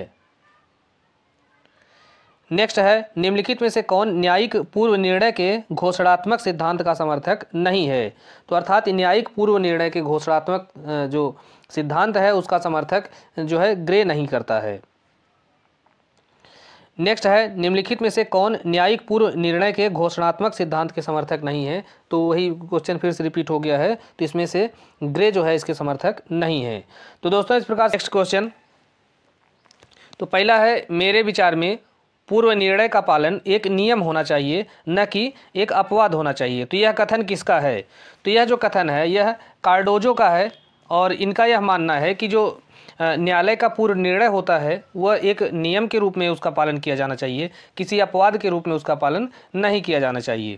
नेक्स्ट है निम्नलिखित में से कौन न्यायिक पूर्व निर्णय के घोषणात्मक सिद्धांत का समर्थक नहीं है। तो अर्थात न्यायिक पूर्व निर्णय के घोषणात्मक जो सिद्धांत है उसका समर्थक जो है ग्रे नहीं करता है। नेक्स्ट है निम्नलिखित में से कौन न्यायिक पूर्व निर्णय के घोषणात्मक सिद्धांत के समर्थक नहीं है। तो वही क्वेश्चन फिर से रिपीट हो गया है, तो इसमें से ग्रे जो है इसके समर्थक नहीं है। तो दोस्तों इस प्रकार नेक्स्ट क्वेश्चन, तो पहला है मेरे विचार में पूर्व निर्णय का पालन एक नियम होना चाहिए न कि एक अपवाद होना चाहिए। तो यह कथन किसका है? तो यह जो कथन है यह कार्डोजो का है और इनका यह मानना है कि जो न्यायालय का पूर्व निर्णय होता है वह एक नियम के रूप में उसका पालन किया जाना चाहिए, किसी अपवाद के रूप में उसका पालन नहीं किया जाना चाहिए।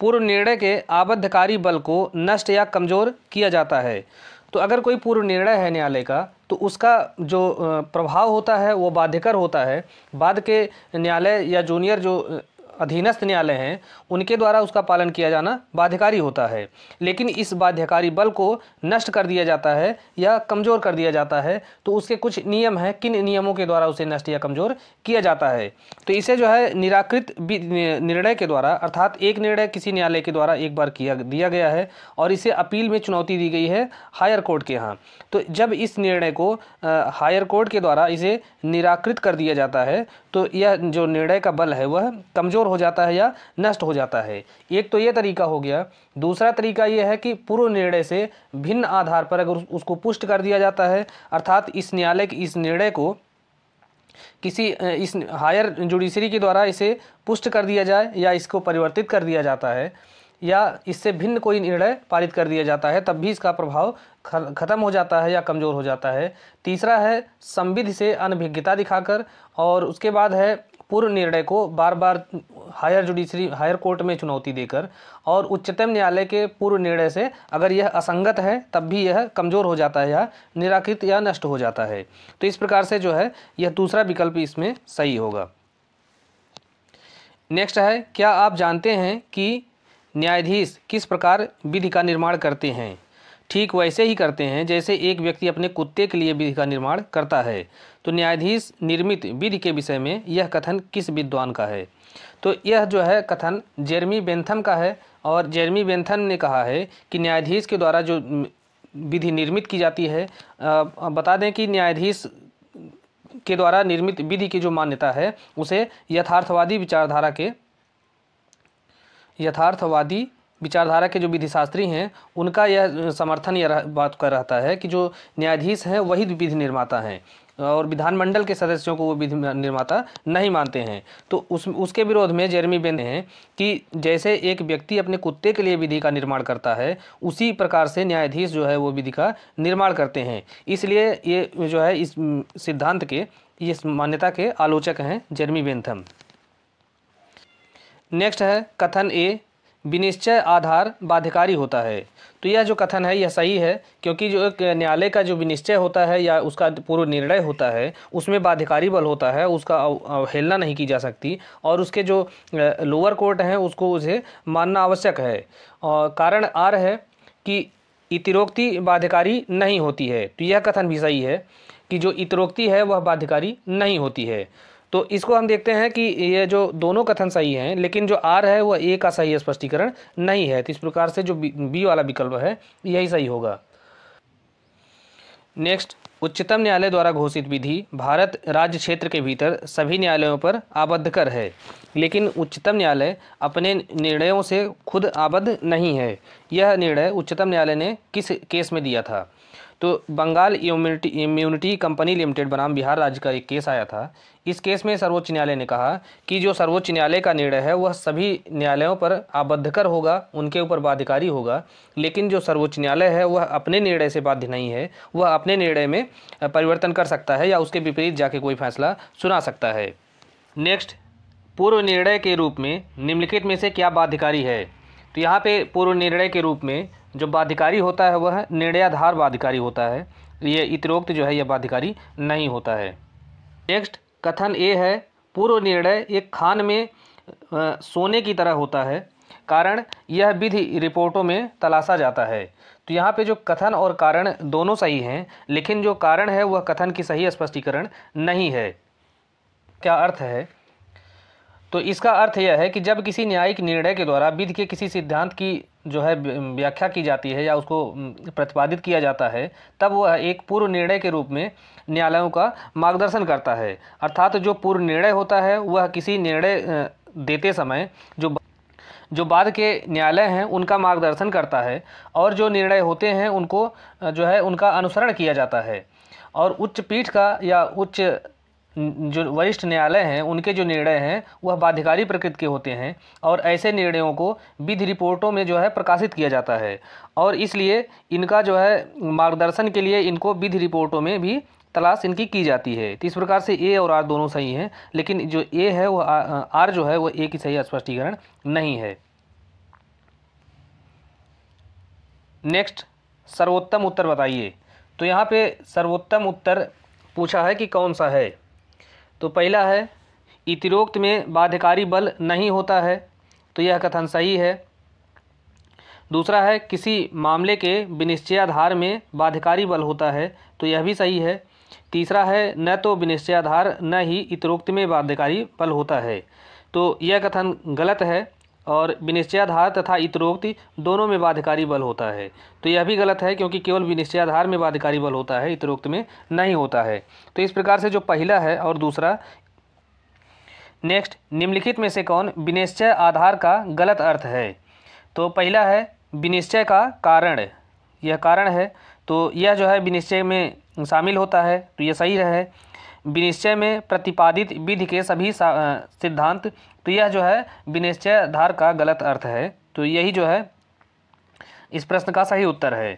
पूर्व निर्णय के आबद्धकारी बल को नष्ट या कमज़ोर किया जाता है। तो अगर कोई पूर्व निर्णय है न्यायालय का तो उसका जो प्रभाव होता है वो बाध्यकर होता है, बाद के न्यायालय या जूनियर जो अधीनस्थ न्यायालय हैं उनके द्वारा उसका पालन किया जाना बाध्यकारी होता है, लेकिन इस बाध्यकारी बल को नष्ट कर दिया जाता है या कमज़ोर कर दिया जाता है। तो उसके कुछ नियम हैं, किन नियमों के द्वारा उसे नष्ट या कमज़ोर किया जाता है। तो इसे जो है निराकृत निर्णय के द्वारा, अर्थात एक निर्णय किसी न्यायालय के द्वारा एक बार किया दिया गया है और इसे अपील में चुनौती दी गई है हायर कोर्ट के यहाँ, तो जब इस निर्णय को हायर कोर्ट के द्वारा इसे निराकृत कर दिया जाता है तो यह जो निर्णय का बल है वह कमज़ोर हो जाता है या नष्ट हो जाता है। एक तो यह तरीका हो गया। दूसरा तरीका यह है कि पूर्व निर्णय से भिन्न आधार पर अगर उसको पुष्ट कर दिया जाता है, अर्थात इस न्यायालय के इस निर्णय को किसी इस हायर जुडिशरी के द्वारा इसे पुष्ट कर दिया जाए या इसको परिवर्तित कर दिया जाता है या इससे भिन्न कोई निर्णय पारित कर दिया जाता है, तब भी इसका प्रभाव खत्म हो जाता है या कमज़ोर हो जाता है। तीसरा है संविधि से अनभिज्ञता दिखाकर, और उसके बाद है पूर्व निर्णय को बार बार हायर जुडिशरी हायर कोर्ट में चुनौती देकर, और उच्चतम न्यायालय के पूर्व निर्णय से अगर यह असंगत है तब भी यह कमज़ोर हो जाता है या निराकृत या नष्ट हो जाता है। तो इस प्रकार से जो है यह दूसरा विकल्प इसमें सही होगा। नेक्स्ट है, क्या आप जानते हैं कि न्यायाधीश किस प्रकार विधि का निर्माण करते हैं? ठीक वैसे ही करते हैं जैसे एक व्यक्ति अपने कुत्ते के लिए विधि का निर्माण करता है। तो न्यायाधीश निर्मित विधि के विषय में यह कथन किस विद्वान का है? तो यह जो है कथन जेरमी बेंथम का है, और जेरमी बेंथम ने कहा है कि न्यायाधीश के द्वारा जो विधि निर्मित की जाती है, बता दें कि न्यायाधीश के द्वारा निर्मित विधि की जो मान्यता है उसे यथार्थवादी विचारधारा के यथार्थवादी विचारधारा के जो विधिशास्त्री हैं उनका यह समर्थन यह बात कर रहता है कि जो न्यायाधीश हैं वही विधि निर्माता हैं और विधानमंडल के सदस्यों को वो विधि निर्माता नहीं मानते हैं। तो उस उसके विरोध में जेरमी बेंथम हैं कि जैसे एक व्यक्ति अपने कुत्ते के लिए विधि का निर्माण करता है उसी प्रकार से न्यायाधीश जो है वो विधि का निर्माण करते हैं। इसलिए ये जो है इस सिद्धांत के, इस मान्यता के आलोचक हैं जेरमी बेंथम। नेक्स्ट है कथन ए, विनिश्चय आधार बाध्यकारी होता है। तो यह जो कथन है यह सही है, क्योंकि जो एक न्यायालय का जो विनिश्चय होता है या उसका पूर्व निर्णय होता है उसमें बाध्यकारी बल होता है, उसका अवहेलना नहीं की जा सकती, और उसके जो लोअर कोर्ट हैं उसको उसे मानना आवश्यक है। और कारण आर है कि इतिरोक्ति बाध्यकारी नहीं होती है। तो यह कथन भी सही है कि जो इतिरोक्ति है वह बाध्यकारी नहीं होती है। तो इसको हम देखते हैं कि ये जो दोनों कथन सही हैं, लेकिन जो आर है वह ए का सही स्पष्टीकरण नहीं है। तो इस प्रकार से जो बी वाला विकल्प है यही सही होगा। नेक्स्ट, उच्चतम न्यायालय द्वारा घोषित विधि भारत राज्य क्षेत्र के भीतर सभी न्यायालयों पर आबद्ध कर है, लेकिन उच्चतम न्यायालय अपने निर्णयों से खुद आबद्ध नहीं है। यह निर्णय उच्चतम न्यायालय ने किस केस में दिया था? तो Bengal immunity immunity company limited बनाम बिहार राज्य का एक केस आया था। इस केस में सर्वोच्च न्यायालय ने कहा कि जो सर्वोच्च न्यायालय का निर्णय है वह सभी न्यायालयों पर आबद्धकर होगा, उनके ऊपर बाध्यकारी होगा, लेकिन जो सर्वोच्च न्यायालय है वह अपने निर्णय से बाध्य नहीं है, वह अपने निर्णय में परिवर्तन कर सकता है या उसके विपरीत जाके कोई फैसला सुना सकता है। नेक्स्ट, पूर्व निर्णय के रूप में निम्नलिखित में से क्या बाध्यकारी है? तो यहाँ पे पूर्व निर्णय के रूप में जो बाध्यकारी होता है वह निर्णयाधार बाध्यकारी होता है, ये इतरोक्त जो है यह बाध्यकारी नहीं होता है। नेक्स्ट कथन ए है, पूर्व निर्णय एक खान में आ, सोने की तरह होता है, कारण यह विधि रिपोर्टों में तलाशा जाता है। तो यहाँ पे जो कथन और कारण दोनों सही हैं, लेकिन जो कारण है वह कथन की सही स्पष्टीकरण नहीं है। क्या अर्थ है? तो इसका अर्थ यह है कि जब किसी न्यायिक निर्णय के द्वारा विधि के किसी सिद्धांत की जो है व्याख्या की जाती है या उसको प्रतिपादित किया जाता है, तब वह एक पूर्व निर्णय के रूप में न्यायालयों का मार्गदर्शन करता है। अर्थात जो पूर्व निर्णय होता है वह किसी निर्णय देते समय जो जो बाद के न्यायालय हैं उनका मार्गदर्शन करता है, और जो निर्णय होते हैं उनको जो है उनका अनुसरण किया जाता है। और उच्च पीठ का या उच्च जो वरिष्ठ न्यायालय हैं उनके जो निर्णय हैं वह बाध्यकारी प्रकृति के होते हैं, और ऐसे निर्णयों को विधि रिपोर्टों में जो है प्रकाशित किया जाता है, और इसलिए इनका जो है मार्गदर्शन के लिए इनको विधि रिपोर्टों में भी तलाश इनकी की जाती है। तो इस प्रकार से ए और आर दोनों सही हैं, लेकिन जो ए है वह आर जो है वह ए की सही स्पष्टीकरण नहीं है। नेक्स्ट, सर्वोत्तम उत्तर बताइए। तो यहाँ पे सर्वोत्तम उत्तर पूछा है कि कौन सा है। तो पहला है, इतिरोक्त में बाध्यकारी बल नहीं होता है, तो यह कथन सही है। दूसरा है, किसी मामले के विनिश्चयाधार में बाध्यकारी बल होता है, तो यह भी सही है। तीसरा है, न तो विनिश्चयाधार न ही इतिरोक्त में बाध्यकारी बल होता है, तो यह कथन गलत है, और विनिश्चयाधार तथा इतरोक्ति दोनों में बाध्यकारी बल होता है, तो यह भी गलत है, क्योंकि केवल विनिश्चयाधार में बाध्यकारी बल होता है, इतरोक्त में नहीं होता है। तो इस प्रकार से जो पहला है और दूसरा। नेक्स्ट, निम्नलिखित में से कौन विनिश्चय आधार का गलत अर्थ है? तो पहला है, विनिश्चय का कारण, यह कारण है, तो यह जो है विनिश्चय में शामिल होता है, तो यह सही है। विनिश्चय में प्रतिपादित विधि के सभी सिद्धांत, तो यह जो है विनिश्चय आधार का गलत अर्थ है, तो यही जो है इस प्रश्न का सही उत्तर है।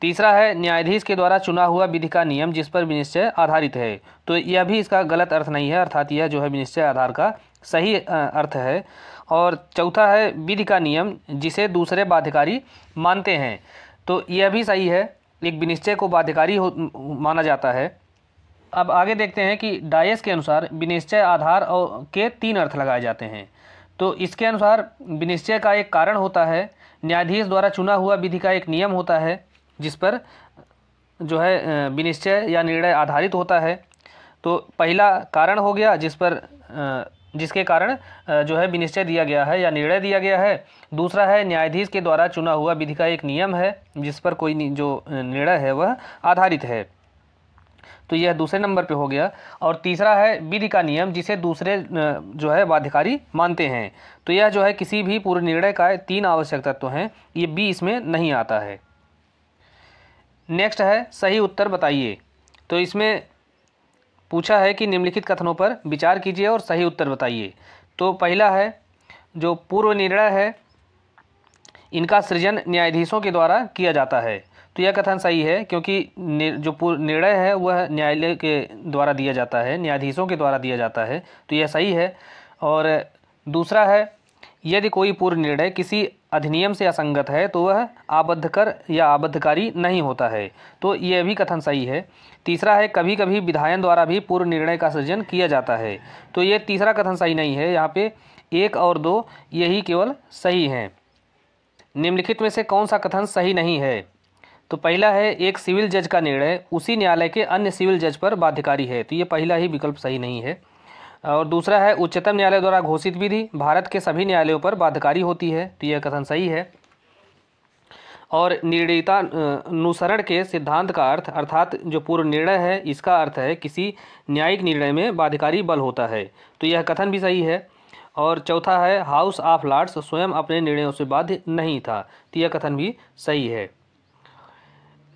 तीसरा है, न्यायाधीश के द्वारा चुना हुआ विधि का नियम जिस पर विनिश्चय आधारित है, तो यह भी इसका गलत अर्थ नहीं है, अर्थात यह जो है विनिश्चय आधार का सही अर्थ है। और चौथा है, विधि का नियम जिसे दूसरे बाध्यकारी मानते हैं, तो यह भी सही है, एक विनिश्चय को बाध्यकारी माना जाता है। अब आगे देखते हैं कि डायस के अनुसार विनिश्चय आधार और के तीन अर्थ लगाए जाते हैं। तो इसके अनुसार विनिश्चय का एक कारण होता है, न्यायाधीश द्वारा चुना हुआ विधि का एक नियम होता है जिस पर जो है विनिश्चय या निर्णय आधारित होता है। तो पहला कारण हो गया जिस पर जिसके कारण जो है विनिश्चय दिया गया है या निर्णय दिया गया है। दूसरा है न्यायाधीश के द्वारा चुना हुआ विधि का एक नियम है जिस पर कोई जो निर्णय है वह आधारित है, तो यह दूसरे नंबर पे हो गया। और तीसरा है विधि का नियम जिसे दूसरे जो है बाध्यकारी मानते हैं। तो यह जो है किसी भी पूर्व निर्णय का तीन आवश्यक तत्व हैं, ये बी इसमें नहीं आता है। नेक्स्ट है सही उत्तर बताइए। तो इसमें पूछा है कि निम्नलिखित कथनों पर विचार कीजिए और सही उत्तर बताइए। तो पहला है जो पूर्व निर्णय है इनका सृजन न्यायाधीशों के द्वारा किया जाता है, तो यह कथन सही है क्योंकि जो पूर्व निर्णय है वह न्यायालय के द्वारा दिया जाता है, न्यायाधीशों के द्वारा दिया जाता है, तो यह सही है। और दूसरा है यदि कोई पूर्व निर्णय किसी अधिनियम से असंगत है तो वह आबद्धकर या आबद्धकारी नहीं होता है, तो यह भी कथन सही है। तीसरा है कभी कभी विधायन द्वारा भी पूर्व निर्णय का सृजन किया जाता है, तो यह तीसरा कथन सही नहीं है। यहाँ पे एक और दो यही केवल सही हैं। निम्नलिखित में से कौन सा कथन सही नहीं है? तो पहला है एक सिविल जज का निर्णय उसी न्यायालय के अन्य सिविल जज पर बाध्यकारी है, तो ये पहला ही विकल्प सही नहीं है। और दूसरा है उच्चतम न्यायालय द्वारा घोषित विधि भारत के सभी न्यायालयों पर बाध्यकारी होती है, तो यह कथन सही है। और निर्णयता अनुसरण के सिद्धांत का अर्थ अर्थात जो पूर्व निर्णय है इसका अर्थ है किसी न्यायिक निर्णय में बाध्यकारी बल होता है, तो यह कथन भी सही है। और चौथा है हाउस ऑफ लॉर्ड्स स्वयं अपने निर्णयों से बाध्य नहीं था, तो यह कथन भी सही है।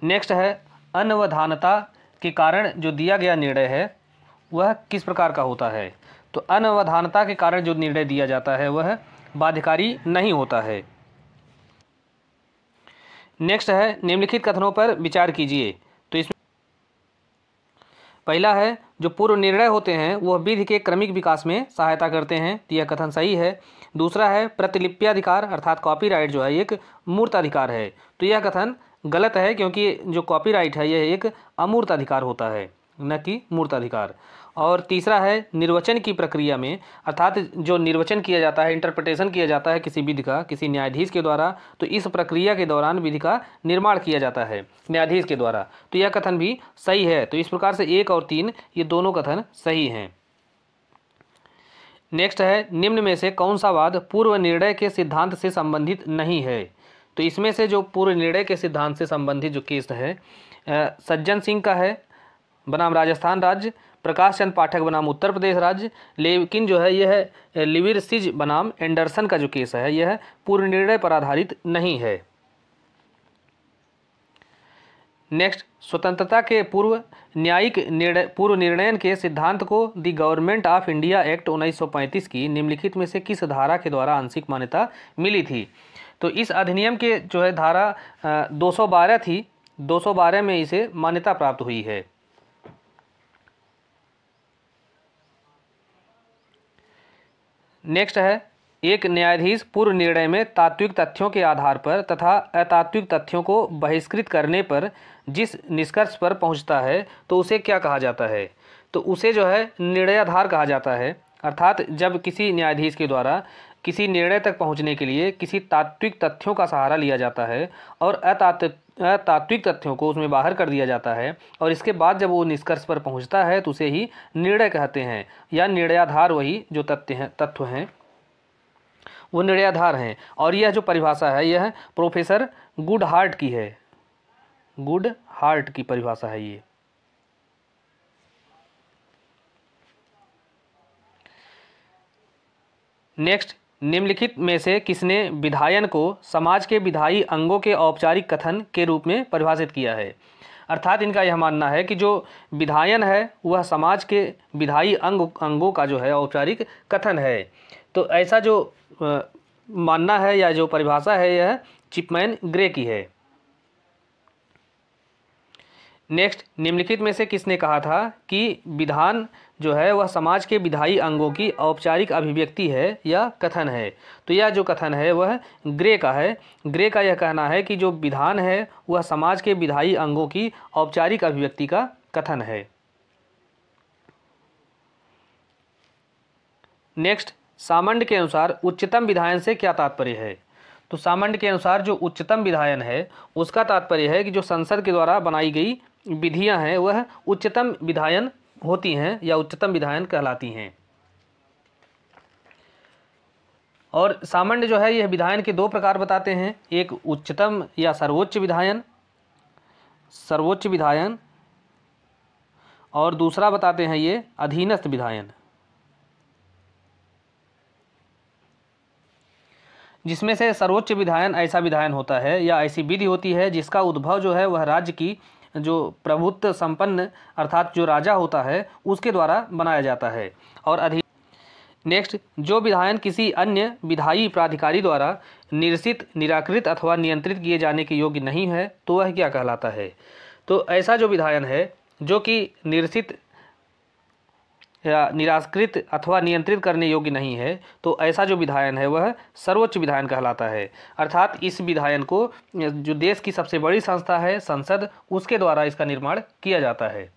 नेक्स्ट है अनवधानता के कारण जो दिया गया निर्णय है वह किस प्रकार का होता है? तो अनवधानता के कारण जो निर्णय दिया जाता है वह बाध्यकारी नहीं होता है। नेक्स्ट है निम्नलिखित कथनों पर विचार कीजिए। तो इसमें पहला है जो पूर्व निर्णय होते हैं वह विधि के क्रमिक विकास में सहायता करते हैं, तो यह कथन सही है। दूसरा है प्रतिलिप्याधिकार अर्थात कॉपीराइट जो है एक मूर्त अधिकार है, तो यह कथन गलत है क्योंकि जो कॉपीराइट है यह एक अमूर्त अधिकार होता है न कि मूर्त अधिकार। और तीसरा है निर्वचन की प्रक्रिया में अर्थात जो निर्वचन किया जाता है, इंटरप्रिटेशन किया जाता है किसी विधि का किसी न्यायाधीश के द्वारा, तो इस प्रक्रिया के दौरान विधि का निर्माण किया जाता है न्यायाधीश के द्वारा, तो यह कथन भी सही है। तो इस प्रकार से एक और तीन ये दोनों कथन सही हैं। नेक्स्ट है निम्न में से कौन सा वाद पूर्व निर्णय के सिद्धांत से संबंधित नहीं है? तो इसमें से जो पूर्व निर्णय के सिद्धांत से संबंधित जो केस है सज्जन सिंह का है बनाम राजस्थान राज्य, प्रकाश चंद पाठक बनाम उत्तर प्रदेश राज्य, लेकिन जो है यह लिविरसिज बनाम एंडरसन का जो केस है यह पूर्व निर्णय पर आधारित नहीं है। नेक्स्ट स्वतंत्रता के पूर्व न्यायिक निर्णय पूर्व निर्णयन के सिद्धांत को the government of India act उन्नीस सौ पैंतीस की निम्नलिखित में से किस धारा के द्वारा आंशिक मान्यता मिली थी? तो इस अधिनियम के जो है धारा दो सौ बारह थी, दो सौ बारह में इसे मान्यता प्राप्त हुई है। नेक्स्ट है एक न्यायाधीश पूर्व निर्णय में तात्विक तथ्यों के आधार पर तथा अतात्विक तथ्यों को बहिष्कृत करने पर जिस निष्कर्ष पर पहुंचता है तो उसे क्या कहा जाता है? तो उसे जो है निर्णयाधार कहा जाता है, अर्थात जब किसी न्यायाधीश के द्वारा किसी निर्णय तक पहुंचने के लिए किसी तात्विक तथ्यों का सहारा लिया जाता है और अतात्विक तात्विक तथ्यों को उसमें बाहर कर दिया जाता है और इसके बाद जब वो निष्कर्ष पर पहुंचता है तो उसे ही निर्णय कहते हैं या निर्णयाधार, वही जो तथ्य हैं तत्व हैं वो निर्णयाधार हैं। और यह जो परिभाषा है यह प्रोफेसर गुडहार्ट की है, गुडहार्ट की परिभाषा है ये। नेक्स्ट निम्नलिखित में से किसने विधायन को समाज के विधायी अंगों के औपचारिक कथन के रूप में परिभाषित किया है? अर्थात इनका यह मानना है कि जो विधायन है वह समाज के विधायी अंग अंगों का जो है औपचारिक कथन है। तो ऐसा जो आ, मानना है या जो परिभाषा है यह चिपमैन ग्रे की है। नेक्स्ट निम्नलिखित में से किसने कहा था कि विधान जो है वह समाज के विधायी अंगों की औपचारिक अभिव्यक्ति है या कथन है? तो यह जो कथन है वह ग्रे का है। ग्रे का यह कहना है कि जो विधान है वह समाज के विधायी अंगों की औपचारिक अभिव्यक्ति का कथन है। नेक्स्ट सामंड के अनुसार उच्चतम विधायन से क्या तात्पर्य है? तो सामंड के अनुसार जो उच्चतम विधायन है उसका तात्पर्य है कि जो संसद के द्वारा बनाई गई विधियां हैं वह उच्चतम विधायन होती हैं या उच्चतम विधायन कहलाती हैं। और सामंड जो है यह विधायन के दो प्रकार बताते हैं, एक उच्चतम या सर्वोच्च विधायन सर्वोच्च विधायन और दूसरा बताते हैं ये अधीनस्थ विधायन, जिसमें से सर्वोच्च विधायन ऐसा विधायन होता है या ऐसी विधि होती है जिसका उद्भव जो है वह राज्य की जो प्रभुत्व संपन्न अर्थात जो राजा होता है उसके द्वारा बनाया जाता है। और अधि नेक्स्ट जो विधायन किसी अन्य विधायी प्राधिकारी द्वारा निरसित निराकृत अथवा नियंत्रित किए जाने के योग्य नहीं है तो वह क्या कहलाता है? तो ऐसा जो विधायन है जो कि निरसित या निराकृत अथवा नियंत्रित करने योग्य नहीं है तो ऐसा जो विधायन है वह सर्वोच्च विधायन कहलाता है। अर्थात इस विधायन को जो देश की सबसे बड़ी संस्था है संसद उसके द्वारा इसका निर्माण किया जाता है।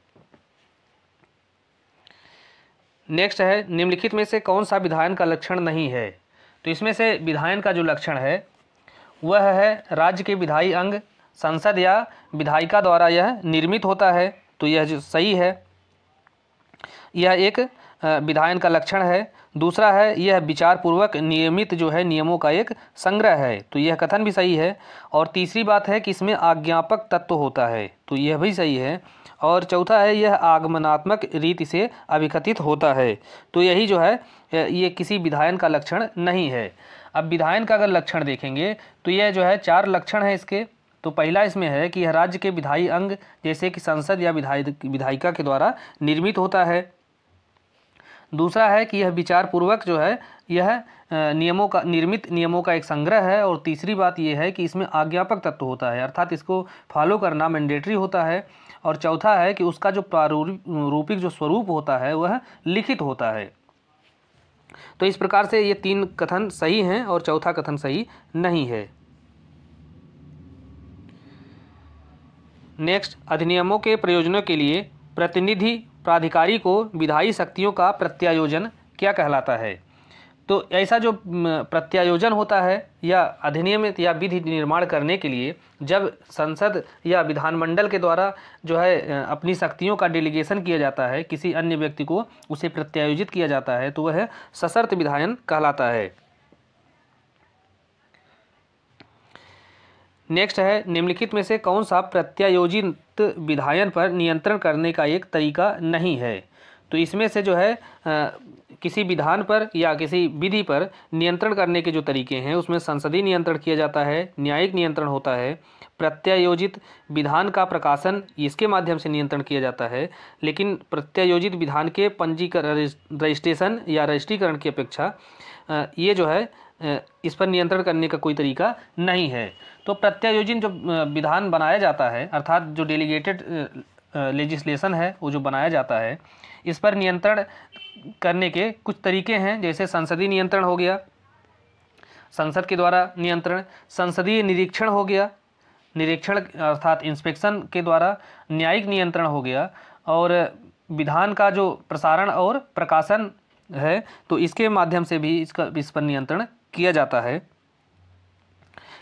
नेक्स्ट है निम्नलिखित में से कौन सा विधायन का लक्षण नहीं है? तो इसमें से विधायन का जो लक्षण है वह है राज्य के विधायी अंग संसद या विधायिका द्वारा यह निर्मित होता है, तो यह जो सही है यह एक विधायन का लक्षण है। दूसरा है यह विचारपूर्वक नियमित जो है नियमों का एक संग्रह है, तो यह कथन भी सही है। और तीसरी बात है कि इसमें आज्ञापक तत्व होता है, तो यह भी सही है। और चौथा है यह आगमनात्मक रीति से अभिकथित होता है, तो यही जो है ये किसी विधायन का लक्षण नहीं है। अब विधायन का अगर लक्षण देखेंगे तो यह जो है चार लक्षण है इसके। तो पहला इसमें है कि यह राज्य के विधायी अंग जैसे कि संसद या विधायी विधायिका के द्वारा निर्मित होता है। दूसरा है कि यह विचारपूर्वक जो है यह नियमों का निर्मित नियमों का एक संग्रह है। और तीसरी बात यह है कि इसमें आज्ञापक तत्व होता है अर्थात इसको फॉलो करना मैंडेटरी होता है। और चौथा है कि उसका जो प्रारूपिक जो स्वरूप होता है वह लिखित होता है। तो इस प्रकार से ये तीन कथन सही हैं और चौथा कथन सही नहीं है। नेक्स्ट अधिनियमों के प्रयोजनों के लिए प्रतिनिधि प्राधिकारी को विधायी शक्तियों का प्रत्यायोजन क्या कहलाता है? तो ऐसा जो प्रत्यायोजन होता है या अधिनियमित या विधि निर्माण करने के लिए जब संसद या विधानमंडल के द्वारा जो है अपनी शक्तियों का डेलीगेशन किया जाता है किसी अन्य व्यक्ति को उसे प्रत्यायोजित किया जाता है तो वह सशर्त विधायन कहलाता है। नेक्स्ट है निम्नलिखित में से कौन सा प्रत्यायोजित विधायन पर नियंत्रण करने का एक तरीका नहीं है? तो इसमें से जो है आ, किसी विधान पर या किसी विधि पर नियंत्रण करने के जो तरीके हैं उसमें संसदीय नियंत्रण किया जाता है, न्यायिक नियंत्रण होता है, प्रत्यायोजित विधान का प्रकाशन इसके माध्यम से नियंत्रण किया जाता है। लेकिन प्रत्यायोजित विधान के पंजीकरण रजिस्ट्रेशन या रजिस्ट्रीकरण की अपेक्षा ये जो है इस पर नियंत्रण करने का कोई तरीका नहीं है। तो प्रत्यायोजन जो विधान बनाया जाता है अर्थात जो डेलीगेटेड लेजिस्लेशन है वो जो बनाया जाता है इस पर नियंत्रण करने के कुछ तरीके हैं, जैसे संसदीय नियंत्रण हो गया, संसद के द्वारा नियंत्रण, संसदीय निरीक्षण हो गया, निरीक्षण अर्थात इंस्पेक्शन के द्वारा, न्यायिक नियंत्रण हो गया, और विधान का जो प्रसारण और प्रकाशन है तो इसके माध्यम से भी इसका इस पर नियंत्रण किया जाता है।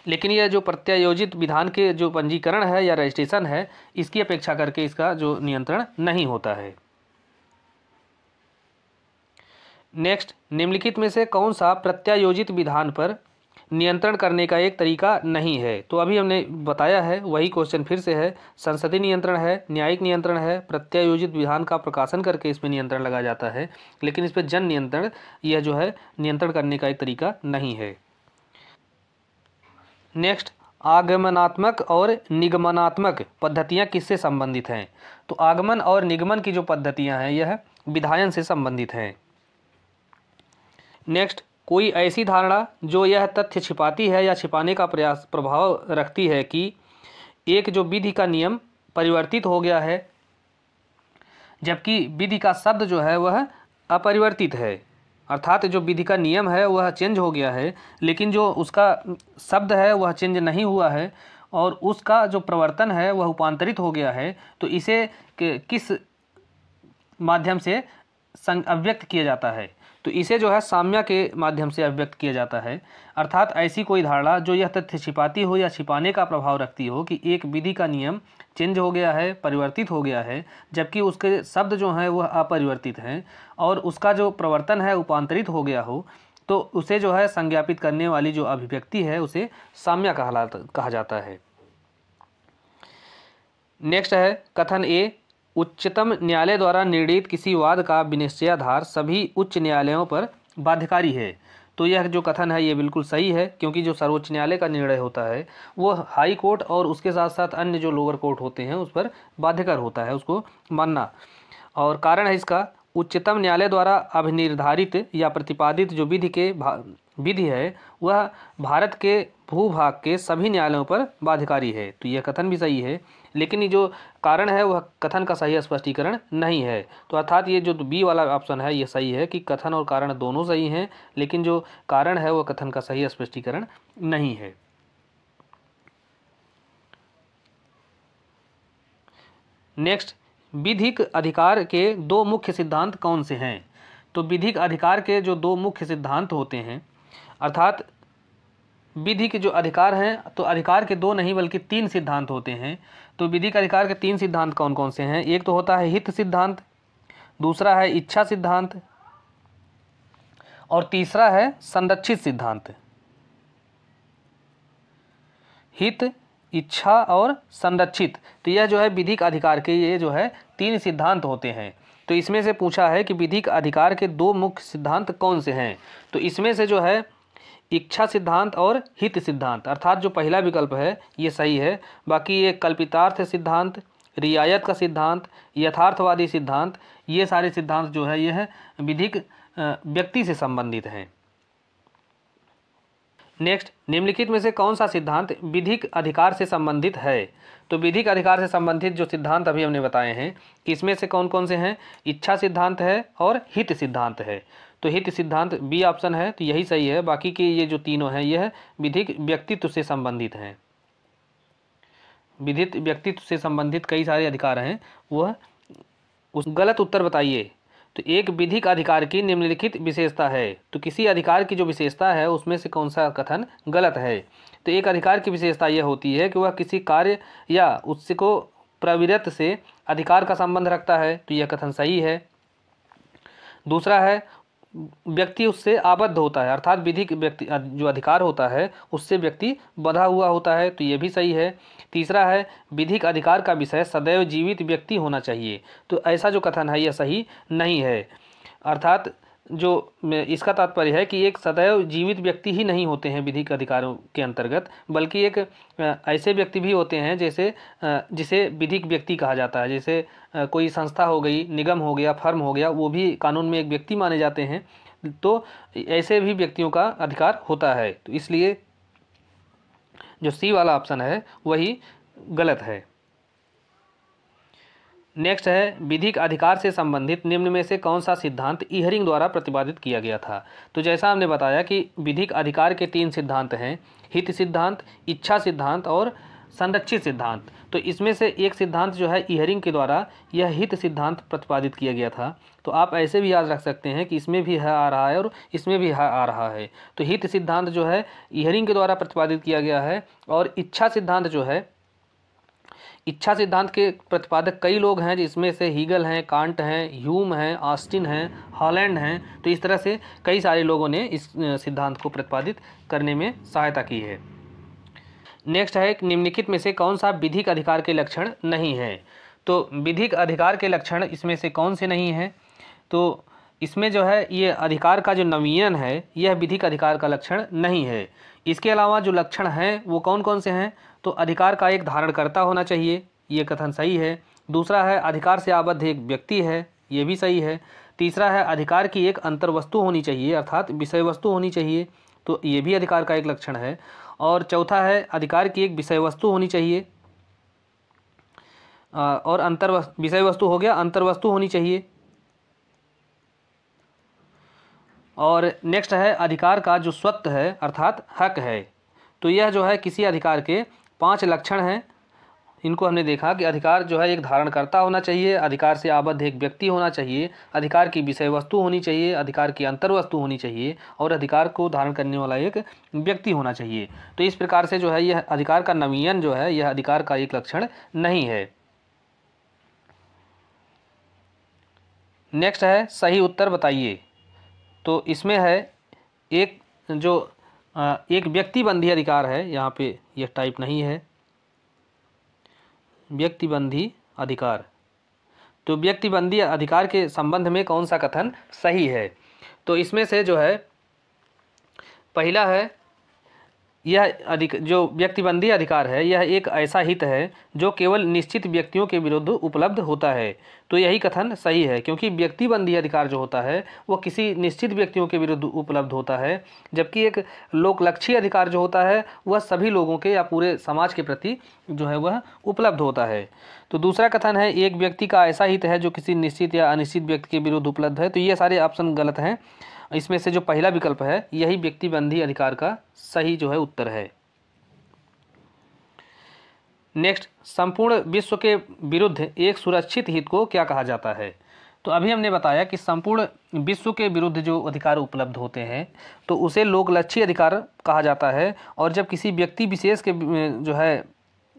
लेकिन यह जो प्रत्यायोजित विधान के जो पंजीकरण है या रजिस्ट्रेशन है इसकी अपेक्षा करके इसका जो नियंत्रण नहीं होता है। नेक्स्ट निम्नलिखित में से कौन सा प्रत्यायोजित विधान पर नियंत्रण करने का एक तरीका नहीं है? तो अभी हमने बताया है, वही क्वेश्चन फिर से है, संसदीय नियंत्रण है, न्यायिक नियंत्रण है, प्रत्यायोजित विधान का प्रकाशन करके इसमें नियंत्रण लगाया जाता है, लेकिन इस पर जन नियंत्रण यह जो है नियंत्रण करने का एक तरीका नहीं है। नेक्स्ट आगमनात्मक और निगमनात्मक पद्धतियाँ किससे संबंधित हैं? तो आगमन और निगमन की जो पद्धतियाँ हैं यह विधायन से संबंधित हैं। नेक्स्ट कोई ऐसी धारणा जो यह तथ्य छिपाती है या छिपाने का प्रयास प्रभाव रखती है कि एक जो विधि का नियम परिवर्तित हो गया है जबकि विधि का शब्द जो है वह अपरिवर्तित है, अर्थात जो विधि का नियम है वह चेंज हो गया है लेकिन जो उसका शब्द है वह चेंज नहीं हुआ है और उसका जो प्रवर्तन है वह रूपांतरित हो गया है, तो इसे किस माध्यम से अभिव्यक्त किया जाता है? तो इसे जो है साम्या के माध्यम से अभिव्यक्त किया जाता है, अर्थात ऐसी कोई धारणा जो यह तथ्य छिपाती हो या छिपाने का प्रभाव रखती हो कि एक विधि का नियम चेंज हो गया है, परिवर्तित हो गया है, जबकि उसके शब्द जो हैं वह अपरिवर्तित हैं और उसका जो प्रवर्तन है रूपांतरित हो गया हो, तो उसे जो है संज्ञापित करने वाली जो अभिव्यक्ति है उसे साम्या कहला कहा जाता है। नेक्स्ट है कथन ए, उच्चतम न्यायालय द्वारा निर्णीत किसी वाद का विनिश्चयाधार सभी उच्च न्यायालयों पर बाध्यकारी है। तो यह जो कथन है ये बिल्कुल सही है, क्योंकि जो सर्वोच्च न्यायालय का निर्णय होता है वो हाई कोर्ट और उसके साथ साथ अन्य जो लोअर कोर्ट होते हैं उस पर बाध्यकर होता है उसको मानना। और कारण है इसका उच्चतम न्यायालय द्वारा अभिनिर्धारित या प्रतिपादित जो विधि के विधि है वह भारत के भूभाग के सभी न्यायालयों पर बाध्यकारी है। तो यह कथन भी सही है, लेकिन ये जो कारण है वह कथन का सही स्पष्टीकरण नहीं है। तो अर्थात ये जो बी वाला ऑप्शन है ये सही है कि कथन और कारण दोनों सही हैं, लेकिन जो कारण है वह कथन का सही स्पष्टीकरण नहीं है। नेक्स्ट, विधिक अधिकार के दो मुख्य सिद्धांत कौन से हैं? तो विधिक अधिकार के जो दो मुख्य सिद्धांत होते हैं, अर्थात विधि के जो अधिकार हैं, तो अधिकार के दो नहीं बल्कि तीन सिद्धांत होते हैं। तो विधिक अधिकार के तीन सिद्धांत कौन कौन से हैं? एक तो होता है हित सिद्धांत, दूसरा है इच्छा सिद्धांत और तीसरा है संरक्षित सिद्धांत। हित, इच्छा और संरक्षित, तो यह जो है विधिक अधिकार के ये जो है तीन सिद्धांत होते हैं। तो इसमें से पूछा है कि विधिक अधिकार के दो मुख्य सिद्धांत कौन से हैं, तो इसमें से जो है इच्छा सिद्धांत और हित सिद्धांत, अर्थात जो पहला विकल्प है ये सही है। बाकी ये कल्पितार्थ सिद्धांत, रियायत का सिद्धांत, यथार्थवादी सिद्धांत, ये सारे सिद्धांत जो है यह विधिक व्यक्ति से संबंधित हैं। नेक्स्ट, निम्नलिखित में से कौन सा सिद्धांत विधिक अधिकार से संबंधित है? तो विधिक अधिकार से संबंधित जो सिद्धांत अभी हमने बताए हैं कि इसमें से कौन कौन से हैं, इच्छा सिद्धांत है और हित सिद्धांत है। तो हित सिद्धांत बी ऑप्शन है, तो यही सही है। बाकी के ये जो तीनों हैं यह विधिक व्यक्तित्व से संबंधित हैं। विधिक व्यक्तित्व से संबंधित कई सारे अधिकार हैं, वह उस गलत उत्तर बताइए। तो एक, विधिक अधिकार की निम्नलिखित विशेषता है, तो किसी अधिकार की जो विशेषता है उसमें से कौन सा कथन गलत है? तो एक अधिकार की विशेषता यह होती है कि वह किसी कार्य या उसको प्रवृत्ति से अधिकार का संबंध रखता है, तो यह कथन सही है। दूसरा है व्यक्ति उससे आबद्ध होता है, अर्थात विधिक व्यक्ति जो अधिकार होता है उससे व्यक्ति बंधा हुआ होता है, तो ये भी सही है। तीसरा है विधिक अधिकार का विषय सदैव जीवित व्यक्ति होना चाहिए, तो ऐसा जो कथन है यह सही नहीं है, अर्थात जो इसका तात्पर्य है कि एक सदैव जीवित व्यक्ति ही नहीं होते हैं विधिक अधिकारों के अंतर्गत, बल्कि एक ऐसे व्यक्ति भी होते हैं जैसे जिसे विधिक व्यक्ति कहा जाता है। जैसे कोई संस्था हो गई, निगम हो गया, फर्म हो गया, वो भी कानून में एक व्यक्ति माने जाते हैं, तो ऐसे भी व्यक्तियों का अधिकार होता है। तो इसलिए जो सी वाला ऑप्शन है वही गलत है। नेक्स्ट है, विधिक अधिकार से संबंधित निम्न में से कौन सा सिद्धांत इहरिंग द्वारा प्रतिपादित किया गया था? तो जैसा हमने बताया कि विधिक अधिकार के तीन सिद्धांत हैं, हित सिद्धांत, इच्छा सिद्धांत और संरक्षित सिद्धांत। तो इसमें से एक सिद्धांत जो है इहरिंग के द्वारा यह हित सिद्धांत प्रतिपादित किया गया था। तो आप ऐसे भी याद रख सकते हैं कि इसमें भी है आ रहा है और इसमें भी है आ रहा है, तो हित सिद्धांत जो है इहरिंग के द्वारा प्रतिपादित किया गया है। और इच्छा सिद्धांत जो है, इच्छा सिद्धांत के प्रतिपादक कई लोग हैं, जिसमें से हीगल हैं, कांट हैं, ह्यूम हैं, ऑस्टिन हैं, हॉलैंड हैं, तो इस तरह से कई सारे लोगों ने इस सिद्धांत को प्रतिपादित करने में सहायता की है। नेक्स्ट है, निम्नलिखित में से कौन सा विधिक अधिकार के लक्षण नहीं है? तो विधिक अधिकार के लक्षण इसमें से कौन से नहीं हैं? तो इसमें जो है ये अधिकार का जो नवीन है यह विधिक अधिकार का लक्षण नहीं है। इसके अलावा जो लक्षण हैं वो कौन कौन से हैं? तो अधिकार का एक धारणकर्ता होना चाहिए, ये कथन सही है। दूसरा है अधिकार से आबद्ध एक व्यक्ति है, ये भी सही है। तीसरा है अधिकार की एक अंतर्वस्तु होनी चाहिए, अर्थात विषय वस्तु होनी चाहिए, तो ये भी अधिकार का एक लक्षण है। और चौथा है अधिकार की एक विषय वस्तु होनी चाहिए और अंतर विषय वस्तु हो गया, अंतर्वस्तु होनी चाहिए। और नेक्स्ट है अधिकार का जो स्वत्व है, अर्थात हक है। तो यह जो है किसी अधिकार के पांच लक्षण हैं इनको हमने देखा कि अधिकार जो है एक धारणकर्ता होना चाहिए, अधिकार से आबद्ध एक व्यक्ति होना चाहिए, अधिकार की विषय वस्तु होनी चाहिए, अधिकार की अंतर्वस्तु होनी चाहिए और अधिकार को धारण करने वाला एक व्यक्ति होना चाहिए। तो इस प्रकार से जो है यह अधिकार का नवीन जो है यह अधिकार का एक लक्षण नहीं है। नेक्स्ट है सही उत्तर बताइए। तो इसमें है एक जो एक व्यक्तिबंधी अधिकार है, यहाँ पे यह टाइप नहीं है, व्यक्तिबंधी अधिकार। तो व्यक्तिबंधी अधिकार के संबंध में कौन सा कथन सही है? तो इसमें से जो है पहला है यह अधिक जो व्यक्तिबंधी अधिकार है यह एक ऐसा हित है जो केवल निश्चित व्यक्तियों के विरुद्ध उपलब्ध होता है। तो यही कथन सही है, क्योंकि व्यक्तिबंधी अधिकार जो होता है वो किसी निश्चित व्यक्तियों के विरुद्ध उपलब्ध होता है, जबकि एक लोकलक्षी अधिकार जो होता है वह सभी लोगों के या पूरे समाज के प्रति जो है वह उपलब्ध होता है। तो दूसरा कथन है एक व्यक्ति का ऐसा हित है जो किसी निश्चित या अनिश्चित व्यक्ति के विरुद्ध उपलब्ध है। तो ये सारे ऑप्शन गलत हैं। इसमें से जो पहला विकल्प है यही व्यक्तिबंधी अधिकार का सही जो है उत्तर है। नेक्स्ट, संपूर्ण विश्व के विरुद्ध एक सुरक्षित हित को क्या कहा जाता है? तो अभी हमने बताया कि संपूर्ण विश्व के विरुद्ध जो अधिकार उपलब्ध होते हैं तो उसे लोकलक्षी अधिकार कहा जाता है, और जब किसी व्यक्ति विशेष के जो है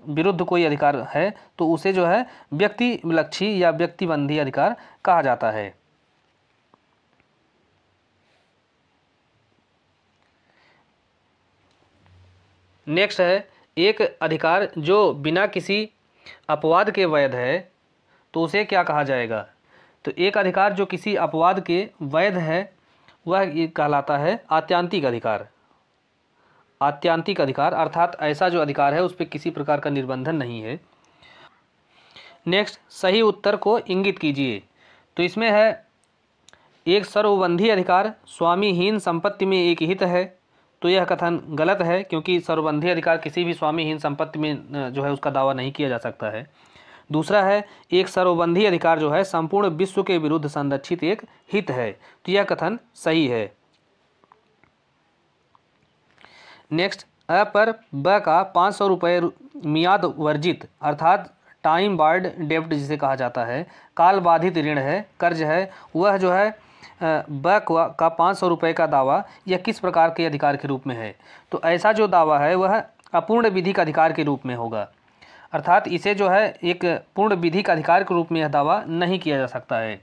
विरुद्ध कोई अधिकार है तो उसे जो है व्यक्तिलक्षी या व्यक्तिबंधी अधिकार कहा जाता है। नेक्स्ट है एक अधिकार जो बिना किसी अपवाद के वैध है तो उसे क्या कहा जाएगा? तो एक अधिकार जो किसी अपवाद के वैध है वह कहलाता है आत्यांतिक अधिकार। आत्यांतिक अधिकार अर्थात ऐसा जो अधिकार है उस पर किसी प्रकार का निर्बंधन नहीं है। नेक्स्ट, सही उत्तर को इंगित कीजिए। तो इसमें है एक सर्वबंधी अधिकार स्वामीहीन संपत्ति में एक हित है। तो यह कथन गलत है, क्योंकि सर्वबंधी अधिकार किसी भी स्वामीहीन संपत्ति में जो है उसका दावा नहीं किया जा सकता है। दूसरा है एक सर्वबंधी अधिकार जो है संपूर्ण विश्व के विरुद्ध संरक्षित एक हित है। तो यह कथन सही है। नेक्स्ट, अ पर ब का पाँच सौ रुपये मियाद वर्जित अर्थात टाइम बार्ड डेब्ट जिसे कहा जाता है काल बाधित ऋण है, कर्ज है, वह जो है ब का पाँच सौ रुपये का दावा यह किस प्रकार के अधिकार के रूप में है? तो ऐसा जो दावा है वह अपूर्ण विधि का अधिकार के रूप में होगा, अर्थात इसे जो है एक पूर्ण विधि का अधिकार के रूप में यह दावा नहीं किया जा सकता है।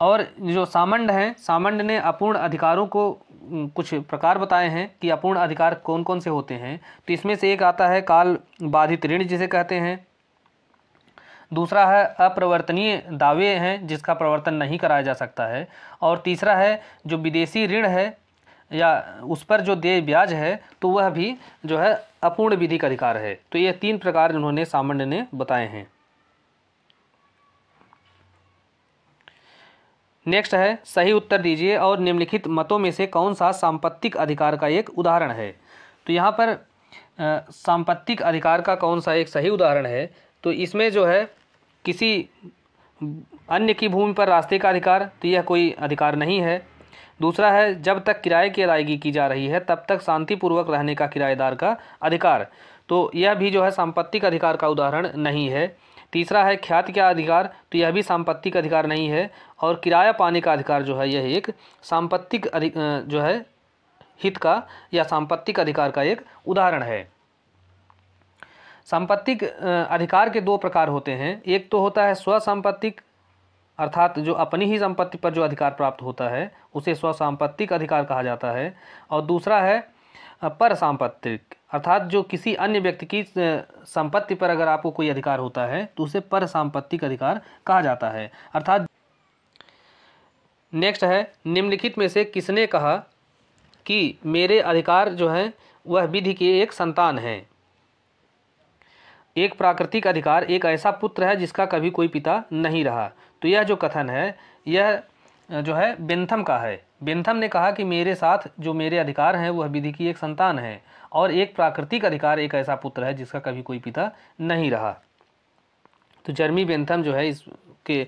और जो सामंड हैं, सामंड ने अपूर्ण अधिकारों को कुछ प्रकार बताए हैं कि अपूर्ण अधिकार कौन कौन से होते हैं। तो इसमें से एक आता है काल बाधित ऋण जिसे कहते हैं, दूसरा है अप्रवर्तनीय दावे हैं जिसका प्रवर्तन नहीं कराया जा सकता है, और तीसरा है जो विदेशी ऋण है या उस पर जो देय ब्याज है तो वह भी जो है अपूर्ण विधि का अधिकार है। तो ये तीन प्रकार उन्होंने सामंड ने बताए हैं। नेक्स्ट है सही उत्तर दीजिए और निम्नलिखित मतों में से कौन सा सांपत्तिक अधिकार का एक उदाहरण है? तो यहाँ पर सांपत्तिक अधिकार का कौन सा एक सही उदाहरण है? तो इसमें जो है किसी अन्य की भूमि पर रास्ते का अधिकार, तो यह कोई अधिकार नहीं है। दूसरा है जब तक किराए की अदायगी की जा रही है तब तक शांतिपूर्वक रहने का किराएदार का अधिकार, तो यह भी जो है सांपत्तिक अधिकार का उदाहरण नहीं है। तीसरा है ख्याति का अधिकार, तो यह भी सांपत्तिक अधिकार नहीं है। और किराया पाने का अधिकार जो है यह एक सांपत्तिक अधिकार जो है हित का या सांपत्तिक अधिकार का एक उदाहरण है। सांपत्तिक अधिकार के दो प्रकार होते हैं, एक तो होता है स्वसंपत्तिक अर्थात जो अपनी ही संपत्ति पर जो अधिकार प्राप्त होता है उसे स्वसंपत्तिक अधिकार कहा जाता है, और दूसरा है परसंपत्तिक अर्थात जो किसी अन्य व्यक्ति की संपत्ति पर अगर आपको कोई अधिकार होता है तो उसे परसंपत्तिक अधिकार कहा जाता है अर्थात। नेक्स्ट है निम्नलिखित में से किसने कहा कि मेरे अधिकार जो हैं वह विधि की एक संतान है? एक प्राकृतिक अधिकार एक ऐसा पुत्र है जिसका कभी कोई पिता नहीं रहा। तो यह जो कथन है यह जो है बेंथम का है। बेंथम ने कहा कि मेरे साथ जो मेरे अधिकार हैं वह विधि की एक संतान है और एक प्राकृतिक अधिकार एक ऐसा पुत्र है जिसका कभी कोई पिता नहीं रहा। तो जेरमी बेंथम जो है इसके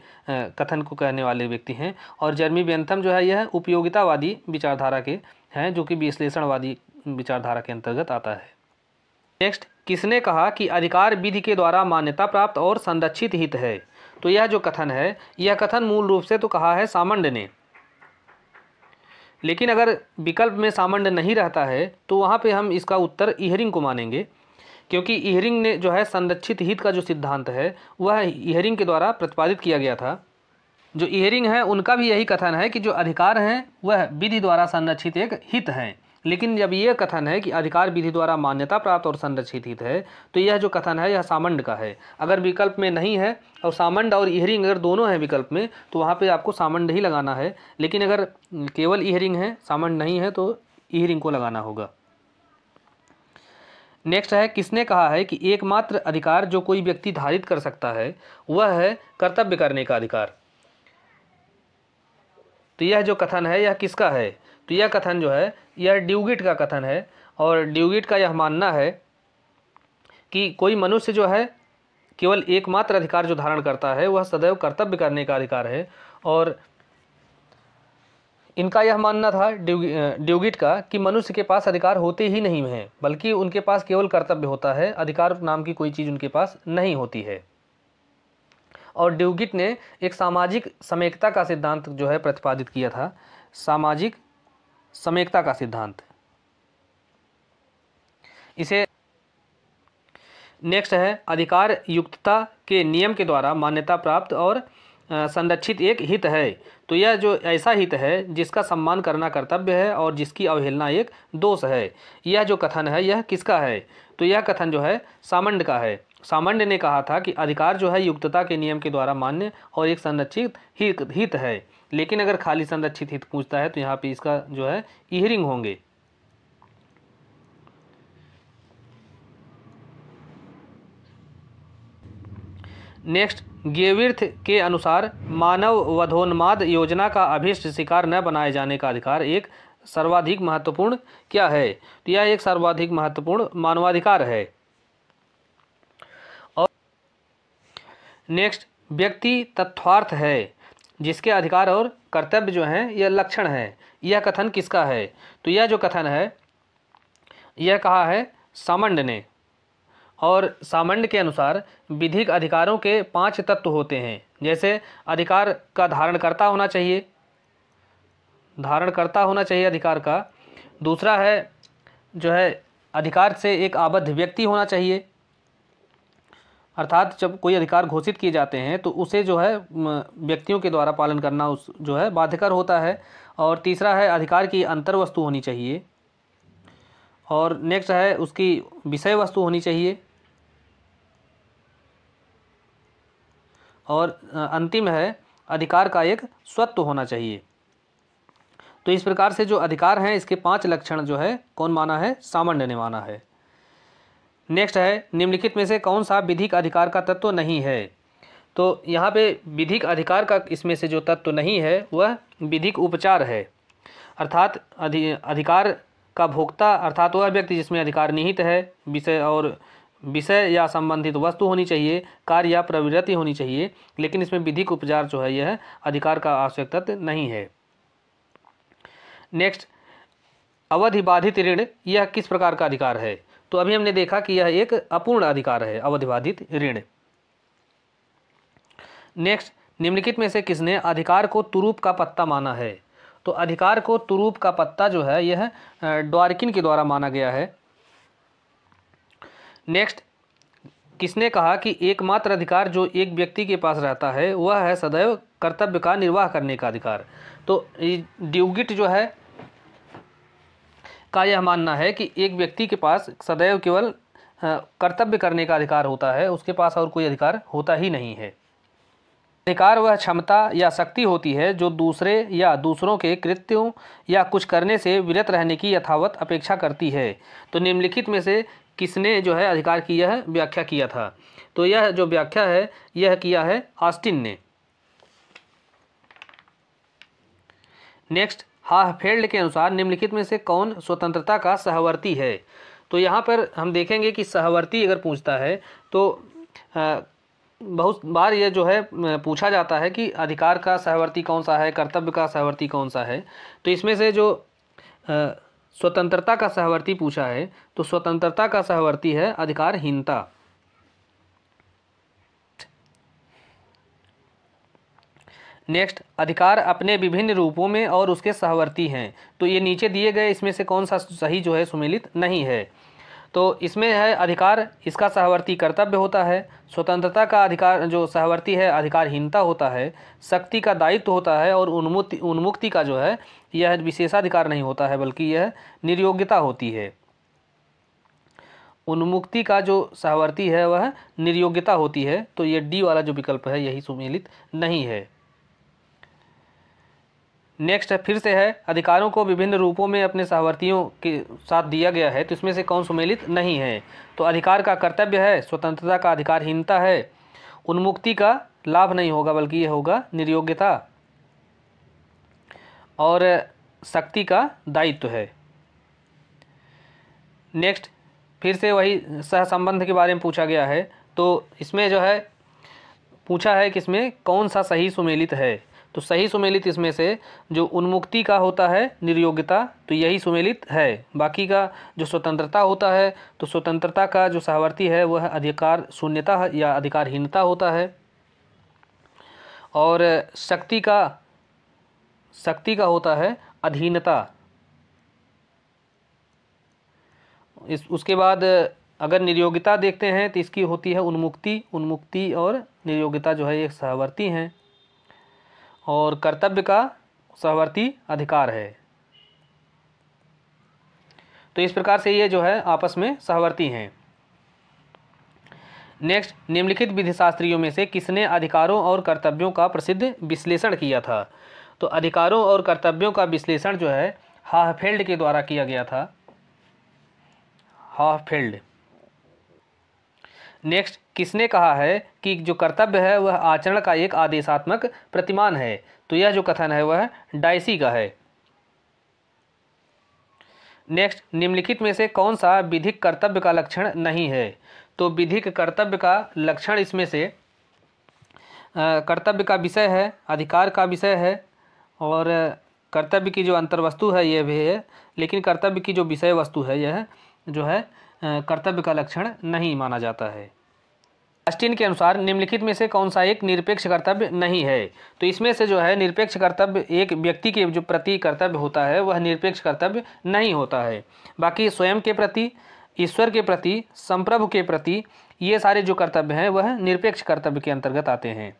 कथन को कहने वाले व्यक्ति हैं, और जेरमी बेंथम जो है यह उपयोगितावादी विचारधारा के हैं जो कि विश्लेषणवादी विचारधारा के अंतर्गत आता है। नेक्स्ट, किसने कहा कि अधिकार विधि के द्वारा मान्यता प्राप्त और संरक्षित हित है? तो यह जो कथन है, यह कथन मूल रूप से तो कहा है सामंड ने, लेकिन अगर विकल्प में सामंड नहीं रहता है तो वहाँ पे हम इसका उत्तर इहरिंग को मानेंगे, क्योंकि इहरिंग ने जो है संरक्षित हित का जो सिद्धांत है वह इहरिंग के द्वारा प्रतिपादित किया गया था। जो इहरिंग है उनका भी यही कथन है कि जो अधिकार हैं वह विधि द्वारा संरक्षित एक हित हैं, लेकिन जब यह कथन है कि अधिकार विधि द्वारा मान्यता प्राप्त और संरक्षित हित है तो यह जो कथन है यह सामंड का है। अगर विकल्प में नहीं है और सामंड और इहरिंग अगर दोनों हैं विकल्प में तो वहाँ पे आपको सामंड ही लगाना है, लेकिन अगर केवल इहरिंग है सामंड नहीं है तो इहरिंग को लगाना होगा। नेक्स्ट है, किसने कहा है कि एकमात्र अधिकार जो कोई व्यक्ति धारित कर सकता है वह है कर्तव्य करने का अधिकार? तो यह जो कथन है यह किसका है? तो यह कथन जो है यह ड्यूगिट का कथन है, और ड्यूगिट का यह मानना है कि कोई मनुष्य जो है केवल एकमात्र अधिकार जो धारण करता है वह सदैव कर्तव्य करने का अधिकार है। और इनका यह मानना था ड्यूगिट का कि मनुष्य के पास अधिकार होते ही नहीं हैं, बल्कि उनके पास केवल कर्तव्य होता है, अधिकार नाम की कोई चीज़ उनके पास नहीं होती है। और ड्यूगिट ने एक सामाजिक समेकता का सिद्धांत जो है प्रतिपादित किया था, सामाजिक समेकता का सिद्धांत इसे। नेक्स्ट है, अधिकार युक्तता के नियम के द्वारा मान्यता प्राप्त और संरक्षित एक हित है। तो यह जो ऐसा हित है जिसका सम्मान करना कर्तव्य है और जिसकी अवहेलना एक दोष है। यह जो कथन है यह किसका है? तो यह कथन जो है सामंड का है। सामंड ने कहा था कि अधिकार जो है युक्तता के नियम के द्वारा मान्य और एक संरक्षित हित है, लेकिन अगर खाली संरक्षित हित पूछता है तो यहाँ पे इसका जो है इहरिंग होंगे। नेक्स्ट, गेविर्थ के अनुसार मानव वधोन्माद योजना का अभिष्ट शिकार न बनाए जाने का अधिकार एक सर्वाधिक महत्वपूर्ण क्या है? तो यह एक सर्वाधिक महत्वपूर्ण मानवाधिकार है। और नेक्स्ट, व्यक्ति तत्वार्थ है जिसके अधिकार और कर्तव्य जो हैं यह लक्षण हैं। यह कथन किसका है? तो यह जो कथन है यह कहा है सामंड ने, और सामंड के अनुसार विधिक अधिकारों के पांच तत्व होते हैं, जैसे अधिकार का धारणकर्ता होना चाहिए, धारणकर्ता होना चाहिए अधिकार का। दूसरा है जो है अधिकार से एक आबद्ध व्यक्ति होना चाहिए, अर्थात जब कोई अधिकार घोषित किए जाते हैं तो उसे जो है व्यक्तियों के द्वारा पालन करना उस जो है बाध्यकर होता है। और तीसरा है अधिकार की अंतर वस्तु होनी चाहिए, और नेक्स्ट है उसकी विषय वस्तु होनी चाहिए, और अंतिम है अधिकार का एक स्वत्व होना चाहिए। तो इस प्रकार से जो अधिकार हैं इसके पांच लक्षण जो है कौन माना है? सामंड ने माना है। नेक्स्ट है, निम्नलिखित में से कौन सा विधिक अधिकार का तत्व नहीं है? तो यहाँ पे विधिक अधिकार का इसमें से जो तत्व नहीं है वह विधिक उपचार है, अर्थात अधि अधिकार का भोक्ता अर्थात वह व्यक्ति जिसमें अधिकार निहित है, विषय और विषय या संबंधित वस्तु होनी चाहिए, कार्य या प्रवृत्ति होनी चाहिए, लेकिन इसमें विधिक उपचार जो है यह अधिकार का आवश्यक तत्व नहीं है। नेक्स्ट, अवधि बाधित ऋण यह किस प्रकार का अधिकार है? तो अभी हमने देखा कि यह एक अपूर्ण अधिकार है, अवधिबाधित ऋण। नेक्स्ट, निम्नलिखित में से किसने अधिकार को तुरूप का पत्ता माना है? तो अधिकार को तुरूप का पत्ता जो है यह ड्वार्किन के द्वारा माना गया है। नेक्स्ट, किसने कहा कि एकमात्र अधिकार जो एक व्यक्ति के पास रहता है वह है सदैव कर्तव्य का निर्वाह करने का अधिकार? तो ड्यूगिट जो है का यह मानना है कि एक व्यक्ति के पास सदैव केवल कर्तव्य करने का अधिकार होता है, उसके पास और कोई अधिकार होता ही नहीं है। अधिकार वह क्षमता या शक्ति होती है जो दूसरे या दूसरों के कृत्यों या कुछ करने से विरत रहने की यथावत अपेक्षा करती है। तो निम्नलिखित में से किसने जो है अधिकार की यह व्याख्या किया था? तो यह जो व्याख्या है यह किया है ऑस्टिन ने। नेक्स्ट, हाफेल्ड के अनुसार निम्नलिखित में से कौन स्वतंत्रता का सहवर्ती है? तो यहाँ पर हम देखेंगे कि सहवर्ती अगर पूछता है तो आ, बहुत बार यह जो है पूछा जाता है कि अधिकार का सहवर्ती कौन सा है, कर्तव्य का सहवर्ती कौन सा है। तो इसमें से जो आ, स्वतंत्रता का सहवर्ती पूछा है तो स्वतंत्रता का सहवर्ती है अधिकारहीनता। नेक्स्ट, अधिकार अपने विभिन्न रूपों में और उसके सहवर्ती हैं, तो ये नीचे दिए गए इसमें से कौन सा सही जो है सुमेलित नहीं है। तो इसमें है अधिकार, इसका सहवर्ती कर्तव्य होता है। स्वतंत्रता का अधिकार जो सहवर्ती है अधिकारहीनता होता है। शक्ति का दायित्व होता है और उन्मुक्ति उन्मुक्ति का जो है यह विशेषाधिकार नहीं होता है बल्कि यह निर्योग्यता होती है। उन्मुक्ति का जो सहवर्ती है वह निर्योग्यता होती है। तो ये डी वाला जो विकल्प है यही सुमेलित नहीं है। नेक्स्ट फिर से है अधिकारों को विभिन्न रूपों में अपने सहवर्तियों के साथ दिया गया है, तो इसमें से कौन सुमेलित नहीं है। तो अधिकार का कर्तव्य है, स्वतंत्रता का अधिकारहीनता है, उन्मुक्ति का लाभ नहीं होगा बल्कि यह होगा निर्योग्यता, और शक्ति का दायित्व है। नेक्स्ट फिर से वही सहसंबंध के बारे में पूछा गया है, तो इसमें जो है पूछा है कि इसमें कौन सा सही सुमेलित है। तो सही सुमेलित इसमें से जो उन्मुक्ति का होता है निर्योग्यता, तो यही सुमेलित है। बाकी का जो स्वतंत्रता होता है, तो स्वतंत्रता का जो सहवर्ती है वह अधिकार शून्यता या अधिकारहीनता होता है, और शक्ति का शक्ति का होता है अधीनता। इस उसके बाद अगर निर्योग्यता देखते हैं तो इसकी होती है उन्मुक्ति। उन्मुक्ति और निर्योग्यता जो है ये सहवर्ती हैं, और कर्तव्य का सहवर्ती अधिकार है। तो इस प्रकार से ये जो है आपस में सहवर्ती हैं। नेक्स्ट, निम्नलिखित विधिशास्त्रियों में से किसने अधिकारों और कर्तव्यों का प्रसिद्ध विश्लेषण किया था। तो अधिकारों और कर्तव्यों का विश्लेषण जो है हाफेल्ड के द्वारा किया गया था, हाफेल्ड। नेक्स्ट, किसने कहा है कि जो कर्तव्य है वह आचरण का एक आदेशात्मक प्रतिमान है। तो यह जो कथन है वह डायसी का है। नेक्स्ट, निम्नलिखित में से कौन सा विधिक कर्तव्य का लक्षण नहीं है। तो विधिक कर्तव्य का लक्षण इसमें से कर्तव्य का विषय है, अधिकार का विषय है, और कर्तव्य की जो अंतर्वस्तु है यह भी है, लेकिन कर्तव्य की जो विषय वस्तु है यह जो है कर्तव्य का लक्षण नहीं माना जाता है। ऑस्टिन के अनुसार निम्नलिखित में से कौन सा एक निरपेक्ष कर्तव्य नहीं है। तो इसमें से जो है निरपेक्ष कर्तव्य एक व्यक्ति के जो प्रति कर्तव्य होता है वह निरपेक्ष कर्तव्य नहीं होता है। बाकी स्वयं के प्रति, ईश्वर के प्रति, संप्रभु के प्रति, ये सारे जो कर्तव्य हैं वह निरपेक्ष कर्तव्य के अंतर्गत आते हैं।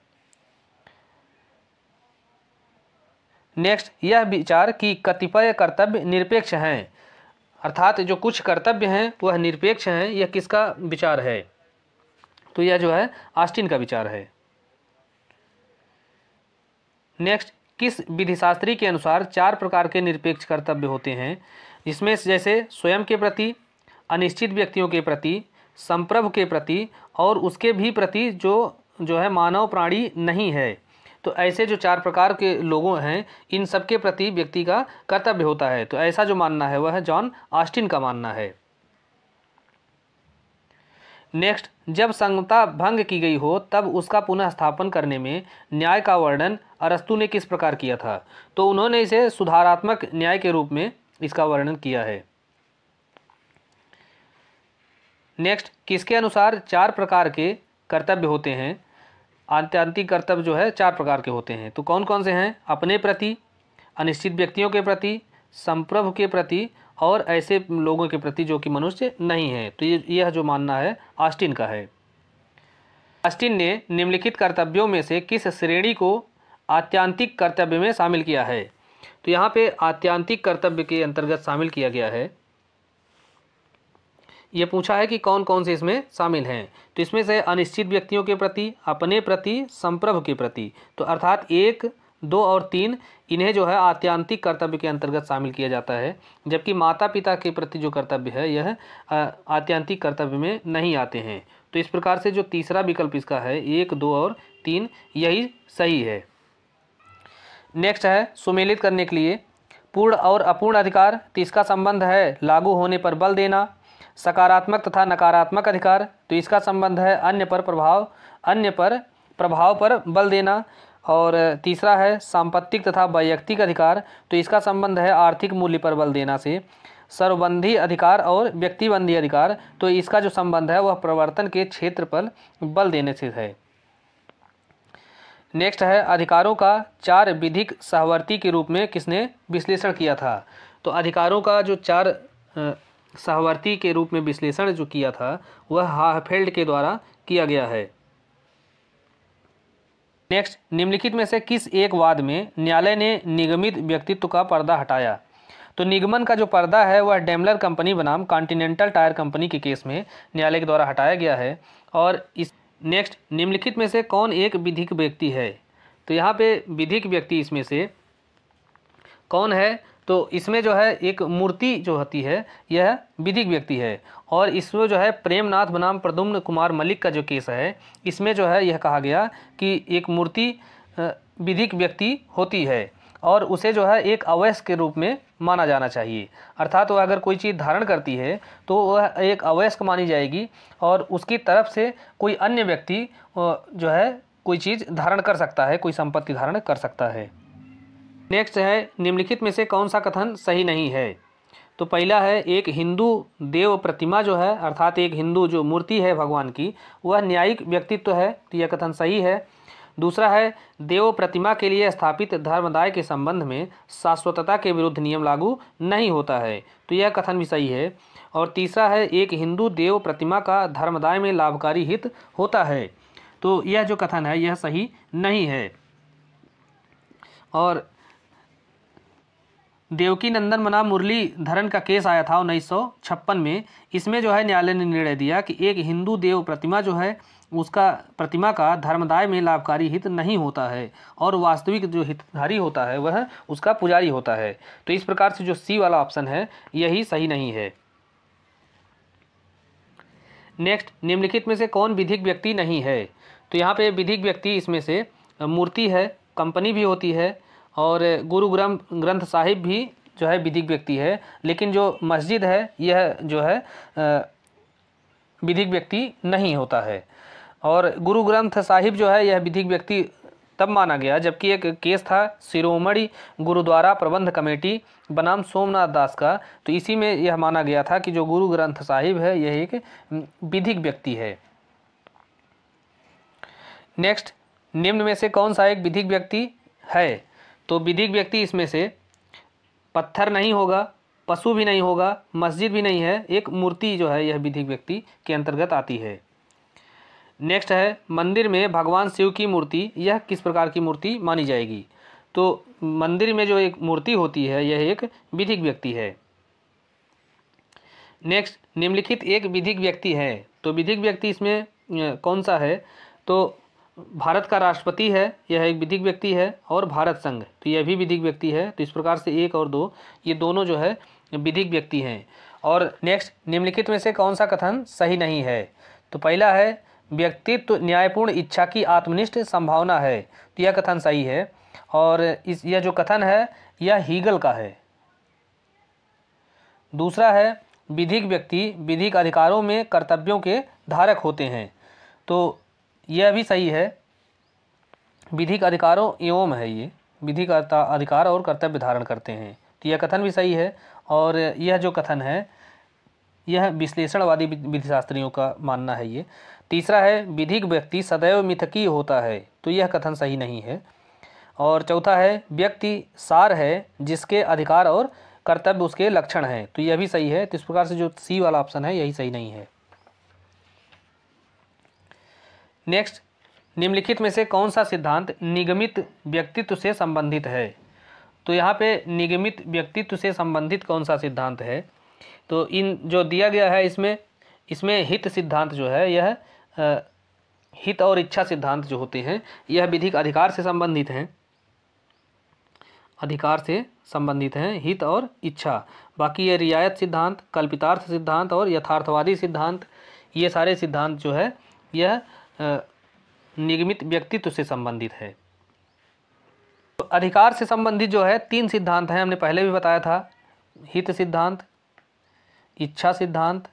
नेक्स्ट, यह विचार कि कतिपय कर्तव्य निरपेक्ष हैं, अर्थात जो कुछ कर्तव्य हैं वह निरपेक्ष हैं, यह किसका विचार है। तो यह जो है ऑस्टिन का विचार है। नेक्स्ट, किस विधिशास्त्री के अनुसार चार प्रकार के निरपेक्ष कर्तव्य होते हैं, जिसमें जैसे स्वयं के प्रति, अनिश्चित व्यक्तियों के प्रति, संप्रभु के प्रति, और उसके भी प्रति जो जो है मानव प्राणी नहीं है। तो ऐसे जो चार प्रकार के लोगों हैं इन सबके प्रति व्यक्ति का कर्तव्य होता है। तो ऐसा जो मानना है वह जॉन ऑस्टिन का मानना है। नेक्स्ट, जब संहिता भंग की गई हो तब उसका पुनः स्थापन करने में न्याय का वर्णन अरस्तु ने किस प्रकार किया था। तो उन्होंने इसे सुधारात्मक न्याय के रूप में इसका वर्णन किया है। नेक्स्ट, किसके अनुसार चार प्रकार के कर्तव्य होते हैं। आंत्यान्तिक कर्तव्य जो है चार प्रकार के होते हैं। तो कौन कौन से हैं, अपने प्रति, अनिश्चित व्यक्तियों के प्रति, संप्रभु के प्रति, और ऐसे लोगों के प्रति जो कि मनुष्य नहीं है। तो ये यह जो मानना है ऑस्टिन का है। ऑस्टिन ने निम्नलिखित कर्तव्यों में से किस श्रेणी को आत्यांतिक कर्तव्य में शामिल किया है। तो यहाँ पे आत्यांतिक कर्तव्य के अंतर्गत शामिल किया गया है। ये पूछा है कि कौन कौन से इसमें शामिल हैं। तो इसमें से अनिश्चित व्यक्तियों के प्रति, अपने प्रति, संप्रभु के प्रति, तो अर्थात एक, दो और तीन, इन्हें जो है आत्यांतिक कर्तव्य के अंतर्गत शामिल किया जाता है। जबकि माता पिता के प्रति जो कर्तव्य है यह आत्यांतिक कर्तव्य में नहीं आते हैं। तो इस प्रकार से जो तीसरा विकल्प इसका है, एक, दो और तीन, यही सही है। नेक्स्ट है सुमेलित करने के लिए पूर्ण और अपूर्ण अधिकार। तो इसका संबंध है लागू होने पर बल देना। सकारात्मक तथा नकारात्मक अधिकार, तो इसका संबंध है अन्य पर प्रभाव अन्य पर प्रभाव पर बल देना। और तीसरा है सांपत्तिक तथा वैयक्तिक अधिकार, तो इसका संबंध है आर्थिक मूल्य पर बल देना से। सर्वबंधी अधिकार और व्यक्तिबंधी अधिकार, तो इसका जो संबंध है वह प्रवर्तन के क्षेत्र पर बल देने से है। नेक्स्ट है अधिकारों का चार विधिक सहवर्ती के रूप में किसने विश्लेषण किया था। तो अधिकारों का जो चार सहवर्ती के रूप में विश्लेषण जो किया था वह हाफेल्ड के द्वारा किया गया है। नेक्स्ट, निम्नलिखित में से किस एक वाद में न्यायालय ने निगमित व्यक्तित्व का पर्दा हटाया। तो निगमन का जो पर्दा है वह डेमलर कंपनी बनाम कॉन्टिनेंटल टायर कंपनी के केस में न्यायालय के द्वारा हटाया गया है। और इस नेक्स्ट, निम्नलिखित में से कौन एक विधिक व्यक्ति है। तो यहाँ पे विधिक व्यक्ति इसमें से कौन है, तो इसमें जो है एक मूर्ति जो होती है यह विधिक व्यक्ति है। और इसमें जो है प्रेमनाथ बनाम प्रद्युम्न कुमार मलिक का जो केस है इसमें जो है यह कहा गया कि एक मूर्ति विधिक व्यक्ति होती है और उसे जो है एक अवयस्क के रूप में माना जाना चाहिए, अर्थात वह अगर कोई चीज़ धारण करती है तो वह एक अवयस्क मानी जाएगी और उसकी तरफ से कोई अन्य व्यक्ति जो है कोई चीज़ धारण कर सकता है, कोई संपत्ति धारण कर सकता है। नेक्स्ट है, निम्नलिखित में से कौन सा कथन सही नहीं है। तो पहला है, एक हिंदू देव प्रतिमा जो है अर्थात एक हिंदू जो मूर्ति है भगवान की वह न्यायिक व्यक्तित्व है, तो यह कथन सही है। दूसरा है, देव प्रतिमा के लिए स्थापित धर्मदाय के संबंध में शाश्वतता के विरुद्ध नियम लागू नहीं होता है, तो यह कथन भी सही है। और तीसरा है, एक हिंदू देव प्रतिमा का धर्मदाय में लाभकारी हित होता है, तो यह जो कथन है यह सही नहीं है। और देवकी नंदन बनाम मुरलीधरन का केस आया था उन्नीस सौ छप्पन में, इसमें जो है न्यायालय ने निर्णय दिया कि एक हिंदू देव प्रतिमा जो है उसका प्रतिमा का धर्मदाय में लाभकारी हित नहीं होता है और वास्तविक जो हितधारी होता है वह उसका पुजारी होता है। तो इस प्रकार से जो सी वाला ऑप्शन है यही सही नहीं है। नेक्स्ट, निम्नलिखित में से कौन विधिक व्यक्ति नहीं है। तो यहाँ पे विधिक व्यक्ति इसमें से मूर्ति है, कंपनी भी होती है और गुरु ग्रंथ साहिब भी जो है विधिक व्यक्ति है, लेकिन जो मस्जिद है यह जो है विधिक व्यक्ति नहीं होता है। और गुरु ग्रंथ साहिब जो है यह विधिक व्यक्ति तब माना गया जबकि एक केस था शिरोमणि गुरुद्वारा प्रबंध कमेटी बनाम सोमनाथ दास का, तो इसी में यह माना गया था कि जो गुरु ग्रंथ साहिब है यह एक विधिक व्यक्ति है। नेक्स्ट, निम्न में से कौन सा एक विधिक व्यक्ति है। तो विधिक व्यक्ति इसमें से पत्थर नहीं होगा, पशु भी नहीं होगा, मस्जिद भी नहीं है, एक मूर्ति जो है यह विधिक व्यक्ति के अंतर्गत आती है। नेक्स्ट है, मंदिर में भगवान शिव की मूर्ति यह किस प्रकार की मूर्ति मानी जाएगी। तो मंदिर में जो एक मूर्ति होती है यह एक विधिक व्यक्ति है। नेक्स्ट, निम्नलिखित एक विधिक व्यक्ति है। तो विधिक व्यक्ति इसमें कौन सा है, तो भारत का राष्ट्रपति है यह एक विधिक व्यक्ति है और भारत संघ, तो यह भी विधिक व्यक्ति है। तो इस प्रकार से एक और दो ये दोनों जो है विधिक व्यक्ति हैं। और नेक्स्ट, निम्नलिखित में से कौन सा कथन सही नहीं है। तो पहला है, व्यक्तित्व न्यायपूर्ण इच्छा की आत्मनिष्ठ संभावना है, तो यह कथन सही है। और इस यह जो कथन है यह हीगल का है। दूसरा है, विधिक व्यक्ति विधिक अधिकारों में कर्तव्यों के धारक होते हैं, तो यह भी सही है, विधिक अधिकारों एवं है ये विधिक अधिकार और कर्तव्य धारण करते हैं, तो यह कथन भी सही है। और यह जो कथन है यह विश्लेषणवादी विधिशास्त्रियों का मानना है ये। तीसरा है, विधिक व्यक्ति सदैव मिथकीय होता है, तो यह कथन सही नहीं है। और चौथा है, व्यक्ति सार है जिसके अधिकार और कर्तव्य उसके लक्षण हैं, तो यह भी सही है। तो इस प्रकार से जो सी वाला ऑप्शन है यही सही नहीं है। नेक्स्ट, निम्नलिखित में से कौन सा सिद्धांत निगमित व्यक्तित्व से संबंधित है। तो यहाँ पे निगमित व्यक्तित्व से संबंधित कौन सा सिद्धांत है, तो इन जो दिया गया है इसमें इसमें हित सिद्धांत जो है यह हित और इच्छा सिद्धांत जो होते हैं यह विधिक अधिकार से संबंधित हैं, अधिकार से संबंधित हैं हित और इच्छा। बाकी ये रियायत सिद्धांत, कल्पितार्थ सिद्धांत और यथार्थवादी सिद्धांत, ये सारे सिद्धांत जो है यह निगमित व्यक्तित्व से संबंधित है। तो अधिकार से संबंधित जो है तीन सिद्धांत हैं, हमने पहले भी बताया था, हित सिद्धांत, इच्छा सिद्धांत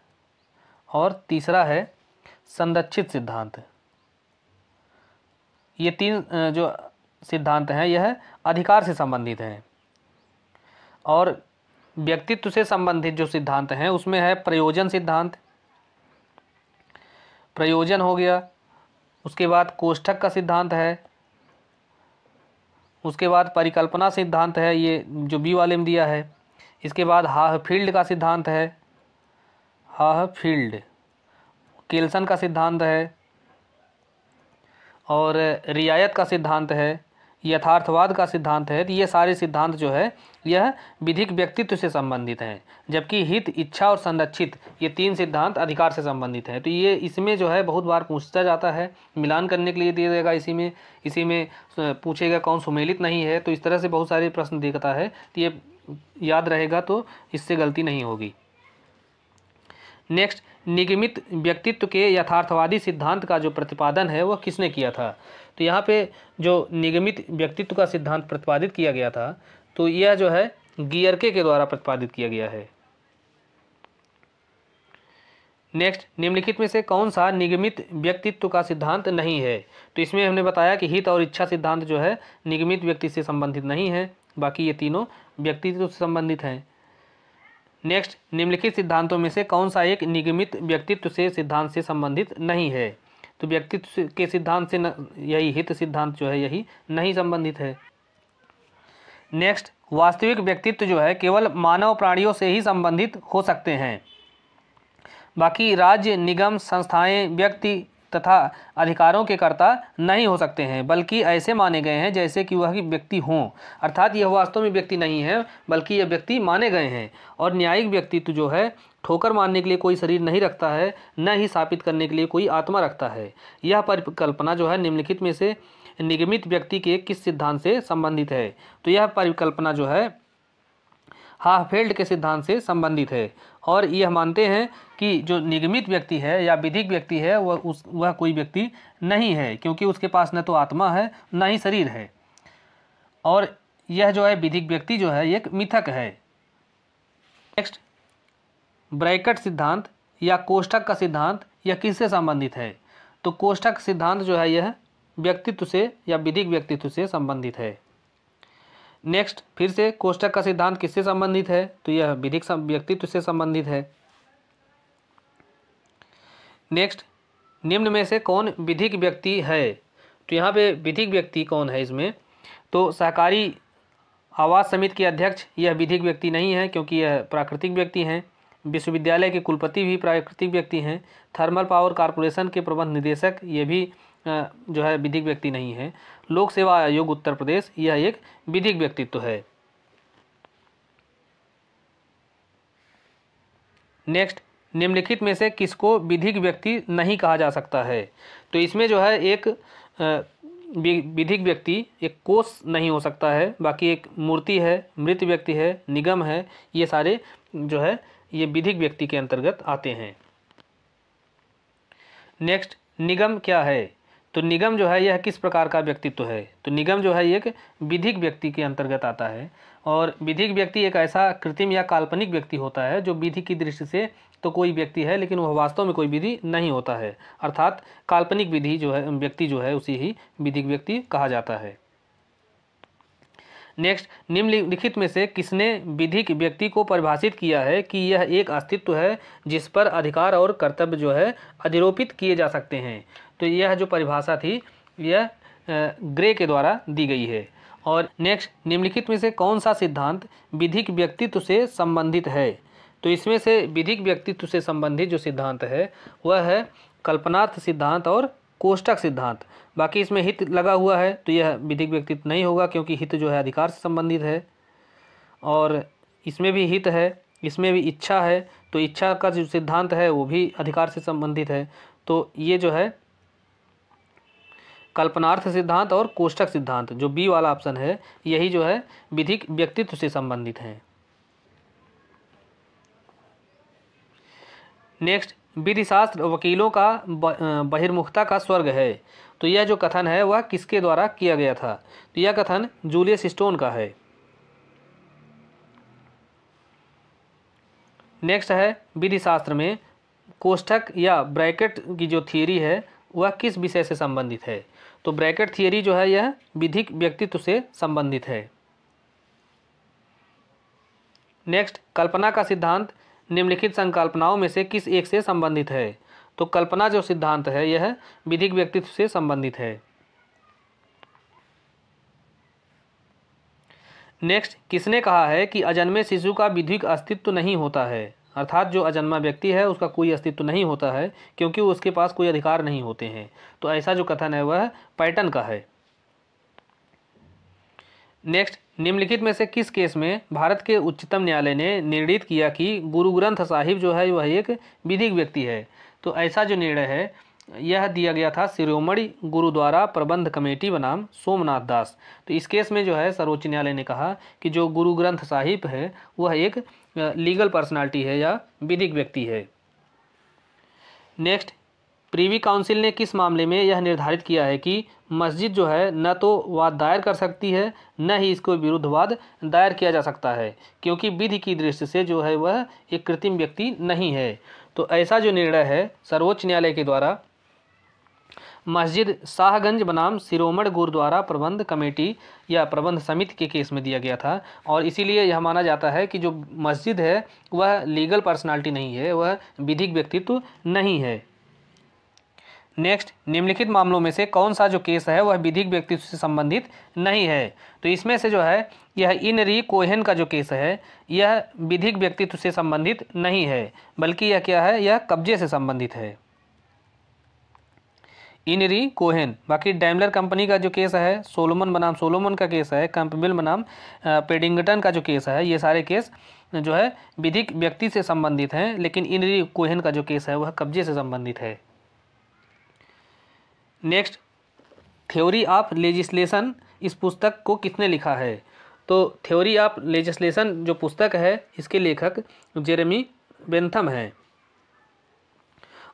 और तीसरा है संरक्षित सिद्धांत। ये तीन जो सिद्धांत हैं यह अधिकार से संबंधित हैं। और व्यक्तित्व से संबंधित जो सिद्धांत हैं उसमें है प्रयोजन सिद्धांत, प्रयोजन हो गया। उसके बाद कोष्ठक का सिद्धांत है, उसके बाद परिकल्पना सिद्धांत है, ये जो बी वाले में दिया है। इसके बाद हाफेल्ड का सिद्धांत है, हाफेल्ड, केलसन का सिद्धांत है और रियायत का सिद्धांत है, यथार्थवाद का सिद्धांत है। ये सारे सिद्धांत जो है यह विधिक व्यक्तित्व से संबंधित हैं, जबकि हित, इच्छा और संरक्षित ये तीन सिद्धांत अधिकार से संबंधित हैं। तो ये इसमें जो है बहुत बार पूछता जाता है, मिलान करने के लिए दिया जाएगा, इसी में इसी में पूछेगा कौन सुमेलित नहीं है। तो इस तरह से बहुत सारे प्रश्न देखता है, तो ये याद रहेगा तो इससे गलती नहीं होगी। नेक्स्ट, निगमित व्यक्तित्व के यथार्थवादी सिद्धांत का जो प्रतिपादन है वह किसने किया था। तो यहाँ पे जो निगमित व्यक्तित्व का सिद्धांत प्रतिपादित किया गया था तो यह जो है गियरके के द्वारा प्रतिपादित किया गया है। नेक्स्ट, निम्नलिखित में से कौन सा निगमित व्यक्तित्व का सिद्धांत नहीं है। तो इसमें हमने बताया कि हित और इच्छा सिद्धांत जो है निगमित व्यक्ति से संबंधित नहीं है, बाकी ये तीनों व्यक्तित्व से संबंधित हैं। नेक्स्ट, निम्नलिखित सिद्धांतों में से कौन सा एक निगमित व्यक्तित्व से सिद्धांत से संबंधित नहीं है। तो व्यक्तित्व के सिद्धांत से न, यही हित सिद्धांत जो है यही नहीं संबंधित है। नेक्स्ट, वास्तविक व्यक्तित्व जो है केवल मानव प्राणियों से ही संबंधित हो सकते हैं, बाकी राज्य, निगम, संस्थाएं, व्यक्ति तथा अधिकारों के कर्ता नहीं हो सकते हैं, बल्कि ऐसे माने गए हैं जैसे कि वह व्यक्ति हों। अर्थात यह वास्तव में व्यक्ति नहीं है बल्कि यह व्यक्ति माने गए हैं। और न्यायिक व्यक्तित्व जो है ठोकर मारने के लिए कोई शरीर नहीं रखता है, न ही साबित करने के लिए कोई आत्मा रखता है। यह परिकल्पना जो है निम्नलिखित में से निगमित व्यक्ति के किस सिद्धांत से संबंधित है। तो यह परिकल्पना जो है हाफेल्ड के सिद्धांत से संबंधित है। और यह मानते हैं कि जो निगमित व्यक्ति है या विधिक व्यक्ति है वह उस वह कोई व्यक्ति नहीं है, क्योंकि उसके पास न तो आत्मा है न ही शरीर है। और यह जो है विधिक व्यक्ति जो है एक मिथक है। नेक्स्ट, ब्रैकेट सिद्धांत या कोष्ठक का सिद्धांत यह किससे संबंधित है। तो कोष्ठक सिद्धांत जो है यह व्यक्तित्व से या विधिक व्यक्तित्व से संबंधित है। नेक्स्ट, फिर से कोष्ठक का सिद्धांत किससे संबंधित है। तो यह विधिक व्यक्तित्व से संबंधित है। नेक्स्ट, निम्न में से कौन विधिक व्यक्ति है। तो यहाँ पे विधिक व्यक्ति कौन है इसमें, तो सहकारी आवास समिति के अध्यक्ष यह विधिक व्यक्ति नहीं है, क्योंकि यह प्राकृतिक व्यक्ति हैं। विश्वविद्यालय के कुलपति भी प्राकृतिक व्यक्ति हैं। थर्मल पावर कॉरपोरेशन के प्रबंध निदेशक ये भी जो है विधिक व्यक्ति नहीं है। लोक सेवा आयोग उत्तर प्रदेश यह एक विधिक व्यक्तित्व है। नेक्स्ट, निम्नलिखित में से किसको विधिक व्यक्ति नहीं कहा जा सकता है। तो इसमें जो है एक विधिक व्यक्ति एक कोष नहीं हो सकता है, बाकी एक मूर्ति है, मृत व्यक्ति है, निगम है, ये सारे जो है ये विधिक व्यक्ति के अंतर्गत आते हैं। नेक्स्ट, निगम क्या है। तो निगम जो है यह किस प्रकार का व्यक्तित्व है। तो निगम जो है एक विधिक व्यक्ति के अंतर्गत आता है। और विधिक व्यक्ति एक ऐसा कृत्रिम या काल्पनिक व्यक्ति होता है जो विधि की दृष्टि से तो कोई व्यक्ति है लेकिन वह वास्तव में कोई विधि नहीं होता है, अर्थात काल्पनिक विधि जो है व्यक्ति जो है उसी ही विधिक व्यक्ति कहा जाता है। नेक्स्ट, निम्नलिखित में से किसने विधिक व्यक्ति को परिभाषित किया है कि यह एक अस्तित्व है जिस पर अधिकार और कर्तव्य जो है अधिरोपित किए जा सकते हैं। तो यह जो परिभाषा थी यह ग्रे के द्वारा दी गई है। और नेक्स्ट, निम्नलिखित में से कौन सा सिद्धांत विधिक व्यक्तित्व से संबंधित है। तो इसमें से विधिक व्यक्तित्व से संबंधित जो सिद्धांत है वह है कल्पनार्थ सिद्धांत और कोष्ठक सिद्धांत। बाकी इसमें हित लगा हुआ है तो यह विधिक व्यक्तित्व नहीं होगा, क्योंकि हित जो है अधिकार से संबंधित है। और इसमें भी हित है, इसमें भी इच्छा है, तो इच्छा का जो सिद्धांत है वो भी अधिकार से संबंधित है। तो ये जो है कल्पनार्थ सिद्धांत और कोष्ठक सिद्धांत जो बी वाला ऑप्शन है यही जो है विधिक व्यक्तित्व से संबंधित हैं। नेक्स्ट, विधिशास्त्र वकीलों का बहिर्मुखता का स्वर्ग है। तो यह जो कथन है वह किसके द्वारा किया गया था। तो यह कथन जूलियस स्टोन का है। नेक्स्ट है, विधिशास्त्र में कोष्ठक या ब्रैकेट की जो थियरी है वह किस विषय से संबंधित है। तो ब्रैकेट थियरी जो है यह विधिक व्यक्तित्व से संबंधित है। नेक्स्ट, कल्पना का सिद्धांत निम्नलिखित संकल्पनाओं में से किस एक से संबंधित है? तो कल्पना जो सिद्धांत है यह विधिक व्यक्तित्व से संबंधित है। नेक्स्ट, किसने कहा है कि अजन्मे शिशु का विधिक अस्तित्व नहीं होता है? अर्थात जो अजन्मा व्यक्ति है उसका कोई अस्तित्व नहीं होता है क्योंकि उसके पास कोई अधिकार नहीं होते हैं। तो ऐसा जो कथन है वह पैटर्न का है। नेक्स्ट, निम्नलिखित में से किस केस में भारत के उच्चतम न्यायालय ने निर्णीत किया कि गुरु ग्रंथ साहिब जो है वह एक विधिक व्यक्ति है? तो ऐसा जो निर्णय है यह दिया गया था शिरोमणि गुरुद्वारा प्रबंध कमेटी बनाम सोमनाथ दास। तो इस केस में जो है सर्वोच्च न्यायालय ने कहा कि जो गुरु ग्रंथ साहिब है वह एक लीगल पर्सनालिटी है या विधिक व्यक्ति है। नेक्स्ट, प्रीवी काउंसिल ने किस मामले में यह निर्धारित किया है कि मस्जिद जो है न तो वाद दायर कर सकती है न ही इसको विरुद्ध वाद दायर किया जा सकता है क्योंकि विधि की दृष्टि से जो है वह एक कृत्रिम व्यक्ति नहीं है? तो ऐसा जो निर्णय है सर्वोच्च न्यायालय के द्वारा मस्जिद शाहगंज बनाम शिरोमणि गुरुद्वारा प्रबंध कमेटी या प्रबंध समिति के केस में दिया गया था। और इसीलिए यह माना जाता है कि जो मस्जिद है वह लीगल पर्सनालिटी नहीं है, वह विधिक व्यक्तित्व नहीं है। नेक्स्ट, निम्नलिखित मामलों में से कौन सा जो केस है वह विधिक व्यक्तित्व से संबंधित नहीं है? तो इसमें से जो है यह इन री कोहेन का जो केस है यह विधिक व्यक्तित्व से संबंधित नहीं है बल्कि यह क्या है, यह कब्जे से संबंधित है, इनरी कोहेन। बाकी डैमलर कंपनी का जो केस है, सोलोमन बनाम सोलोमन का केस है, कैंपबेल बनाम पेडिंगटन का जो केस है, ये सारे केस जो है विधिक व्यक्ति से संबंधित हैं लेकिन इनरी कोहेन का जो केस है वह कब्जे से संबंधित है। नेक्स्ट, थ्योरी ऑफ लेजिस्लेशन इस पुस्तक को किसने लिखा है? तो थ्योरी ऑफ लेजिस्लेशन जो पुस्तक है इसके लेखक जेरमी बेंथम हैं।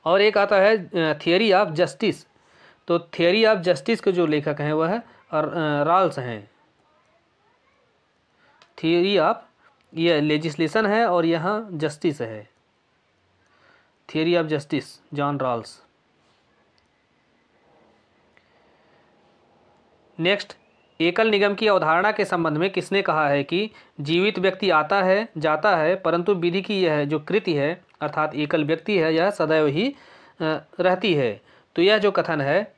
और एक आता है थियरी ऑफ जस्टिस, तो थियरी ऑफ जस्टिस के जो लेखक हैं वह रॉल्स हैं। थियरी ऑफ ये लेजिस्लेशन है और यहाँ जस्टिस है, theory of justice John Rawls. Next, एकल निगम की अवधारणा के संबंध में किसने कहा है कि जीवित व्यक्ति आता है जाता है परंतु विधि की यह जो कृति है अर्थात एकल व्यक्ति है यह सदैव ही रहती है? तो यह जो कथन है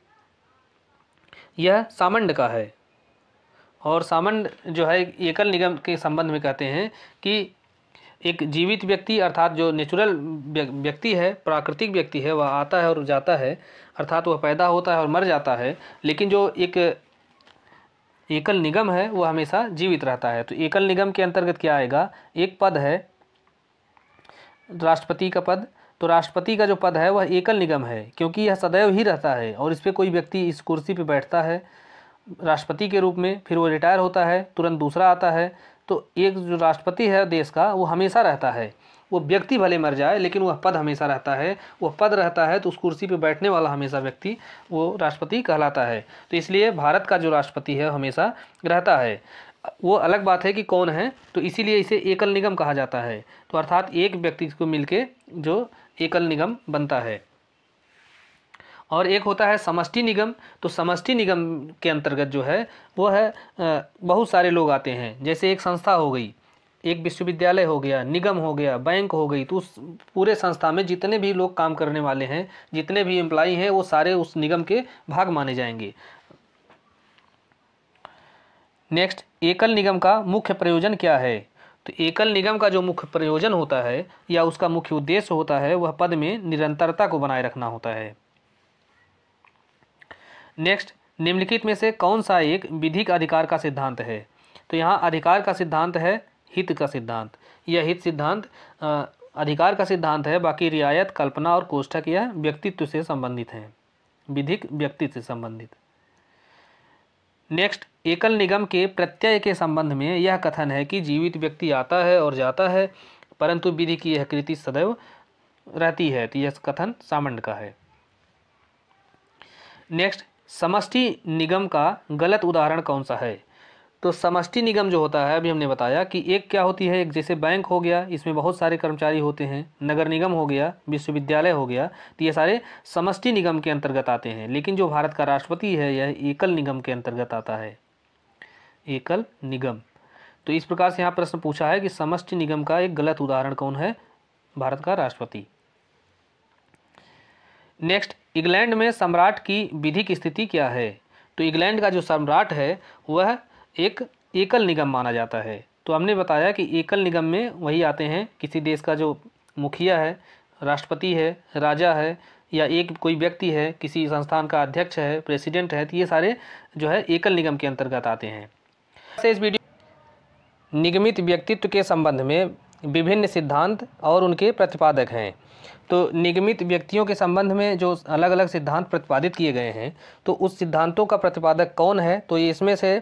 यह सामंड का है। और सामंड जो है एकल निगम के संबंध में कहते हैं कि एक जीवित व्यक्ति अर्थात जो नेचुरल व्यक्ति है, प्राकृतिक व्यक्ति है, वह आता है और जाता है अर्थात वह पैदा होता है और मर जाता है, लेकिन जो एक एकल निगम है वह हमेशा जीवित रहता है। तो एकल निगम के अंतर्गत क्या आएगा, एक पद है राष्ट्रपति का पद, तो राष्ट्रपति का जो पद है वह एकल निगम है क्योंकि यह सदैव ही रहता है और इस पर कोई व्यक्ति इस कुर्सी पर बैठता है राष्ट्रपति के रूप में, फिर वो रिटायर होता है, तुरंत दूसरा आता है। तो एक जो राष्ट्रपति है देश का वो हमेशा रहता है, वो व्यक्ति भले मर जाए लेकिन वह पद हमेशा रहता है, वह पद रहता है तो उस कुर्सी पर बैठने वाला हमेशा व्यक्ति वो राष्ट्रपति कहलाता है। तो इसलिए भारत का जो राष्ट्रपति है हमेशा रहता है, वो अलग बात है कि कौन है, तो इसीलिए इसे एकल निगम कहा जाता है। तो अर्थात एक व्यक्ति को मिलके जो एकल निगम बनता है। और एक होता है समष्टि निगम, तो समष्टि निगम के अंतर्गत जो है वो है बहुत सारे लोग आते हैं, जैसे एक संस्था हो गई, एक विश्वविद्यालय हो गया, निगम हो गया, बैंक हो गई। तो उस पूरे संस्था में जितने भी लोग काम करने वाले हैं, जितने भी एम्प्लॉई हैं, वो सारे उस निगम के भाग माने जाएंगे। नेक्स्ट, एकल निगम का मुख्य प्रयोजन क्या है? तो एकल निगम का जो मुख्य प्रयोजन होता है या उसका मुख्य उद्देश्य होता है वह पद में निरंतरता को बनाए रखना होता है। नेक्स्ट, निम्नलिखित में से कौन सा एक विधिक अधिकार का सिद्धांत है? तो यहाँ अधिकार का सिद्धांत है हित का सिद्धांत, यह हित सिद्धांत अधिकार का सिद्धांत है। बाकी रियायत, कल्पना और कोष्ठक यह व्यक्तित्व से संबंधित हैं, विधिक व्यक्तित्व से संबंधित। नेक्स्ट, एकल निगम के प्रत्यय के संबंध में यह कथन है कि जीवित व्यक्ति आता है और जाता है परंतु विधि की यह कृति सदैव रहती है। तो यह कथन सामंड का है। नेक्स्ट, समष्टि निगम का गलत उदाहरण कौन सा है? तो समष्टि निगम जो होता है अभी हमने बताया कि एक क्या होती है, एक जैसे बैंक हो गया, इसमें बहुत सारे कर्मचारी होते हैं, नगर निगम हो गया, विश्वविद्यालय हो गया, तो ये सारे समष्टि निगम के अंतर्गत आते हैं। लेकिन जो भारत का राष्ट्रपति है यह एकल निगम के अंतर्गत आता है, एकल निगम। तो इस प्रकार से यहाँ प्रश्न पूछा है कि समष्टि निगम का एक गलत उदाहरण कौन है? भारत का राष्ट्रपति। नेक्स्ट, इंग्लैंड में सम्राट की विधिक स्थिति क्या है? तो इंग्लैंड का जो सम्राट है वह एक एकल निगम माना जाता है। तो हमने बताया कि एकल निगम में वही आते हैं, किसी देश का जो मुखिया है, राष्ट्रपति है, राजा है, या एक कोई व्यक्ति है, किसी संस्थान का अध्यक्ष है, प्रेसिडेंट है, तो ये सारे जो है एकल निगम के अंतर्गत आते हैं। से इस वीडियो निगमित व्यक्तित्व के संबंध में विभिन्न सिद्धांत और उनके प्रतिपादक हैं। तो निगमित व्यक्तियों के संबंध में जो अलग अलग सिद्धांत प्रतिपादित किए गए हैं, तो उस सिद्धांतों का प्रतिपादक कौन है? तो ये इसमें से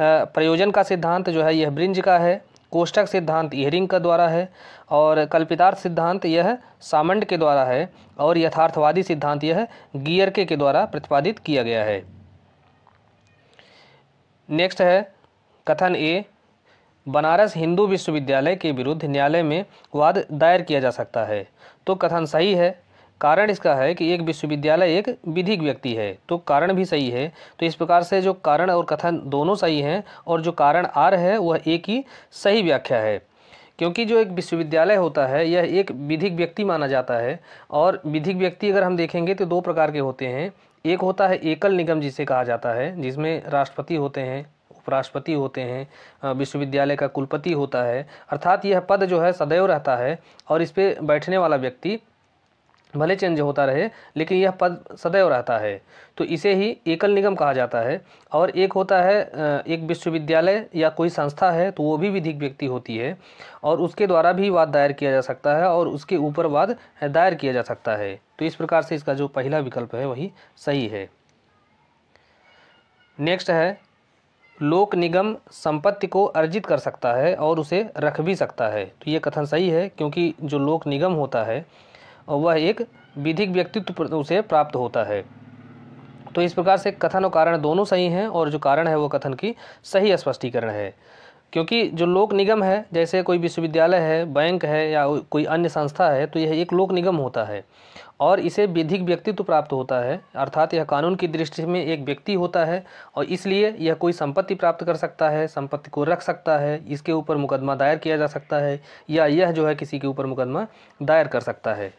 प्रयोजन का सिद्धांत जो है यह ब्रिंज का है, कोष्टक सिद्धांत इहरिंग का द्वारा है, और कल्पितार्थ सिद्धांत यह सामंड के द्वारा है, और यथार्थवादी सिद्धांत यह गियरके के द्वारा प्रतिपादित किया गया है। नेक्स्ट है कथन ए, बनारस हिंदू विश्वविद्यालय के विरुद्ध न्यायालय में वाद दायर किया जा सकता है। तो कथन सही है। कारण इसका है कि एक विश्वविद्यालय एक विधिक व्यक्ति है, तो कारण भी सही है। तो इस प्रकार से जो कारण और कथन दोनों सही हैं, और जो कारण आर है वह एक ही सही व्याख्या है, क्योंकि जो एक विश्वविद्यालय होता है यह एक विधिक व्यक्ति माना जाता है। और विधिक व्यक्ति अगर हम देखेंगे तो दो प्रकार के होते हैं। एक होता है एकल निगम जिसे कहा जाता है, जिसमें राष्ट्रपति होते हैं, उपराष्ट्रपति होते हैं, विश्वविद्यालय का कुलपति होता है, अर्थात यह पद जो है सदैव रहता है और इस पर बैठने वाला व्यक्ति भले चेंज होता रहे लेकिन यह पद सदैव रहता है, तो इसे ही एकल निगम कहा जाता है। और एक होता है एक विश्वविद्यालय या कोई संस्था है, तो वो भी विधिक व्यक्ति होती है और उसके द्वारा भी वाद दायर किया जा सकता है और उसके ऊपर वाद दायर किया जा सकता है। तो इस प्रकार से इसका जो पहला विकल्प है वही सही है। नेक्स्ट है, लोक निगम संपत्ति को अर्जित कर सकता है और उसे रख भी सकता है। तो ये कथन सही है, क्योंकि जो लोक निगम होता है वह एक विधिक व्यक्तित्व उसे प्राप्त होता है। तो इस प्रकार से कथन और कारण दोनों सही हैं, और जो कारण है वो कथन की सही स्पष्टीकरण है, क्योंकि जो लोक निगम है, जैसे कोई विश्वविद्यालय है, बैंक है, या कोई अन्य संस्था है, तो यह एक लोक निगम होता है और इसे विधिक व्यक्तित्व प्राप्त होता है, अर्थात यह कानून की दृष्टि में एक व्यक्ति होता है और इसलिए यह कोई संपत्ति प्राप्त कर सकता है, संपत्ति को रख सकता है, इसके ऊपर मुकदमा दायर किया जा सकता है, या यह जो है किसी के ऊपर मुकदमा दायर कर सकता है।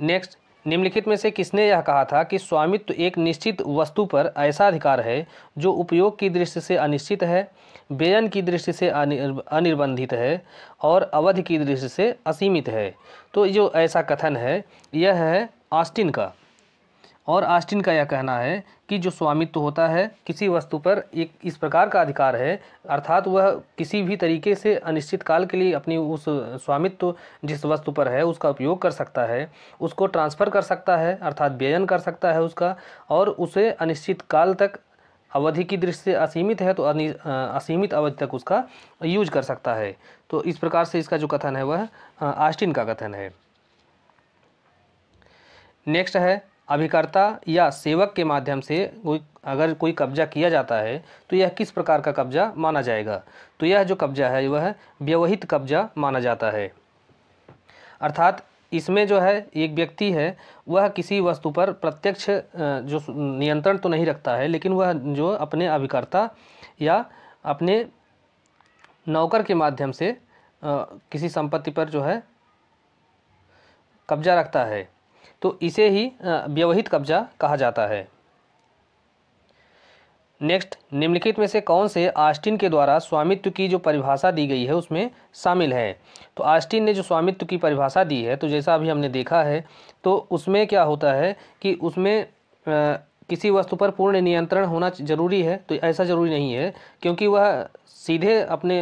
नेक्स्ट, निम्नलिखित में से किसने यह कहा था कि स्वामित्व एक निश्चित वस्तु पर ऐसा अधिकार है जो उपयोग की दृष्टि से अनिश्चित है, व्ययन की दृष्टि से अनिर्बंधित है और अवधि की दृष्टि से असीमित है? तो जो ऐसा कथन है यह है ऑस्टिन का, और ऑस्टिन का यह कहना है कि जो स्वामित्व होता है किसी वस्तु पर एक इस प्रकार का अधिकार है, अर्थात वह किसी भी तरीके से अनिश्चित काल के लिए अपनी उस स्वामित्व जिस वस्तु पर है उसका उपयोग कर सकता है, उसको ट्रांसफ़र कर सकता है, अर्थात व्ययन कर सकता है उसका, और उसे अनिश्चित काल तक, अवधि की दृष्टि से असीमित है तो असीमित अवधि तक उसका यूज कर सकता है। तो इस प्रकार से इसका जो कथन है वह ऑस्टिन का कथन है। नेक्स्ट है, अभिकर्ता या सेवक के माध्यम से कोई अगर कोई कब्जा किया जाता है तो यह किस प्रकार का कब्जा माना जाएगा? तो यह जो कब्जा है वह व्यवहित कब्जा माना जाता है, अर्थात इसमें जो है एक व्यक्ति है वह किसी वस्तु पर प्रत्यक्ष जो नियंत्रण तो नहीं रखता है, लेकिन वह जो अपने अभिकर्ता या अपने नौकर के माध्यम से किसी संपत्ति पर जो है कब्जा रखता है, तो इसे ही व्यवहित कब्जा कहा जाता है। नेक्स्ट, निम्नलिखित में से कौन से ऑस्टिन के द्वारा स्वामित्व की जो परिभाषा दी गई है उसमें शामिल है? तो ऑस्टिन ने जो स्वामित्व की परिभाषा दी है, तो जैसा अभी हमने देखा है, तो उसमें क्या होता है कि उसमें आ, किसी वस्तु पर पूर्ण नियंत्रण होना जरूरी है, तो ऐसा जरूरी नहीं है, क्योंकि वह सीधे अपने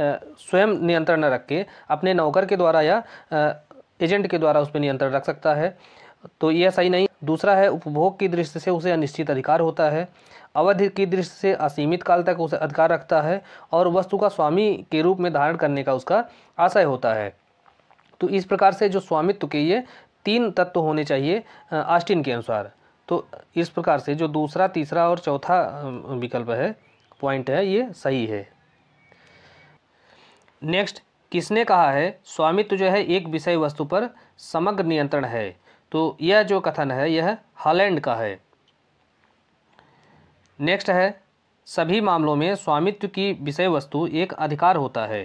स्वयं नियंत्रण न रख के अपने नौकर के द्वारा या आ, एजेंट के द्वारा उस पर नियंत्रण रख सकता है, तो यह सही नहीं। दूसरा है, उपभोग की दृष्टि से उसे अनिश्चित अधिकार होता है, अवधि की दृष्टि से असीमित काल तक उसे अधिकार रखता है, और वस्तु का स्वामी के रूप में धारण करने का उसका आशय होता है। तो इस प्रकार से जो स्वामित्व के ये तीन तत्व होने चाहिए ऑस्टिन के अनुसार। तो इस प्रकार से जो दूसरा, तीसरा और चौथा विकल्प है, पॉइंट है, ये सही है। नेक्स्ट, किसने कहा है स्वामित्व जो है एक विषय वस्तु पर समग्र नियंत्रण है? तो यह जो कथन है यह हॉलैंड का है। नेक्स्ट है, सभी मामलों में स्वामित्व की विषय वस्तु एक अधिकार होता है,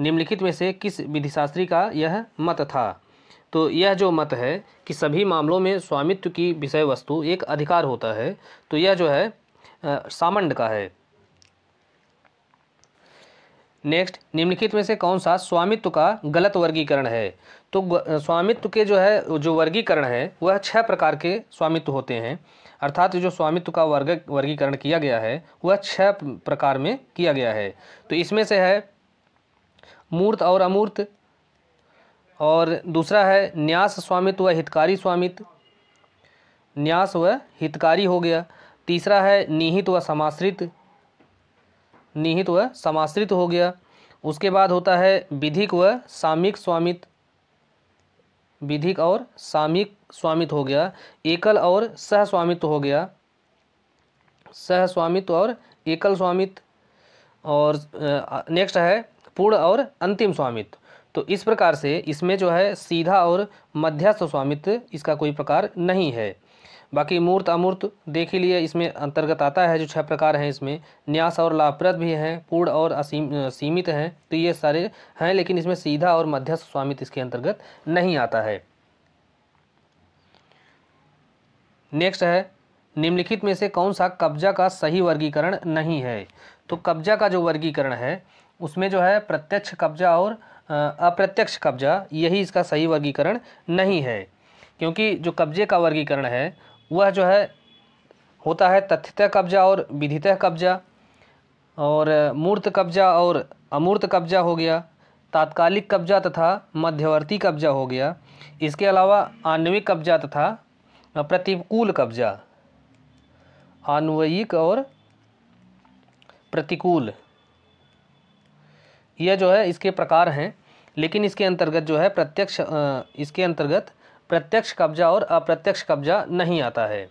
निम्नलिखित में से किस विधिशास्त्री का यह मत था? तो यह जो मत है कि सभी मामलों में स्वामित्व की विषय वस्तु एक अधिकार होता है, तो यह जो है सामंड का है। नेक्स्ट, निम्नलिखित में से कौन सा स्वामित्व का गलत वर्गीकरण है? तो स्वामित्व के जो है जो वर्गीकरण है वह छह प्रकार के स्वामित्व होते हैं, अर्थात जो स्वामित्व का वर्ग वर्गीकरण किया गया है वह छह प्रकार में किया गया है। तो इसमें से है मूर्त और अमूर्त, और दूसरा है न्यास स्वामित्व व हितकारी स्वामित्व, न्यास व हितकारी हो गया। तीसरा है निहित व समाश्रित, निहित व समाश्रित हो गया। उसके बाद होता है विधिक व सामयिक स्वामित्व, विधिक और सामयिक स्वामित्व हो गया। एकल और सह स्वामित्व हो गया, सह स्वामित्व और एकल स्वामित्व। और नेक्स्ट है पूर्ण और अंतिम स्वामित्व। तो इस प्रकार से इसमें जो है सीधा और मध्यस्थ स्वामित्व इसका कोई प्रकार नहीं है। बाकी मूर्त अमूर्त देख ही लिए इसमें अंतर्गत आता है, जो छह प्रकार हैं इसमें। न्यास और लाभप्रद भी हैं, पूर्ण और असीम सीमित हैं, तो ये सारे हैं, लेकिन इसमें सीधा और मध्यस्थ स्वामित्व इसके अंतर्गत नहीं आता है। नेक्स्ट है, निम्नलिखित में से कौन सा कब्जा का सही वर्गीकरण नहीं है? तो कब्जा का जो वर्गीकरण है उसमें जो है प्रत्यक्ष कब्जा और अप्रत्यक्ष कब्जा, यही इसका सही वर्गीकरण नहीं है, क्योंकि जो कब्जे का वर्गीकरण है वह जो है होता है तथ्यतः कब्जा और विधितः कब्जा, और मूर्त कब्जा और अमूर्त कब्जा हो गया, तात्कालिक कब्जा तथा मध्यवर्ती कब्जा हो गया, इसके अलावा आणविक कब्जा तथा प्रतिकूल कब्जा, आणविक और प्रतिकूल, यह जो है इसके प्रकार हैं। लेकिन इसके अंतर्गत जो है प्रत्यक्ष इसके अंतर्गत प्रत्यक्ष कब्जा और अप्रत्यक्ष कब्जा नहीं आता है।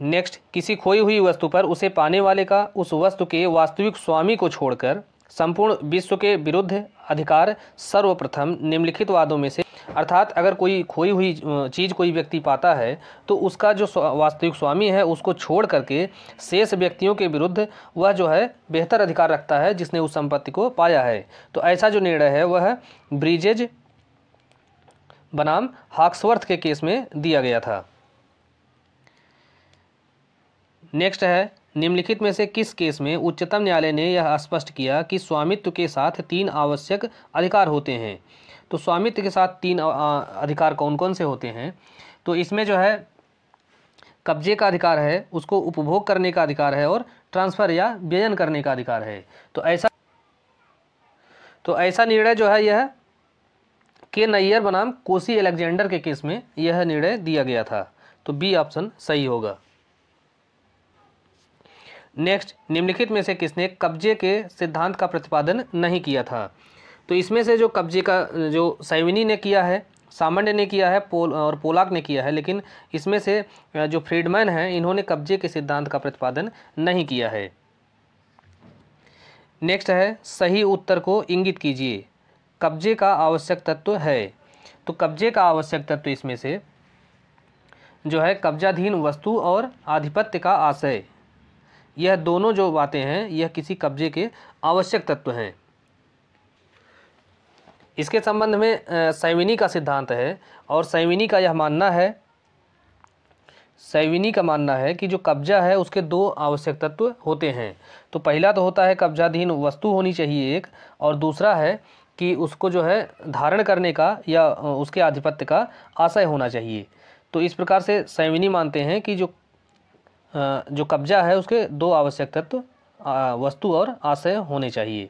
नेक्स्ट, किसी खोई हुई वस्तु पर उसे पाने वाले का उस वस्तु के वास्तविक स्वामी को छोड़कर संपूर्ण विश्व के विरुद्ध अधिकार सर्वप्रथम निम्नलिखित वादों में से, अर्थात अगर कोई खोई हुई चीज़ कोई व्यक्ति पाता है तो उसका जो वास्तविक स्वामी है उसको छोड़ करके शेष व्यक्तियों के विरुद्ध वह जो है बेहतर अधिकार रखता है जिसने उस संपत्ति को पाया है। तो ऐसा जो निर्णय है वह ब्रिजेज बनाम हॉक्सवर्थ के केस में दिया गया था। नेक्स्ट है, निम्नलिखित में से किस केस में उच्चतम न्यायालय ने यह स्पष्ट किया कि स्वामित्व के साथ तीन आवश्यक अधिकार होते हैं? तो स्वामित्व के साथ तीन अधिकार कौन कौन से होते हैं? तो इसमें जो है कब्जे का अधिकार है, उसको उपभोग करने का अधिकार है, और ट्रांसफ़र या व्ययन करने का अधिकार है। तो ऐसा तो ऐसा निर्णय जो है यह के नैयर बनाम कोसी एलेक्जेंडर के केस में यह निर्णय दिया गया था। तो बी ऑप्शन सही होगा। नेक्स्ट, निम्नलिखित में से किसने कब्जे के सिद्धांत का प्रतिपादन नहीं किया था? तो इसमें से जो कब्जे का जो सैविनी ने किया है, सामंड ने किया है, पोल और पोलाक ने किया है, लेकिन इसमें से जो फ्रीडमैन हैं इन्होंने कब्जे के सिद्धांत का प्रतिपादन नहीं किया है। नेक्स्ट है, सही उत्तर को इंगित कीजिए। कब्जे का आवश्यक तत्व है, तो कब्जे का आवश्यक तत्व इसमें से जो है कब्जाधीन वस्तु और आधिपत्य का आशय, यह दोनों जो बातें हैं यह किसी कब्जे के आवश्यक तत्व हैं। इसके संबंध में सैविनी का सिद्धांत है, और सैविनी का यह मानना है सैविनी का मानना है कि जो कब्जा है उसके दो आवश्यक तत्व होते हैं। तो पहला तो होता है कब्जाधीन वस्तु होनी चाहिए एक, और दूसरा है कि उसको जो है धारण करने का या उसके आधिपत्य का आशय होना चाहिए। तो इस प्रकार से सैविनी मानते हैं कि जो जो कब्जा है उसके दो आवश्यक तत्व वस्तु और आशय होने चाहिए।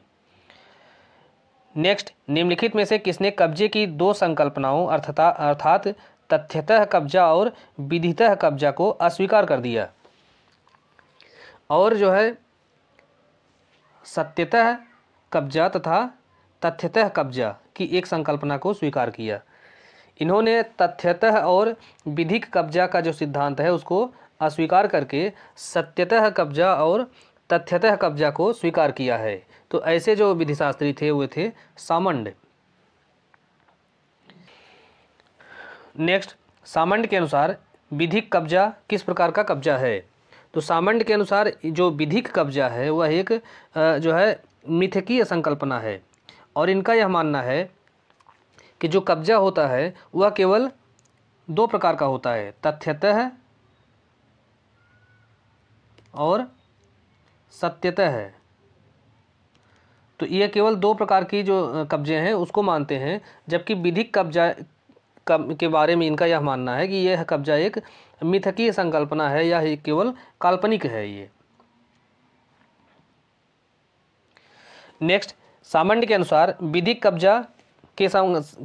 नेक्स्ट, निम्नलिखित में से किसने कब्जे की दो संकल्पनाओं अर्थात अर्थात तथ्यतः कब्जा और विधितः कब्जा को अस्वीकार कर दिया और जो है सत्यतः कब्जा तथा तथ्यतः कब्जा की एक संकल्पना को स्वीकार किया? इन्होंने तथ्यतः और विधिक कब्जा का जो सिद्धांत है उसको अस्वीकार करके सत्यतः कब्जा और तथ्यतः कब्जा को स्वीकार किया है। तो ऐसे जो विधिशास्त्री थे वे थे सामंड। नेक्स्ट, सामंड के अनुसार विधिक कब्जा किस प्रकार का कब्जा है? तो सामंड के अनुसार जो विधिक कब्जा है वह एक जो है मिथकीय संकल्पना है, और इनका यह मानना है कि जो कब्जा होता है वह केवल दो प्रकार का होता है, तथ्यतः और सत्यतः है। तो ये केवल दो प्रकार की जो कब्जे हैं उसको मानते हैं, जबकि विधिक कब्जा के बारे में इनका यह मानना है कि यह कब्जा एक मिथकीय संकल्पना है या केवल काल्पनिक है। ये नेक्स्ट, सामंड के अनुसार विधिक कब्जा के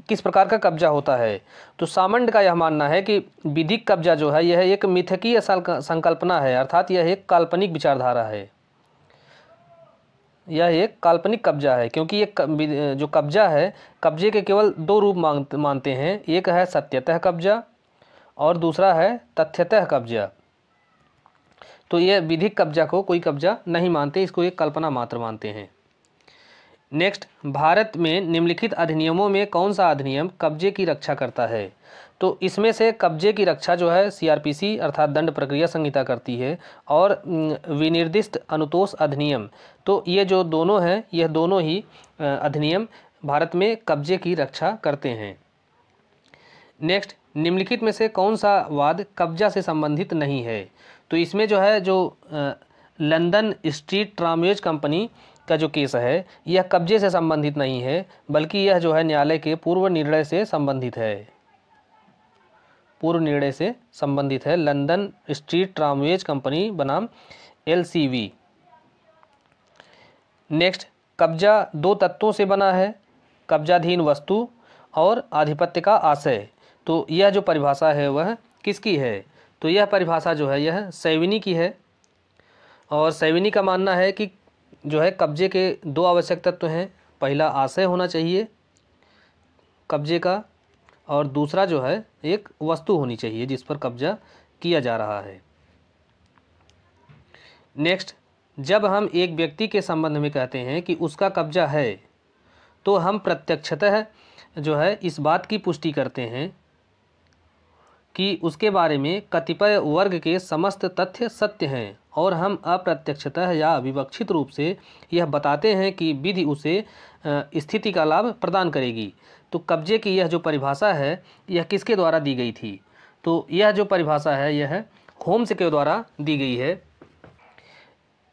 किस प्रकार का कब्जा होता है? तो सामंड का यह मानना है कि विधिक कब्जा जो है यह एक मिथकीय संकल्पना है, अर्थात यह एक काल्पनिक विचारधारा है, यह एक काल्पनिक कब्जा है, क्योंकि ये जो कब्जा है, कब्जे के केवल दो रूप मानते हैं, एक है सत्यतः कब्जा और दूसरा है तथ्यतः कब्जा। तो ये विधिक कब्जा को कोई कब्जा नहीं मानते, इसको एक कल्पना मात्र मानते हैं। नेक्स्ट, भारत में निम्नलिखित अधिनियमों में कौन सा अधिनियम कब्जे की रक्षा करता है? तो इसमें से कब्जे की रक्षा जो है सी आर पी सी अर्थात दंड प्रक्रिया संहिता करती है, और विनिर्दिष्ट अनुतोष अधिनियम। तो ये जो दोनों हैं, यह दोनों ही अधिनियम भारत में कब्जे की रक्षा करते हैं। नेक्स्ट, निम्नलिखित में से कौन सा वाद कब्जा से संबंधित नहीं है? तो इसमें जो है जो लंदन स्ट्रीट ट्रामवेज कंपनी का जो केस है यह कब्जे से संबंधित नहीं है, बल्कि यह जो है न्यायालय के पूर्व निर्णय से संबंधित है, पूर्व निर्णय से संबंधित है, लंदन स्ट्रीट ट्रामवेज कंपनी बनाम एल सी वी। नेक्स्ट, कब्जा दो तत्वों से बना है, कब्जाधीन वस्तु और आधिपत्य का आशय। तो यह जो परिभाषा है वह किसकी है? तो यह परिभाषा जो है यह सैविनी की है, और सैविनी का मानना है कि जो है कब्जे के दो आवश्यक तत्व हैं, पहला आशय होना चाहिए कब्जे का, और दूसरा जो है एक वस्तु होनी चाहिए जिस पर कब्जा किया जा रहा है। नेक्स्ट, जब हम एक व्यक्ति के संबंध में कहते हैं कि उसका कब्जा है, तो हम प्रत्यक्षतः जो है इस बात की पुष्टि करते हैं कि उसके बारे में कतिपय वर्ग के समस्त तथ्य सत्य हैं, और हम अप्रत्यक्षतः या अविवक्षित रूप से यह बताते हैं कि विधि उसे स्थिति का लाभ प्रदान करेगी। तो कब्जे की यह जो परिभाषा है यह किसके द्वारा दी गई थी? तो यह जो परिभाषा है यह होम्स के द्वारा दी गई है।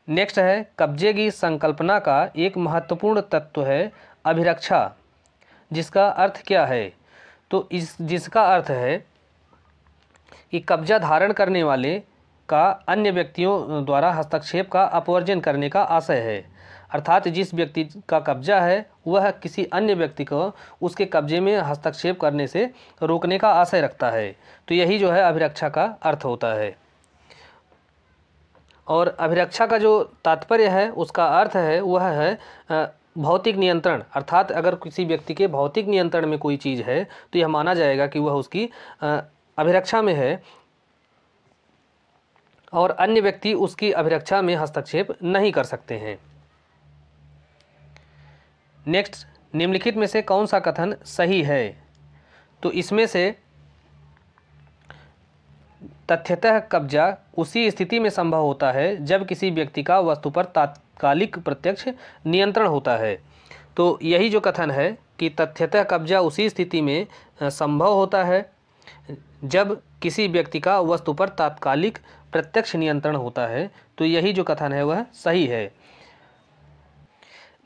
नेक्स्ट है, कब्जे की संकल्पना का एक महत्वपूर्ण तत्व है अभिरक्षा, जिसका अर्थ क्या है? तो इस जिसका अर्थ है कि कब्जा धारण करने वाले का अन्य व्यक्तियों द्वारा हस्तक्षेप का अपवर्जन करने का आशय है, अर्थात जिस व्यक्ति का कब्जा है वह किसी अन्य व्यक्ति को उसके कब्जे में हस्तक्षेप करने से रोकने का आशय रखता है। तो यही जो है अभिरक्षा का अर्थ होता है, और अभिरक्षा का जो तात्पर्य है उसका अर्थ है वह है भौतिक नियंत्रण, अर्थात अगर किसी व्यक्ति के भौतिक नियंत्रण में कोई चीज़ है तो यह माना जाएगा कि वह उसकी अभिरक्षा में है, और अन्य व्यक्ति उसकी अभिरक्षा में हस्तक्षेप नहीं कर सकते हैं। नेक्स्ट, निम्नलिखित में से कौन सा कथन सही है? तो इसमें से तथ्यतः कब्जा उसी स्थिति में संभव होता है जब किसी व्यक्ति का वस्तु पर तात्कालिक प्रत्यक्ष नियंत्रण होता है। तो यही जो कथन है कि तथ्यतः कब्जा उसी स्थिति में संभव होता है जब किसी व्यक्ति का वस्तु पर तात्कालिक प्रत्यक्ष नियंत्रण होता है, तो यही जो कथन है वह सही है।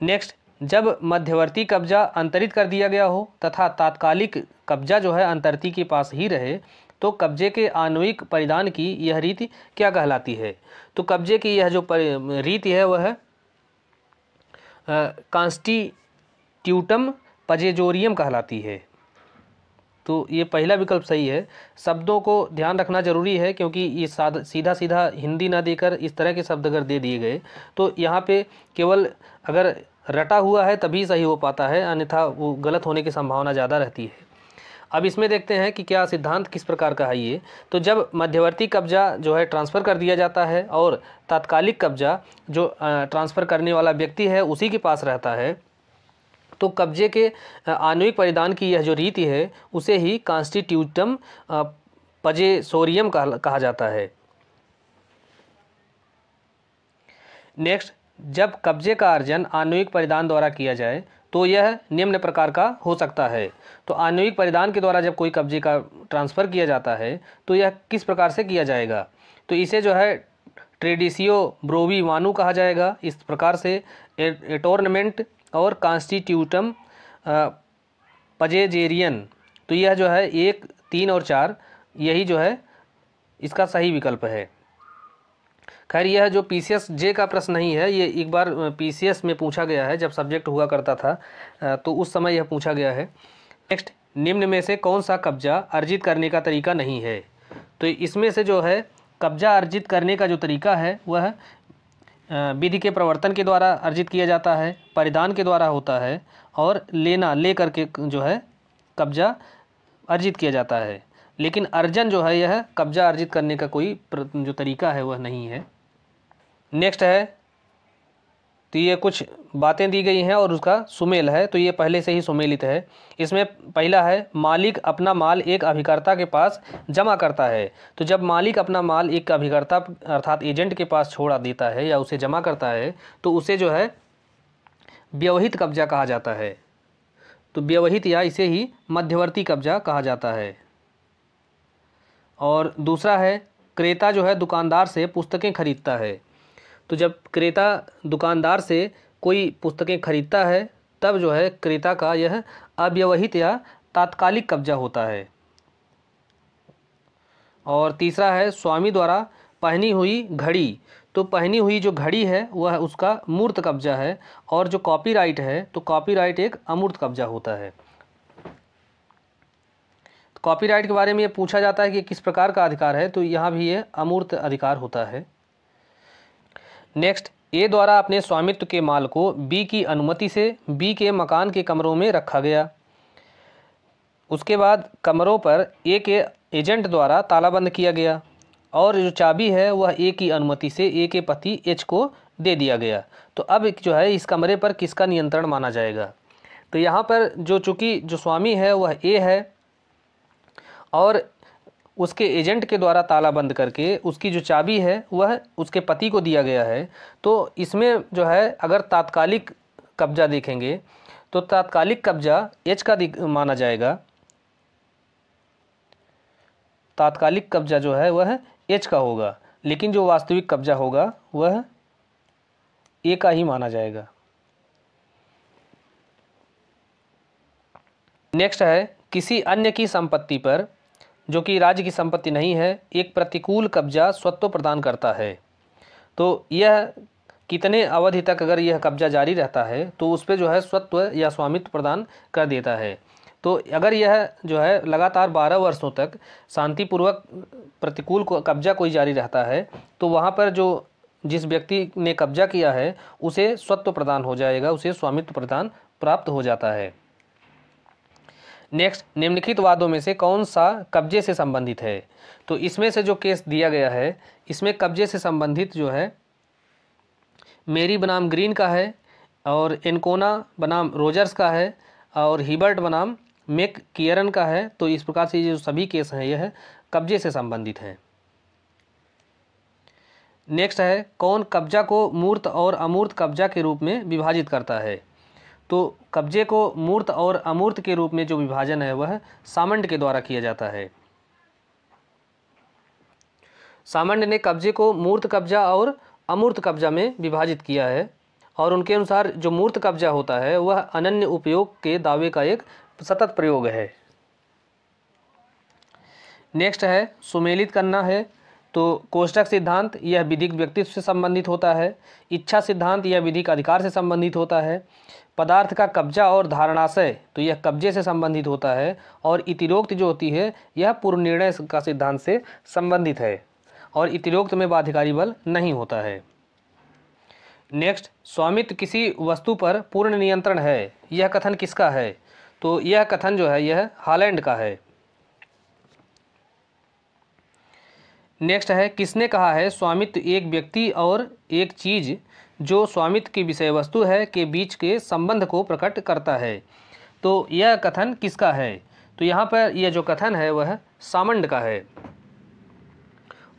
नेक्स्ट, जब मध्यवर्ती कब्जा अंतरित कर दिया गया हो तथा तात्कालिक कब्जा जो है अंतर्ती के पास ही रहे, तो कब्जे के आणविक परिधान की यह रीति क्या कहलाती है? तो कब्जे की यह जो रीति है वह है कॉन्स्टिट्यूटम पजेजोरियम कहलाती है। तो ये पहला विकल्प सही है। शब्दों को ध्यान रखना जरूरी है, क्योंकि ये सीधा सीधा हिंदी ना देकर इस तरह के शब्द अगर दे दिए गए तो यहाँ पे केवल अगर रटा हुआ है तभी सही हो पाता है, अन्यथा वो गलत होने की संभावना ज़्यादा रहती है। अब इसमें देखते हैं कि क्या सिद्धांत किस प्रकार का है ये। तो जब मध्यवर्ती कब्जा जो है ट्रांसफ़र कर दिया जाता है और तात्कालिक कब्जा जो ट्रांसफ़र करने वाला व्यक्ति है उसी के पास रहता है, तो कब्जे के आणविक परिधान की यह जो रीति है उसे ही कॉन्स्टिट्यूटम पजेसोरियम कहा जाता है। नेक्स्ट, जब कब्जे का अर्जन आणविक परिधान द्वारा किया जाए तो यह निम्न प्रकार का हो सकता है। तो आणविक परिधान के द्वारा जब कोई कब्जे का ट्रांसफ़र किया जाता है तो यह किस प्रकार से किया जाएगा? तो इसे जो है ट्रेडिसियो ब्रोवी वानू कहा जाएगा। इस प्रकार से एटोर्नमेंट और कॉन्स्टिट्यूटम पजेजेरियन, तो यह जो है एक, तीन और चार, यही जो है इसका सही विकल्प है। खैर, यह जो पीसीएस जे का प्रश्न नहीं है, ये एक बार पीसीएस में पूछा गया है, जब सब्जेक्ट हुआ करता था तो उस समय यह पूछा गया है। नेक्स्ट, निम्न में से कौन सा कब्जा अर्जित करने का तरीका नहीं है? तो इसमें से जो है कब्जा अर्जित करने का जो तरीका है वह विधि के प्रवर्तन के द्वारा अर्जित किया जाता है, परिधान के द्वारा होता है, और लेना ले करके जो है कब्जा अर्जित किया जाता है। लेकिन अर्जन जो है यह कब्जा अर्जित करने का कोई जो तरीका है वह नहीं है। नेक्स्ट है, तो ये कुछ बातें दी गई हैं और उसका सुमेल है, तो ये पहले से ही सुमेलित है। इसमें पहला है, मालिक अपना माल एक अभिकर्ता के पास जमा करता है। तो जब मालिक अपना माल एक अभिकर्ता अर्थात एजेंट के पास छोड़ा देता है या उसे जमा करता है तो उसे जो है व्यवहित कब्जा कहा जाता है। तो व्यवहित या इसे ही मध्यवर्ती कब्जा कहा जाता है। और दूसरा है, क्रेता जो है दुकानदार से पुस्तकें खरीदता है। तो जब क्रेता दुकानदार से कोई पुस्तकें खरीदता है तब जो है क्रेता का यह अव्यवहित या तात्कालिक कब्जा होता है। और तीसरा है, स्वामी द्वारा पहनी हुई घड़ी। तो पहनी हुई जो घड़ी है वह उसका मूर्त कब्जा है। और जो कॉपीराइट है, तो कॉपीराइट एक अमूर्त कब्जा होता है। कॉपीराइट के बारे में ये पूछा जाता है कि किस प्रकार का अधिकार है, तो यहाँ भी ये अमूर्त अधिकार होता है। नेक्स्ट, ए द्वारा अपने स्वामित्व के माल को बी की अनुमति से बी के मकान के कमरों में रखा गया। उसके बाद कमरों पर ए के एजेंट द्वारा तालाबंद किया गया और जो चाबी है वह ए की अनुमति से ए के पति एच को दे दिया गया। तो अब जो है इस कमरे पर किसका नियंत्रण माना जाएगा? तो यहाँ पर जो चूँकि जो स्वामी है वह ए है और उसके एजेंट के द्वारा तालाबंद करके उसकी जो चाबी है वह उसके पति को दिया गया है, तो इसमें जो है अगर तात्कालिक कब्जा देखेंगे तो तात्कालिक कब्जा एच का माना जाएगा। तात्कालिक कब्जा जो है वह एच का होगा, लेकिन जो वास्तविक कब्जा होगा वह ए का ही माना जाएगा। नेक्स्ट है, किसी अन्य की संपत्ति पर जो कि राज्य की संपत्ति नहीं है एक प्रतिकूल कब्जा स्वत्व प्रदान करता है। तो यह कितने अवधि तक अगर यह कब्जा जारी रहता है तो उस पर जो है स्वत्व या स्वामित्व प्रदान कर देता है। तो अगर यह जो है लगातार बारह वर्षों तक शांतिपूर्वक प्रतिकूल को, कब्जा कोई जारी रहता है तो वहाँ पर जो जिस व्यक्ति ने कब्जा किया है उसे स्वत्व प्रदान हो जाएगा, उसे स्वामित्व प्रदान प्राप्त हो जाता है। नेक्स्ट, निम्नलिखित वादों में से कौन सा कब्जे से संबंधित है? तो इसमें से जो केस दिया गया है इसमें कब्जे से संबंधित जो है मेरी बनाम ग्रीन का है और एनकोना बनाम रोजर्स का है और हिबर्ट बनाम मेक कियरन का है। तो इस प्रकार से ये जो सभी केस हैं यह है, कब्जे से संबंधित हैं। नेक्स्ट है, कौन कब्जा को मूर्त और अमूर्त कब्जा के रूप में विभाजित करता है? तो कब्जे को मूर्त और अमूर्त के रूप में जो विभाजन है वह सामंड के द्वारा किया जाता है। सामंड ने कब्जे को मूर्त कब्जा और अमूर्त कब्जा में विभाजित किया है और उनके अनुसार जो मूर्त कब्जा होता है वह अनन्य उपयोग के दावे का एक सतत प्रयोग है। नेक्स्ट है, सुमेलित करना है। तो कोष्टक सिद्धांत यह विधिक व्यक्तित्व से संबंधित होता है। इच्छा सिद्धांत यह विधिक अधिकार से संबंधित होता है। पदार्थ का कब्जा और धारणाशय, तो यह कब्जे से संबंधित होता है। और इतिरोक्त जो होती है यह पूर्व निर्णय का सिद्धांत से संबंधित है और इतिरोक्त में बाध्यकारी बल नहीं होता है। नेक्स्ट, स्वामित्व किसी वस्तु पर पूर्ण नियंत्रण है, यह कथन किसका है? तो यह कथन जो है यह हॉलैंड का है। नेक्स्ट है, किसने कहा है स्वामित्व एक व्यक्ति और एक चीज़ जो स्वामित्व की विषय वस्तु है के बीच के संबंध को प्रकट करता है? तो यह कथन किसका है? तो यहाँ पर यह जो कथन है वह सामंड का है।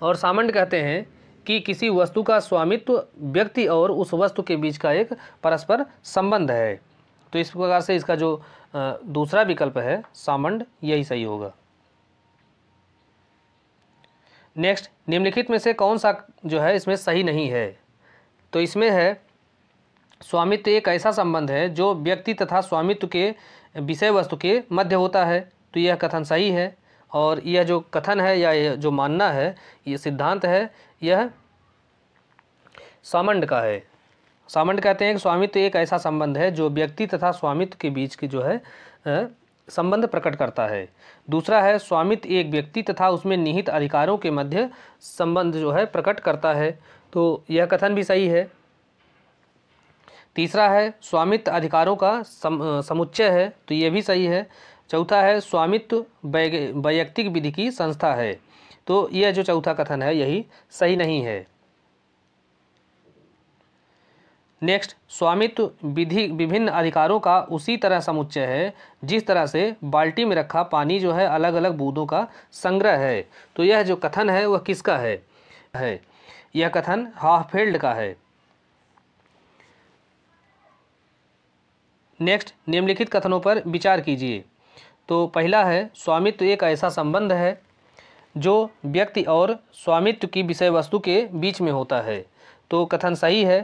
और सामंड कहते हैं कि किसी वस्तु का स्वामित्व व्यक्ति और उस वस्तु के बीच का एक परस्पर संबंध है। तो इस प्रकार से इसका जो दूसरा विकल्प है सामंड, यही सही होगा। नेक्स्ट, निम्नलिखित में से कौन सा जो है इसमें सही नहीं है? तो इसमें है स्वामित्व एक ऐसा संबंध है जो व्यक्ति तथा स्वामित्व के विषय वस्तु के मध्य होता है, तो यह कथन सही है। और यह जो कथन है या यह जो मानना है, यह सिद्धांत है, यह सामंड का है। सामंड कहते हैं कि स्वामित्व एक ऐसा संबंध है जो व्यक्ति तथा स्वामित्व के बीच की जो है संबंध प्रकट करता है। दूसरा है स्वामित्व एक व्यक्ति तथा उसमें निहित अधिकारों के मध्य संबंध जो है प्रकट करता है, तो यह कथन भी सही है। तीसरा है स्वामित्व अधिकारों का सम, समुच्चय है, तो यह भी सही है। चौथा है स्वामित्व वैयक्तिक विधि की संस्था है, तो यह जो चौथा कथन है यही सही नहीं है। नेक्स्ट, स्वामित्व विधि विभिन्न अधिकारों का उसी तरह समुच्चय है जिस तरह से बाल्टी में रखा पानी जो है अलग अलग बूंदों का संग्रह है, तो यह जो कथन है वह किसका है है यह कथन हाफेल्ड का है। नेक्स्ट, निम्नलिखित कथनों पर विचार कीजिए। तो पहला है स्वामित्व एक ऐसा संबंध है जो व्यक्ति और स्वामित्व की विषय वस्तु के बीच में होता है, तो कथन सही है।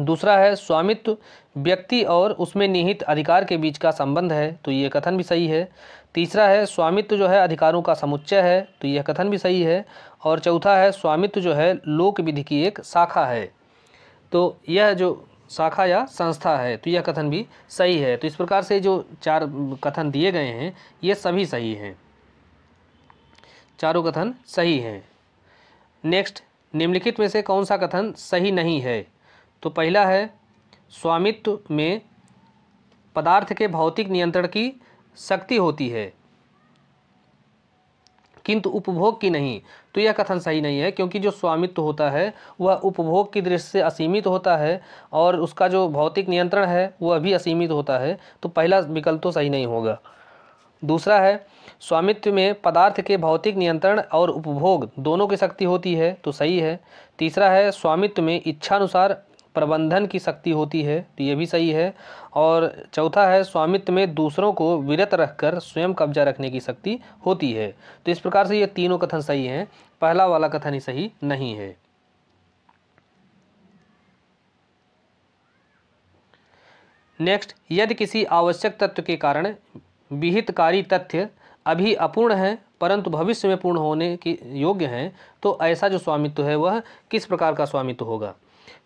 दूसरा है स्वामित्व व्यक्ति और उसमें निहित अधिकार के बीच का संबंध है, तो ये कथन भी सही है। तीसरा है स्वामित्व जो है अधिकारों का समुच्चय है, तो यह कथन भी सही है। और चौथा है स्वामित्व जो है लोक विधि की एक शाखा है, तो यह जो शाखा या संस्था है, तो यह कथन भी सही है। तो इस प्रकार से जो चार कथन दिए गए हैं ये सभी सही हैं, चारों कथन सही हैं। नेक्स्ट, निम्नलिखित में से कौन सा कथन सही नहीं है? तो पहला है स्वामित्व में पदार्थ के भौतिक नियंत्रण की शक्ति होती है किंतु उपभोग की नहीं, तो यह कथन सही नहीं है, क्योंकि जो स्वामित्व होता है वह उपभोग की दृष्टि से असीमित होता है और उसका जो भौतिक नियंत्रण है वह भी असीमित होता है, तो पहला विकल्प तो सही नहीं होगा। दूसरा है स्वामित्व में पदार्थ के भौतिक नियंत्रण और उपभोग दोनों की शक्ति होती है, तो सही है। तीसरा है स्वामित्व में इच्छानुसार प्रबंधन की शक्ति होती है, तो ये भी सही है। और चौथा है स्वामित्व में दूसरों को विरत रखकर स्वयं कब्जा रखने की शक्ति होती है, तो इस प्रकार से ये तीनों कथन सही हैं, पहला वाला कथन ही सही नहीं है। नेक्स्ट, यदि किसी आवश्यक तत्व के कारण विहितकारी तथ्य अभी अपूर्ण है परंतु भविष्य में पूर्ण होने के योग्य हैं, तो ऐसा जो स्वामित्व है वह किस प्रकार का स्वामित्व होगा?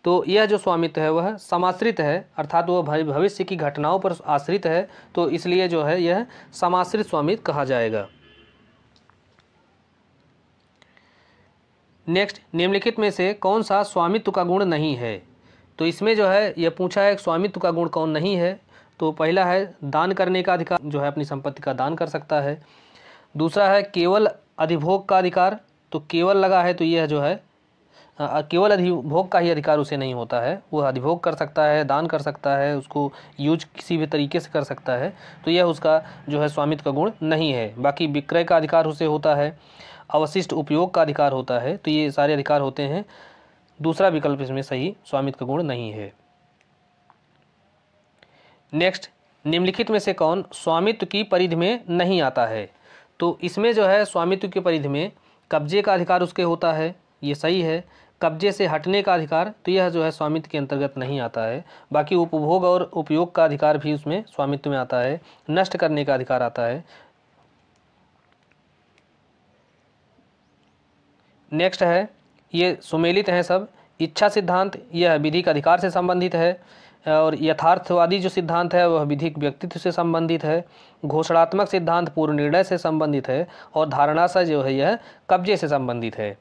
तो यह जो स्वामित्व है वह समाश्रित है, अर्थात वह भविष्य की घटनाओं पर आश्रित है, तो इसलिए जो है यह समाश्रित स्वामित्व कहा जाएगा। नेक्स्ट, निम्नलिखित में से कौन सा स्वामित्व का गुण नहीं है? तो इसमें जो है यह पूछा है स्वामित्व का गुण कौन नहीं है। तो पहला है दान करने का अधिकार, जो है अपनी संपत्ति का दान कर सकता है। दूसरा है केवल अधिभोग का अधिकार, तो केवल लगा है तो यह जो है केवल अधिभोग का ही अधिकार उसे नहीं होता है, वह अधिभोग कर सकता है, दान कर सकता है, उसको यूज किसी भी तरीके से कर सकता है, तो यह उसका जो है स्वामित्व का गुण नहीं है। बाकी विक्रय का अधिकार उसे होता है, अवशिष्ट उपयोग का अधिकार होता है, तो ये सारे अधिकार होते हैं। दूसरा विकल्प इसमें सही स्वामित्व का गुण नहीं है। नेक्स्ट, निम्नलिखित में से कौन स्वामित्व की परिधि में नहीं आता है? तो इसमें जो है स्वामित्व की परिधि में कब्जे का अधिकार उसके होता है, ये सही है। कब्जे से हटने का अधिकार, तो यह जो है स्वामित्व के अंतर्गत नहीं आता है। बाकी उपभोग और उपयोग का अधिकार भी उसमें स्वामित्व में आता है, नष्ट करने का अधिकार आता है। नेक्स्ट है, ये सुमेलित हैं सब। इच्छा सिद्धांत यह विधि का अधिकार से संबंधित है और यथार्थवादी जो सिद्धांत है वह विधिक व्यक्तित्व से संबंधित है। घोषणात्मक सिद्धांत पूर्व निर्णय से संबंधित है और धारणा से जो है यह कब्जे से संबंधित है।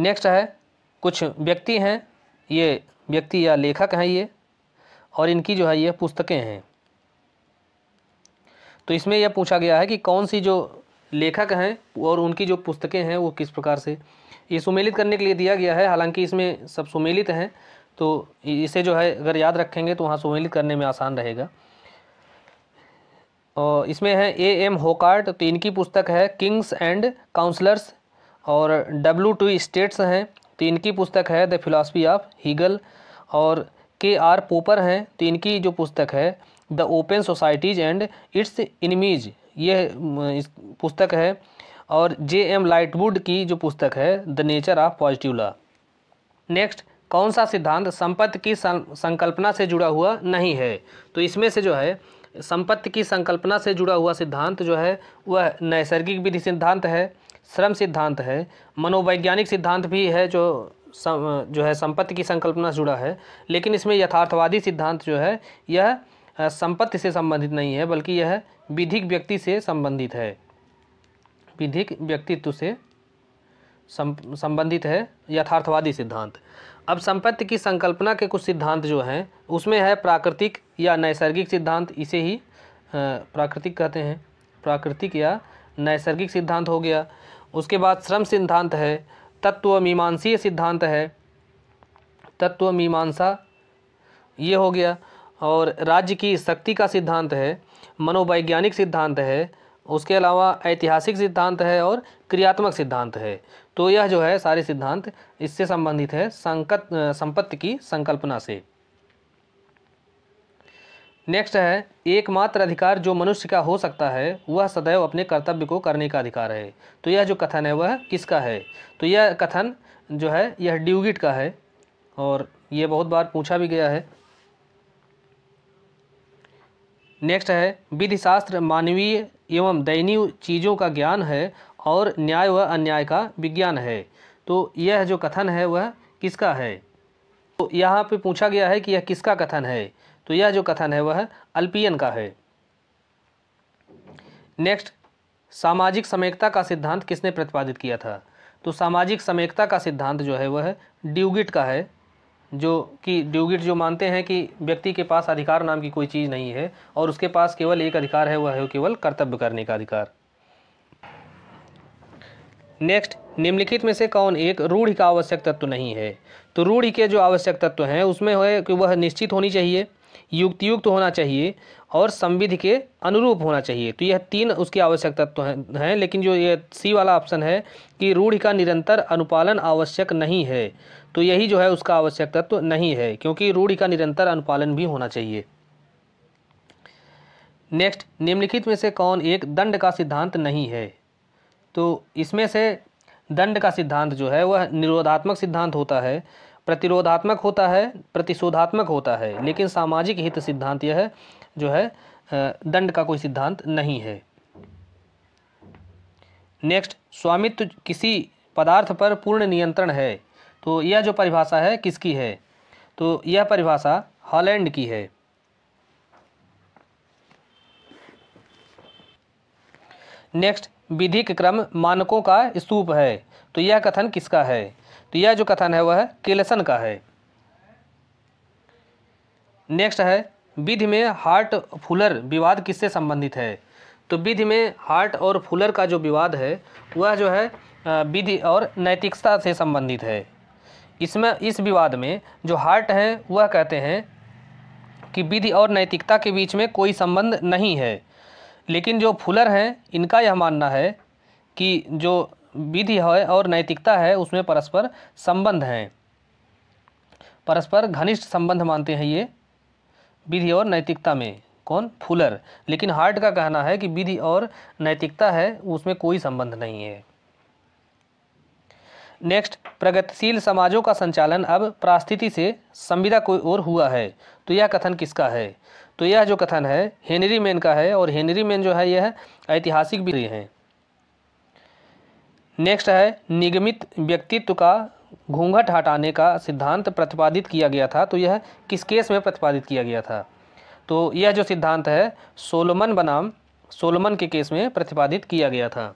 नेक्स्ट है, कुछ व्यक्ति हैं, ये व्यक्ति या लेखक हैं ये, और इनकी जो है ये पुस्तकें हैं। तो इसमें यह पूछा गया है कि कौन सी जो लेखक हैं और उनकी जो पुस्तकें हैं वो किस प्रकार से, ये सुमेलित करने के लिए दिया गया है। हालांकि इसमें सब सुमेलित हैं, तो इसे जो है अगर याद रखेंगे तो वहाँ सुमेलित करने में आसान रहेगा। इसमें है ए एम होकार्ट, तो इनकी पुस्तक है किंग्स एंड काउंसलर्स। और डब्ल्यू टू स्टेट्स हैं, तो इनकी पुस्तक है द फिलॉसफी ऑफ हीगल। और के आर पोपर हैं, तो इनकी जो पुस्तक है the open societies and its enemies, ये पुस्तक है। और जे एम लाइटवुड की जो पुस्तक है the nature of positive law. Next, कौन सा सिद्धांत संपत्ति की संकल्पना से जुड़ा हुआ नहीं है? तो इसमें से जो है संपत्ति की संकल्पना से जुड़ा हुआ सिद्धांत जो है वह नैसर्गिक विधि सिद्धांत है, श्रम सिद्धांत है, मनोवैज्ञानिक सिद्धांत भी है जो सम, जो है संपत्ति की संकल्पना से जुड़ा है। लेकिन इसमें यथार्थवादी सिद्धांत जो है यह संपत्ति से संबंधित नहीं है, बल्कि यह विधिक व्यक्ति से संबंधित है, विधिक व्यक्तित्व से संबंधित है यथार्थवादी सिद्धांत। अब संपत्ति की संकल्पना के कुछ सिद्धांत जो हैं उसमें है प्राकृतिक या नैसर्गिक सिद्धांत, इसे ही प्राकृतिक कहते हैं, प्राकृतिक या नैसर्गिक सिद्धांत हो गया। उसके बाद श्रम सिद्धांत है, तत्वमीमांसीय सिद्धांत है, तत्वमीमांसा ये हो गया। और राज्य की शक्ति का सिद्धांत है, मनोवैज्ञानिक सिद्धांत है, उसके अलावा ऐतिहासिक सिद्धांत है और क्रियात्मक सिद्धांत है। तो यह जो है सारे सिद्धांत इससे संबंधित है, संकट संपत्ति की संकल्पना से। नेक्स्ट है, एकमात्र अधिकार जो मनुष्य का हो सकता है वह सदैव अपने कर्तव्य को करने का अधिकार है। तो यह जो कथन है वह किसका है? तो यह कथन जो है यह ड्यूगिट का है और यह बहुत बार पूछा भी गया है। नेक्स्ट है, विधिशास्त्र मानवीय एवं दैनीय चीज़ों का ज्ञान है और न्याय व अन्याय का विज्ञान है। तो यह जो कथन है वह किसका है? तो यहाँ पे पूछा गया है कि यह किसका कथन है, तो यह जो कथन है वह अल्पियन का है। नेक्स्ट, सामाजिक समैकता का सिद्धांत किसने प्रतिपादित किया था? तो सामाजिक समैकता का सिद्धांत जो है वह ड्यूगिट का है, जो कि ड्यूगिट जो मानते हैं कि व्यक्ति के पास अधिकार नाम की कोई चीज़ नहीं है और उसके पास केवल एक अधिकार है, वह है केवल कर्तव्य करने का अधिकार। नेक्स्ट, निम्नलिखित में से कौन एक रूढ़ि का आवश्यक तत्व नहीं है? तो रूढ़ि के जो आवश्यक तत्व हैं उसमें है कि वह निश्चित होनी चाहिए, युक्तियुक्त होना चाहिए और संविधि के अनुरूप होना चाहिए। तो यह तीन उसके आवश्यक तत्व हैं। लेकिन जो ये सी वाला ऑप्शन है कि रूढ़ि का निरंतर अनुपालन आवश्यक नहीं है, तो यही जो है उसका आवश्यक तत्व नहीं है, क्योंकि रूढ़ि का निरंतर अनुपालन भी होना चाहिए। नेक्स्ट, निम्नलिखित में से कौन एक दंड का सिद्धांत नहीं है? तो इसमें से दंड का सिद्धांत जो है वह निरोधात्मक सिद्धांत होता है, प्रतिरोधात्मक होता है, प्रतिशोधात्मक होता है। लेकिन सामाजिक हित सिद्धांत यह जो है दंड का कोई सिद्धांत नहीं है। नेक्स्ट, स्वामित्व किसी पदार्थ पर पूर्ण नियंत्रण है। तो यह जो परिभाषा है किसकी है? तो यह परिभाषा हॉलैंड की है। नेक्स्ट, विधिक क्रम मानकों का स्तूप है। तो यह कथन किसका है? तो यह जो कथन है वह केलसन का है। नेक्स्ट है, विधि में हार्ट फुलर विवाद किससे संबंधित है? तो विधि में हार्ट और फुलर का जो विवाद है वह जो है विधि और नैतिकता से संबंधित है। इसमें इस विवाद में जो हार्ट हैं वह कहते हैं कि विधि और नैतिकता के बीच में कोई संबंध नहीं है। लेकिन जो फुलर हैं इनका यह मानना है कि जो विधि है और नैतिकता है उसमें परस्पर संबंध हैं, परस्पर घनिष्ठ संबंध मानते हैं ये विधि और नैतिकता में। कौन? फुलर। लेकिन हार्ट का कहना है कि विधि और नैतिकता है उसमें कोई संबंध नहीं है। नेक्स्ट, प्रगतिशील समाजों का संचालन अब पारिस्थितिकी से संविदा की ओर हुआ है। तो यह कथन किसका है? तो यह जो कथन है हेनरी मेन का है और हेनरी मेन जो है यह ऐतिहासिक भी हैं। नेक्स्ट है, निगमित व्यक्तित्व का घूंघट हटाने का सिद्धांत प्रतिपादित किया गया था। तो यह किस केस में प्रतिपादित किया गया था? तो यह जो सिद्धांत है सोलोमन बनाम सोलोमन के केस में प्रतिपादित किया गया था।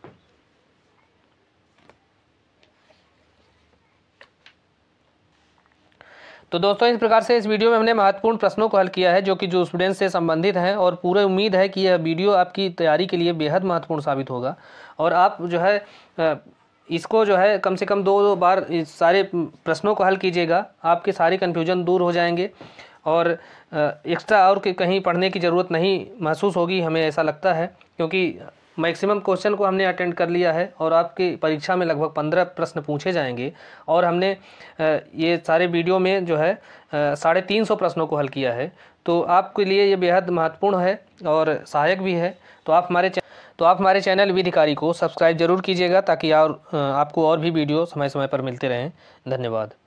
तो दोस्तों, इस प्रकार से इस वीडियो में हमने महत्वपूर्ण प्रश्नों को हल किया है जो कि जो स्टूडेंट्स से संबंधित हैं, और पूरी उम्मीद है कि यह वीडियो आपकी तैयारी के लिए बेहद महत्वपूर्ण साबित होगा और आप जो है इसको जो है कम से कम दो दो बार इस सारे प्रश्नों को हल कीजिएगा। आपके सारे कन्फ्यूजन दूर हो जाएंगे और एक्स्ट्रा और कहीं पढ़ने की ज़रूरत नहीं महसूस होगी, हमें ऐसा लगता है, क्योंकि मैक्सिमम क्वेश्चन को हमने अटेंड कर लिया है और आपकी परीक्षा में लगभग पंद्रह प्रश्न पूछे जाएंगे और हमने ये सारे वीडियो में जो है साढ़े तीन सौ प्रश्नों को हल किया है। तो आपके लिए ये बेहद महत्वपूर्ण है और सहायक भी है। तो आप हमारे तो आप हमारे चैनल विधिकारी को सब्सक्राइब जरूर कीजिएगा ताकि और आपको और भी वीडियो समय समय पर मिलते रहें। धन्यवाद।